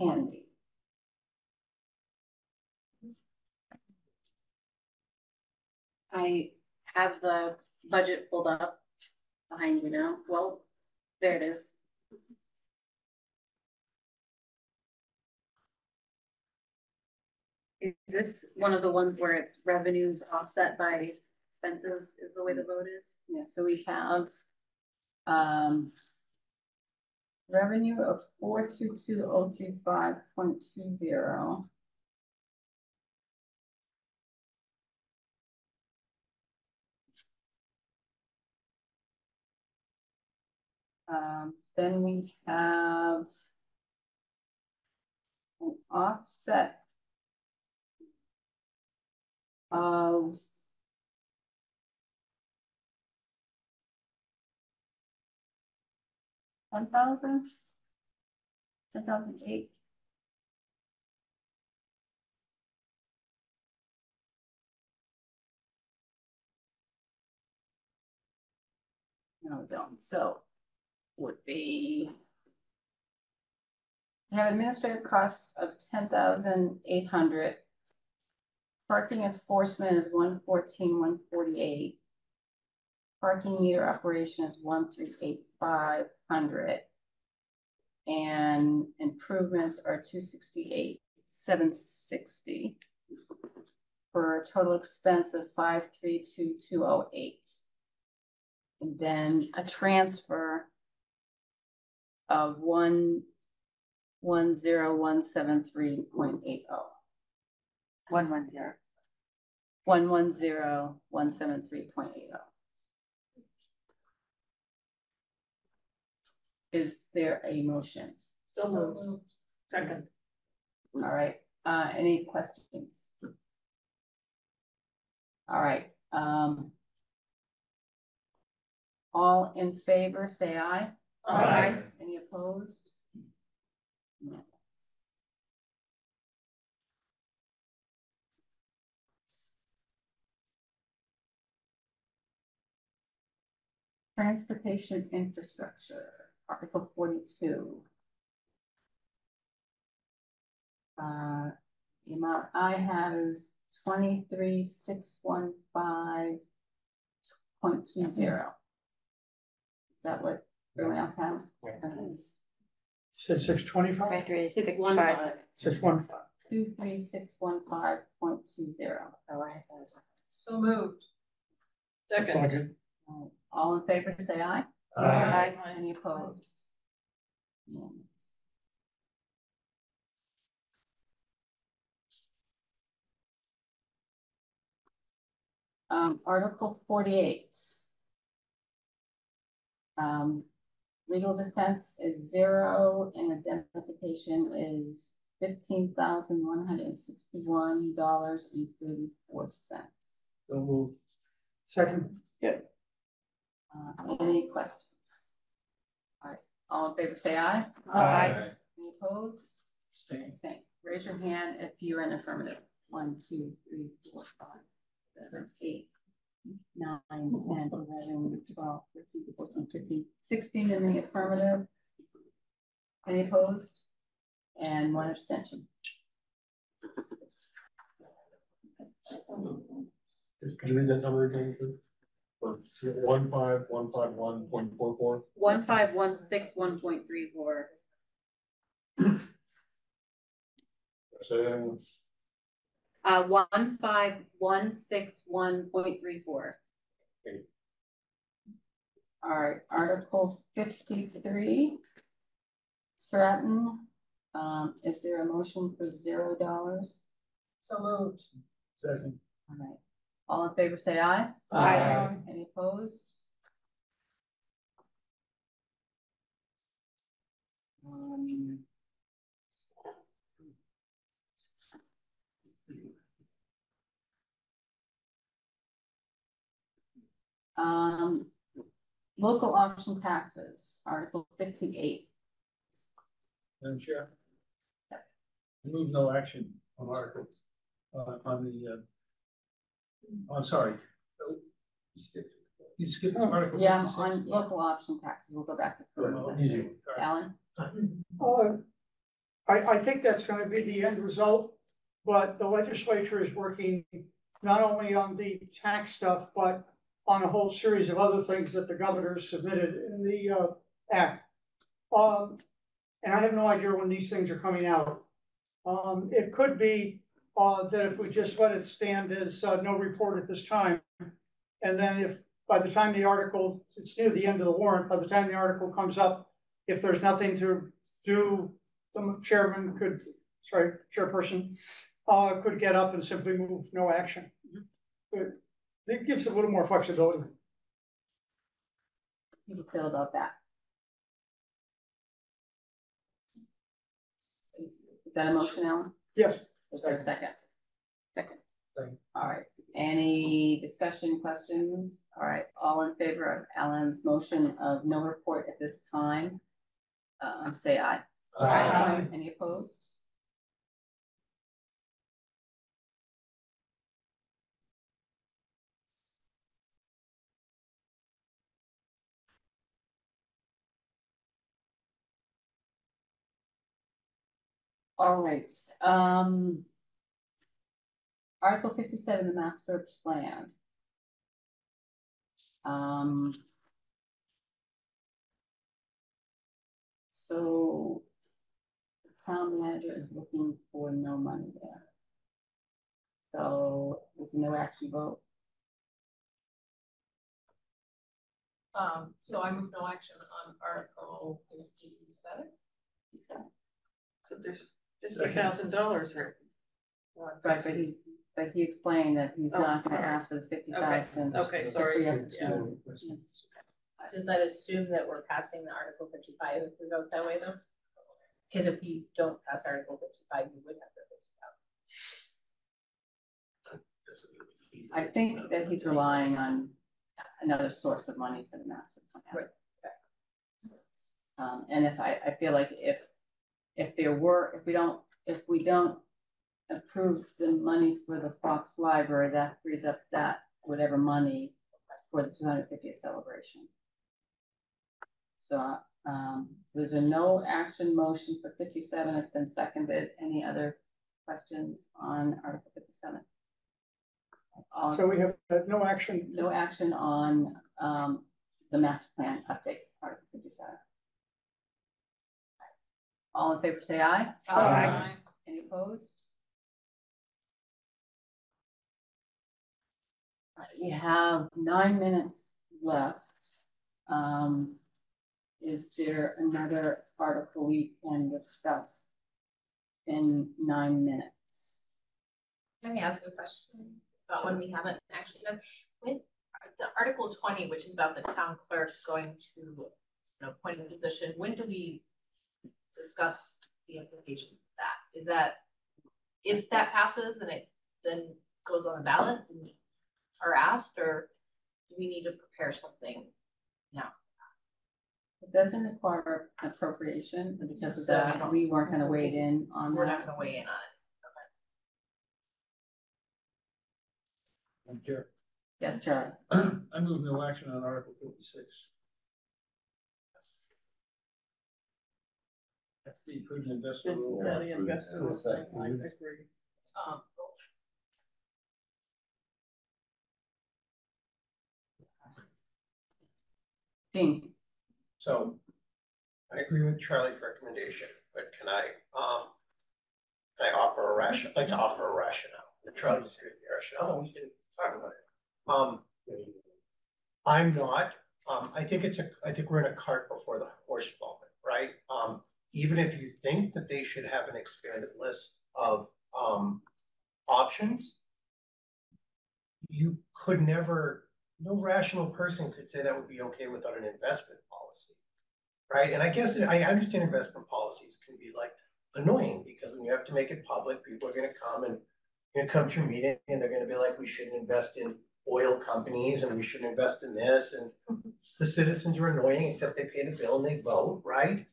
handy? I have the budget pulled up behind me now. Well, there it is. Is this one of the ones where it's revenues offset by expenses is the way the vote is? Yeah, so we have revenue of 422,035.20. Then we have an offset of $10,008. No, don't. So would be, we have administrative costs of 10,800. Parking enforcement is 114,148. Parking meter operation is 138,500. and improvements are 268, 760 for a total expense of 532,208. And then a transfer of 110,173.80. 110. 110,173.80. Is there a motion? So moved. Second. All right. Any questions? All right. All in favor, say aye. Aye. Aye. Any opposed? No. Transportation infrastructure, Article 42. The amount I have is 23,615.20. Is that what everyone else has? You said 625? 615. 615. 23,615.20. Oh, I have that. So moved. Second. All in favor, say aye. Aye. Aye. Aye. Any opposed? Yes. Article 48. Legal defense is 0 and indemnification is $15,161.34. So moved. Second. Yeah. Any questions? All right. All in favor, say aye. Aye. Aye. Any opposed? Same. Same. Raise your hand if you're in affirmative. 1, 2, 3, 4, 5, 7, 8, 9, 10, 11, 12, 13, 14, 15, 16 in the affirmative. Any opposed? And 1 abstention. Can you read that number again, please? 15151.44. 15161.34. Say that again. 15161.34. Okay. All right. Article 53. Stratton. Is there a motion for $0? So moved. Second. All right. All in favor, say aye. Aye. Aye. Any opposed? Local option taxes, Article 58. Madam Chair, I move no action on articles on the. I'm sorry. You skipped the article. Yeah, on local option taxes. We'll go back to Alan. I think that's going to be the end result, but the legislature is working not only on the tax stuff, but on a whole series of other things that the governor submitted in the act. And I have no idea when these things are coming out. It could be that if we just let it stand as no report at this time, and then if by the time the article, it's near the end of the warrant, by the time the article comes up, if there's nothing to do, the chairman could, sorry, chairperson, could get up and simply move no action. It gives a little more flexibility. How do you feel about that? Is that a motion, Alan? Yes. Is there a second? Second. All right. Any discussion, questions? All right. All in favor of Alan's motion of no report at this time? Say aye. Aye. Aye. Any opposed? All right. Article 57, the master plan. So the town manager is looking for no money there. So there's no action vote. So I move no action on Article 50. Is that it? So there's $50,000 for right, but he explained that he's not going to ask for the 50,000. Okay, sorry. Does that assume that we're passing the Article 55 if we vote that way, though? Because if we don't pass Article 55, we would have the 50,000. I think that he's relying on another source of money for the master plan. Right. Okay. And if I feel like if we don't approve the money for the Fox Library, that frees up that whatever money for the 250th celebration. So, so there's a no action motion for 57. It's been seconded. Any other questions on Article 57? So we have no action. No action on the master plan update, Article 57. All in favor, say aye. Aye. Aye. Any opposed? We have 9 minutes left. Is there another article we can discuss in 9 minutes? Let me ask a question about one we haven't actually done. With the Article 20, which is about the town clerk going to an appointed position, when do we discuss the implications of that? Is that if that passes, then it then goes on the ballot and are asked, or do we need to prepare something now? It doesn't require appropriation, but because of that, we weren't going to weigh in on that. We're not going to weigh in on it. Okay. Madam Chair. Yes, Chair. I move no action on Article 56. That's the prudent investor rule. Yeah, the investor rule. I agree. So I agree with Charlie's recommendation, but can I offer a rationale? I'd like to offer a rationale. Charlie just gave the rationale. We can talk about it. I'm not. I think we're in a cart before the horse moment, right? Even if you think that they should have an expanded list of options, you could never. No rational person could say that would be okay without an investment policy, right? And I guess that I understand investment policies can be like annoying because when you have to make it public, people are going to come and come to your meeting and they're going to be like, we shouldn't invest in oil companies and we shouldn't invest in this. And the citizens are annoying, except they pay the bill and they vote, right?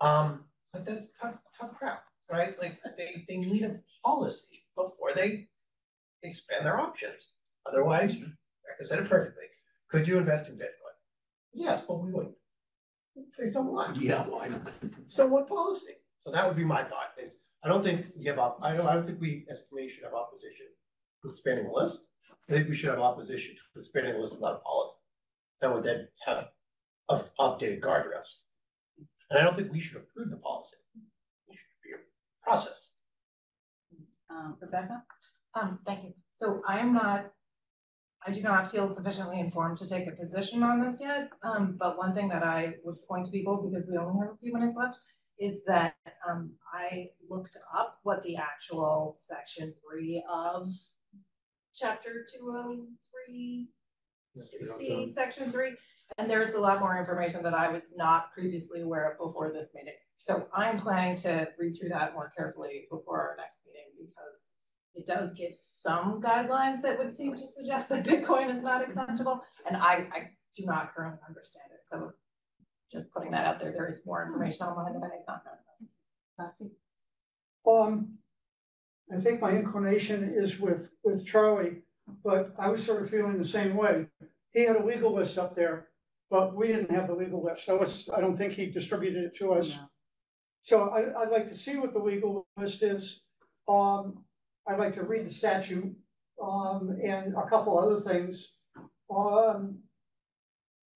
But that's tough crap, right? Like they need a policy before they expand their options. Otherwise, I said it perfectly. Could you invest in Bitcoin? Yes, but we wouldn't. Please don't want. Yeah, why not? So what policy? So that would be my thought. Is I don't think we have up. I don't think we as a committee should have opposition to expanding the list. I think we should have opposition to expanding the list without policy. That would then have updated guardrails. And I don't think we should approve the policy. It should be a process. Rebecca, thank you. So I am not. I do not feel sufficiently informed to take a position on this yet, but one thing that I would point to people, because we only have a few minutes left, is that I looked up what the actual Section 3 of Chapter 203, C, Section 3, and there's a lot more information that I was not previously aware of before this meeting. So I'm planning to read through that more carefully before our next meeting, because it does give some guidelines that would seem to suggest that Bitcoin is not acceptable. And I do not currently understand it. So just putting that out there, there is more information online that I have not known about. I think my inclination is with Charlie, but I was sort of feeling the same way. He had a legal list up there, but we didn't have the legal list. So I don't think he distributed it to us. No. So I'd like to see what the legal list is. I'd like to read the statute and a couple other things. You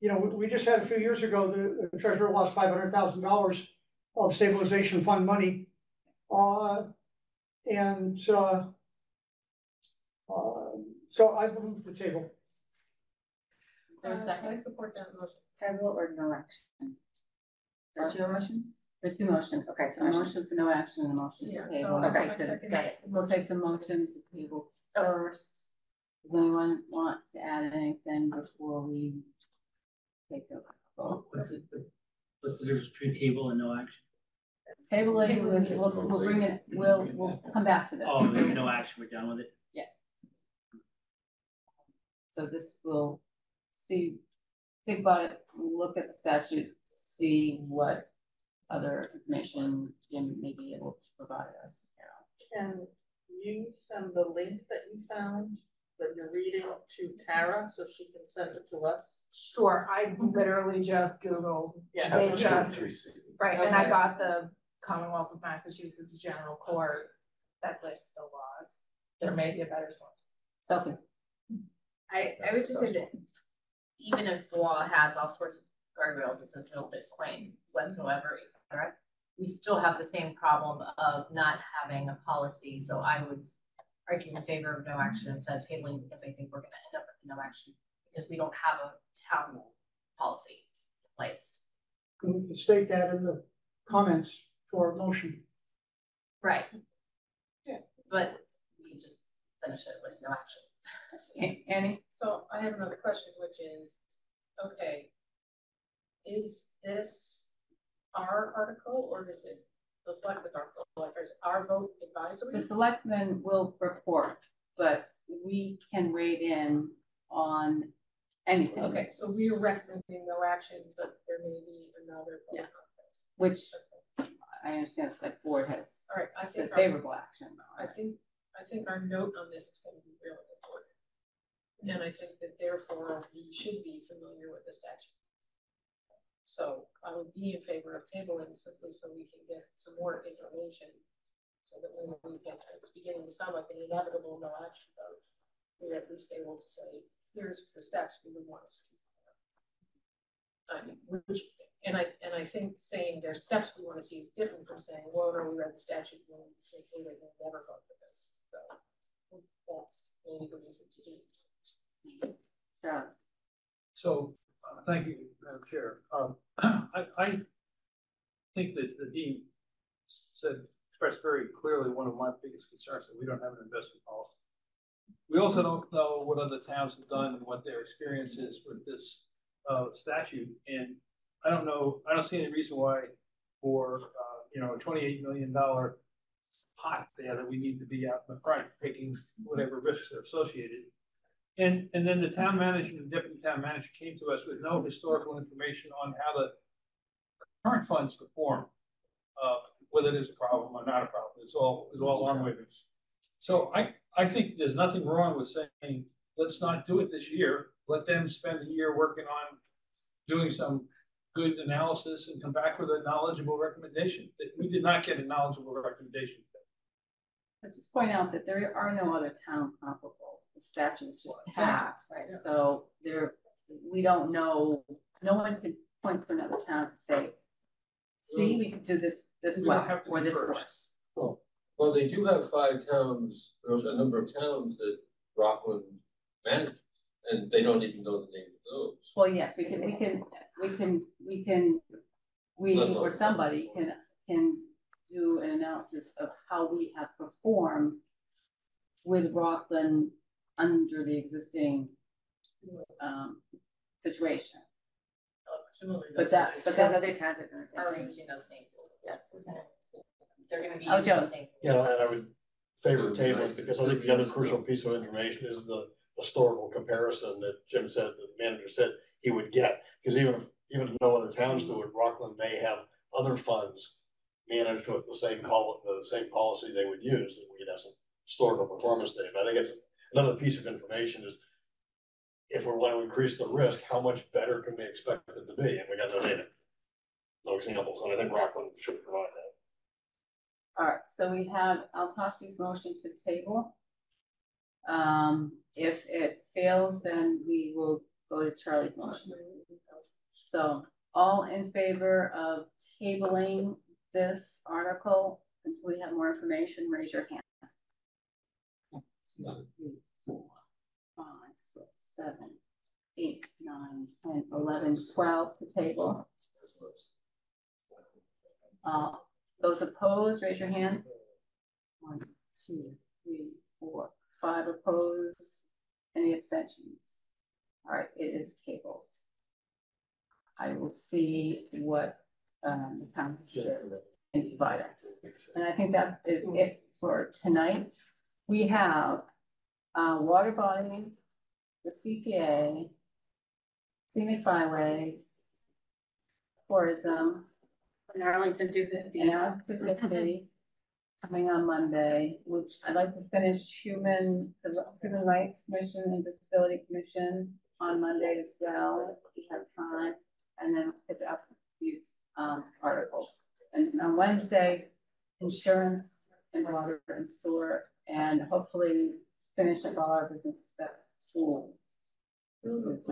know, we just had a few years ago, the treasurer lost $500,000 of stabilization fund money. So I move the table. There's a second. I support that motion. Table or no action? There are two motions? There are two motions. Okay, so a motion for no action and a motion to table. So okay, good. Got it. We'll take the motion to table first. Does anyone want to add anything before we take over? Oh, what's the difference between table and no action? Tabling, we'll bring it, we'll come back to this. Oh, no action, we're done with it? Yeah. So this will see, think about it, look at the statute, see what other information Jim may be able to provide us. Can you send the link that you found that you're reading to Tara so she can send it to us? Sure, I literally just Googled. Yeah. Right, okay. And I got the Commonwealth of Massachusetts General Court that lists the laws. There may be a better source. Sophie. I would just say that even if the law has all sorts of guardrails, it's a little bit plain whatsoever, etc., we still have the same problem of not having a policy. So I would argue in favor of no action instead of tabling, because I think we're going to end up with no action because we don't have a town policy in place. We can state that in the comments for a motion. Right. Yeah. But we can just finish it with no action. Okay. Annie? So I have another question, which is, okay, is this our article or is it the selectmen's article? Like, is our vote advisory? The selectmen will report, but we can weigh in on anything. Okay, so we are recommending no action, but there may be another vote conference. Which I understand that board has said favorable action. I think our note on this is going to be really important. Mm-hmm. And I think that therefore we should be familiar with the statute. So I would be in favor of tabling simply so we can get some more information so that when we get, it's beginning to sound like an inevitable no action vote, we're at least able to say, here's the steps we would want to see. I mean, and I think saying there's steps we want to see is different from saying, well, no, we read the statute and we'll never vote for this. So that's maybe the reason to do this. Yeah. So thank you, Madam Chair. I think that the Dean expressed very clearly one of my biggest concerns, that we don't have an investment policy. We also don't know what other towns have done and what their experience is with this statute. And I don't know, I don't see any reason why for, you know, a $28 million pot there that we need to be out in the front taking whatever risks are associated. And then the town manager and the deputy town manager came to us with no historical information on how the current funds perform, whether there's a problem or not a problem. It's all arm wavers. So I think there's nothing wrong with saying, let's not do it this year. Let them spend a year working on doing some good analysis and come back with a knowledgeable recommendation. We did not get a knowledgeable recommendation. I'll just point out that there are no other town comparables. The statute is just passed. Right? Yeah. So there, we don't know. No one can point to another town to say, see, we can do this well or this worse. Well, well, they do have five towns. There's a number of towns that Rockland manages, and they don't even know the name of those. Well, yes, somebody can do an analysis of how we have performed with Rockland under the existing situation. But that's other towns are going to be those same. Yes, they're going to be using those same. Yeah, and I would favor tables because I think the other crucial piece of information is the historical comparison that Jim said, the manager said he would get, because even if no other towns do it, Rockland may have other funds managed with the same policy they would use, that we could have some historical performance data. But I think it's another piece of information is, if we want to increase the risk, how much better can we expect it to be? And we got no data, no examples, and I think Rockland should provide that. All right, so we have Altasti's motion to table. If it fails, then we will go to Charlie's motion. So all in favor of tabling this article until we have more information? Raise your hand. 2, 3, 4, 5, 6, 7, 8, 9, 10, 11, 12 to table. Those opposed, raise your hand. 1, 2, 3, 4, 5 opposed. Any abstentions? All right, it is tabled. I will see what the town can provide us. And I think that is it for tonight. We have water body, the CPA, scenic byways, tourism, and Arlington 250. Yeah, 250 coming on Monday, which I'd like to finish Human Rights Commission and Disability Commission on Monday as well, if we have time, and then pick up these articles. And on Wednesday, insurance and water and sewer, and hopefully finish up all our business at school. And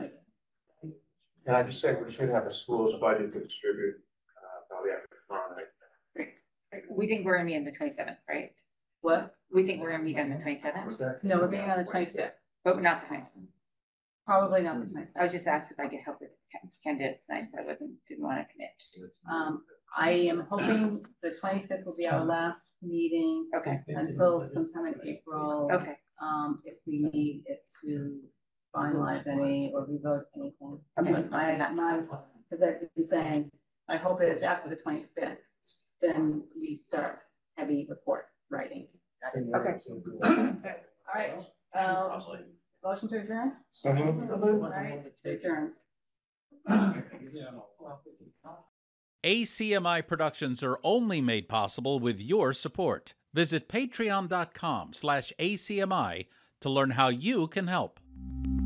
I just said we should have a school's budget to distribute probably after tomorrow night. We think we're gonna meet on the 27th, right? What? We think we're gonna meet on the 27th. No, we're meeting on the 25th, but not the 27th. Probably not the 27th. I was just asked if I could help with candidates, and I didn't want to commit. I am hoping the 25th will be our last meeting. Okay. Until sometime in April. Okay. If we need it to finalize any or revoke anything. Okay. Because I've been saying, I hope it's after the 25th, then we start heavy report writing. Okay. All right. Motion to adjourn? All right. Adjourn. ACMI productions are only made possible with your support. Visit patreon.com/ACMI to learn how you can help.